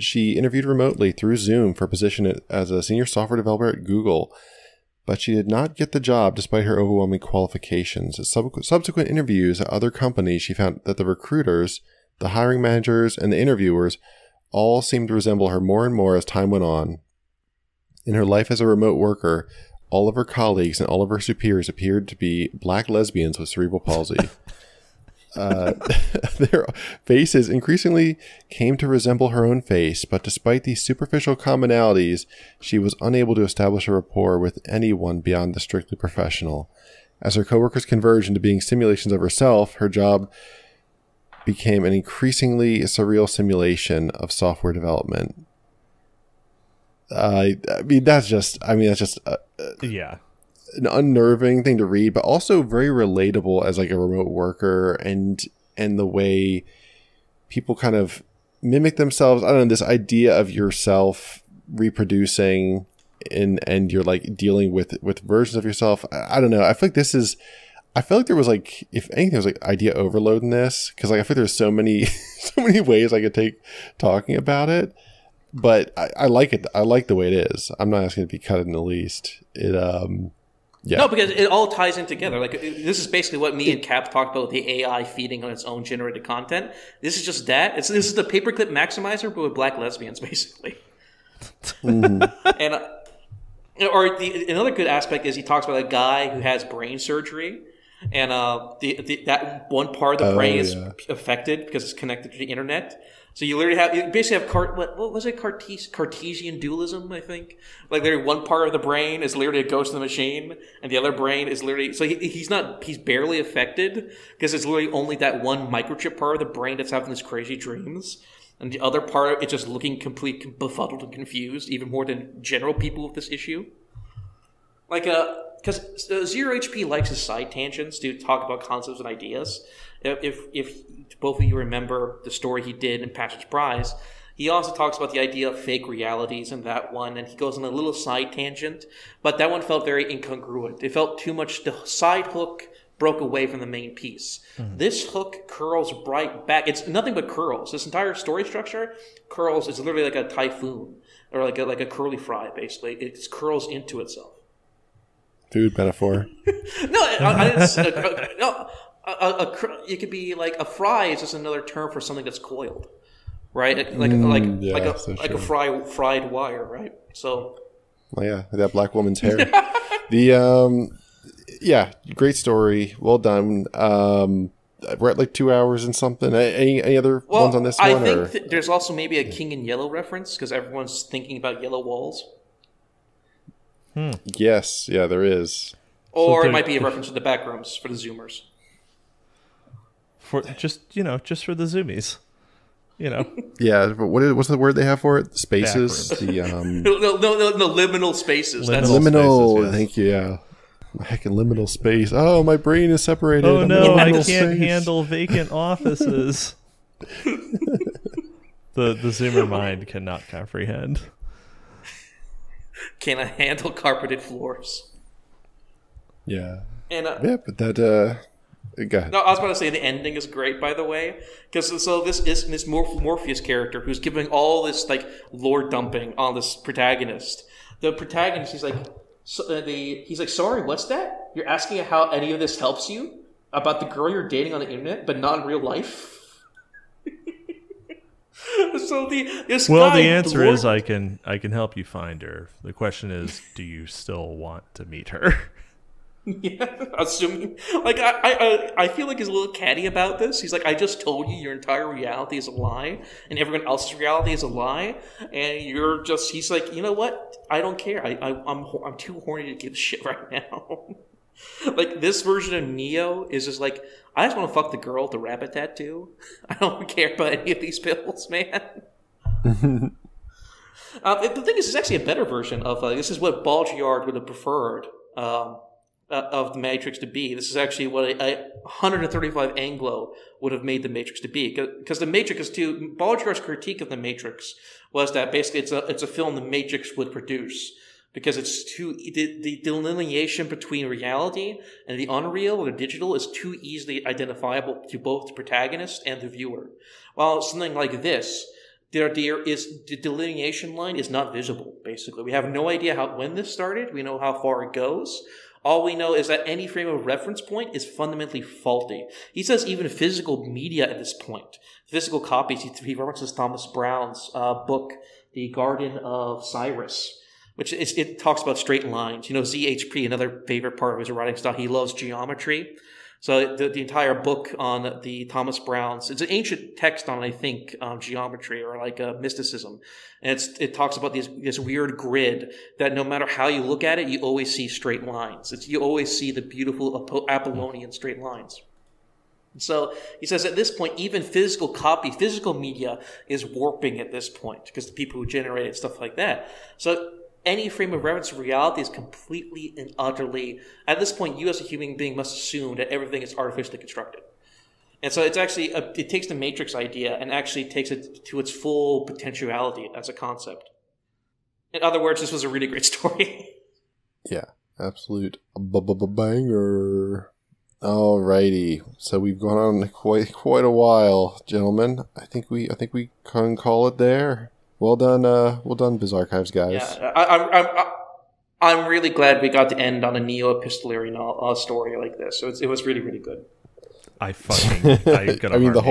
She interviewed remotely through Zoom for a position as a senior software developer at Google, but she did not get the job despite her overwhelming qualifications. At subsequent interviews at other companies, she found that the recruiters, the hiring managers, and the interviewers all seemed to resemble her more and more as time went on. In her life as a remote worker, all of her colleagues and all of her superiors appeared to be black lesbians with cerebral palsy. Their faces increasingly came to resemble her own face, but despite these superficial commonalities, she was unable to establish a rapport with anyone beyond the strictly professional. As her coworkers converged into being simulations of herself, her job became an increasingly surreal simulation of software development. I mean, that's just, yeah, an unnerving thing to read, but also very relatable as like a remote worker, and the way people kind of mimic themselves. I don't know, this idea of yourself reproducing and you're like dealing with versions of yourself. I don't know. I feel like this is, I feel like there was like, if anything, there was like idea overload in this. 'Cause like, I feel like there's so many, so many ways I could take talking about it. But I like it. I like the way it is. I'm not asking it to be cut in the least. It, yeah. No, because it all ties in together. Like, this is basically what me and Cap talked about with the AI feeding on its own generated content. This is just that. This is the paperclip maximizer, but with black lesbians, basically. And or another good aspect is he talks about a guy who has brain surgery. And that one part of the brain is affected because it's connected to the internet. So you literally have, you basically have, what was it, Cartesian dualism, I think? Like, literally one part of the brain is literally a ghost of the machine, and the other brain is literally, so he's barely affected, because it's literally only that one microchip part of the brain that's having these crazy dreams. And the other part, it's just looking complete, befuddled and confused, even more than general people with this issue. Like, because Zero H.P. likes his side tangents to talk about concepts and ideas. If both of you remember the story he did in Patrick's Prize, he also talks about the idea of fake realities in that one, and he goes on a little side tangent, but that one felt very incongruent. It felt too much, the side hook broke away from the main piece. This hook curls right back. It's nothing but curls. This entire story structure curls. It's literally like a typhoon, or like a curly fry, basically. It just curls into itself. Food metaphor. It could be like a fry is just another term for something that's coiled, right? Like a fried wire, right? So, well, yeah, that black woman's hair. The yeah, great story, well done. We're at like 2 hours and something. Any other ones on this one? I think there's also maybe a King in Yellow reference because everyone's thinking about yellow walls. Yes, yeah, there is. Or so it might be a reference to The Back Rooms for the Zoomers. For just for the Zoomies, Yeah, but what's the word they have for it? Spaces. The no, liminal spaces. Liminal. Spaces, yes. Thank you. Yeah, heckin' liminal space. Oh, my brain is separated. Oh no, I can't handle vacant offices. The zoomer mind cannot comprehend. Can I handle carpeted floors? Yeah. And yeah, but that go ahead. No, I was about to say the ending is great, by the way, because so this is this Morpheus character who's giving all this like lore dumping on this protagonist. The protagonist, he's like, sorry, what's that? You're asking how any of this helps you about the girl you're dating on the internet, but not in real life. So the answer is I can help you find her. The question is, do you still want to meet her? Yeah, assuming like I feel like he's a little catty about this. He's like, I just told you your entire reality is a lie, and everyone else's reality is a lie, and you're just. He's like, you know what? I don't care. I'm too horny to give a shit right now. Like this version of Neo is just like, I just want to fuck the girl with the rabbit tattoo. I don't care about any of these pills, man. The thing is, it's actually a better version of this is what Baudrillard would have preferred of the Matrix to be. This is actually what a 135 Anglo would have made the Matrix to be, because the Matrix is too. Baudrillard's critique of the Matrix was that basically it's a film the Matrix would produce. Because it's too the delineation between reality and the unreal or the digital is too easily identifiable to both the protagonist and the viewer. While something like this, the delineation line is not visible. Basically, we have no idea when this started. We know how far it goes. All we know is that any frame of reference point is fundamentally faulty. He says even physical media at this point, physical copies. He references Thomas Brown's book, *The Garden of Cyrus*. Which is, it talks about straight lines. You know, ZHP, another favorite part of his writing style, he loves geometry. So the entire book on the Thomas Brown's, it's an ancient text on, I think, geometry or like mysticism. And it talks about this weird grid that no matter how you look at it, you always see straight lines. You always see the beautiful Apollonian straight lines. So he says at this point, even physical media is warping at this point because the people who generate it, stuff like that. So any frame of reference of reality is completely and utterly... At this point, you as a human being must assume that everything is artificially constructed. And so it's actually... it takes the Matrix idea and actually takes it to its full potentiality as a concept. In other words, this was a really great story. Yeah, absolute banger. Alrighty. So we've gone on quite a while, gentlemen. I think we can call it there. Well done, Bizarchives guys. Yeah, I'm really glad we got to end on a neo-epistolary story like this. So it was really, really good. I mean, the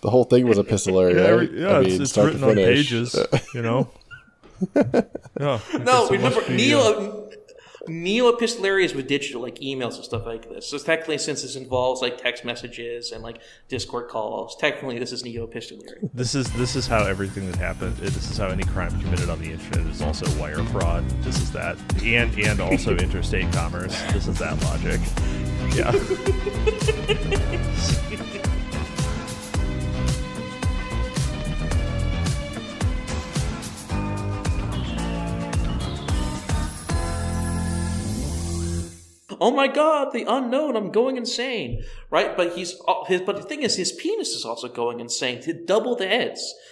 whole thing was epistolary, right? Yeah, I mean, it's written on pages, you know. Yeah. No, remember neo-epistolary is with digital, like emails and stuff like this. So technically, since this involves like text messages and like Discord calls, technically this is neo-epistolary. This is how everything that happened. This is how any crime committed on the internet is also wire fraud. This is that, and also interstate commerce. This is that logic. Yeah. Oh my God, the unknown! I'm going insane, right? But the thing is, his penis is also going insane to double the heads.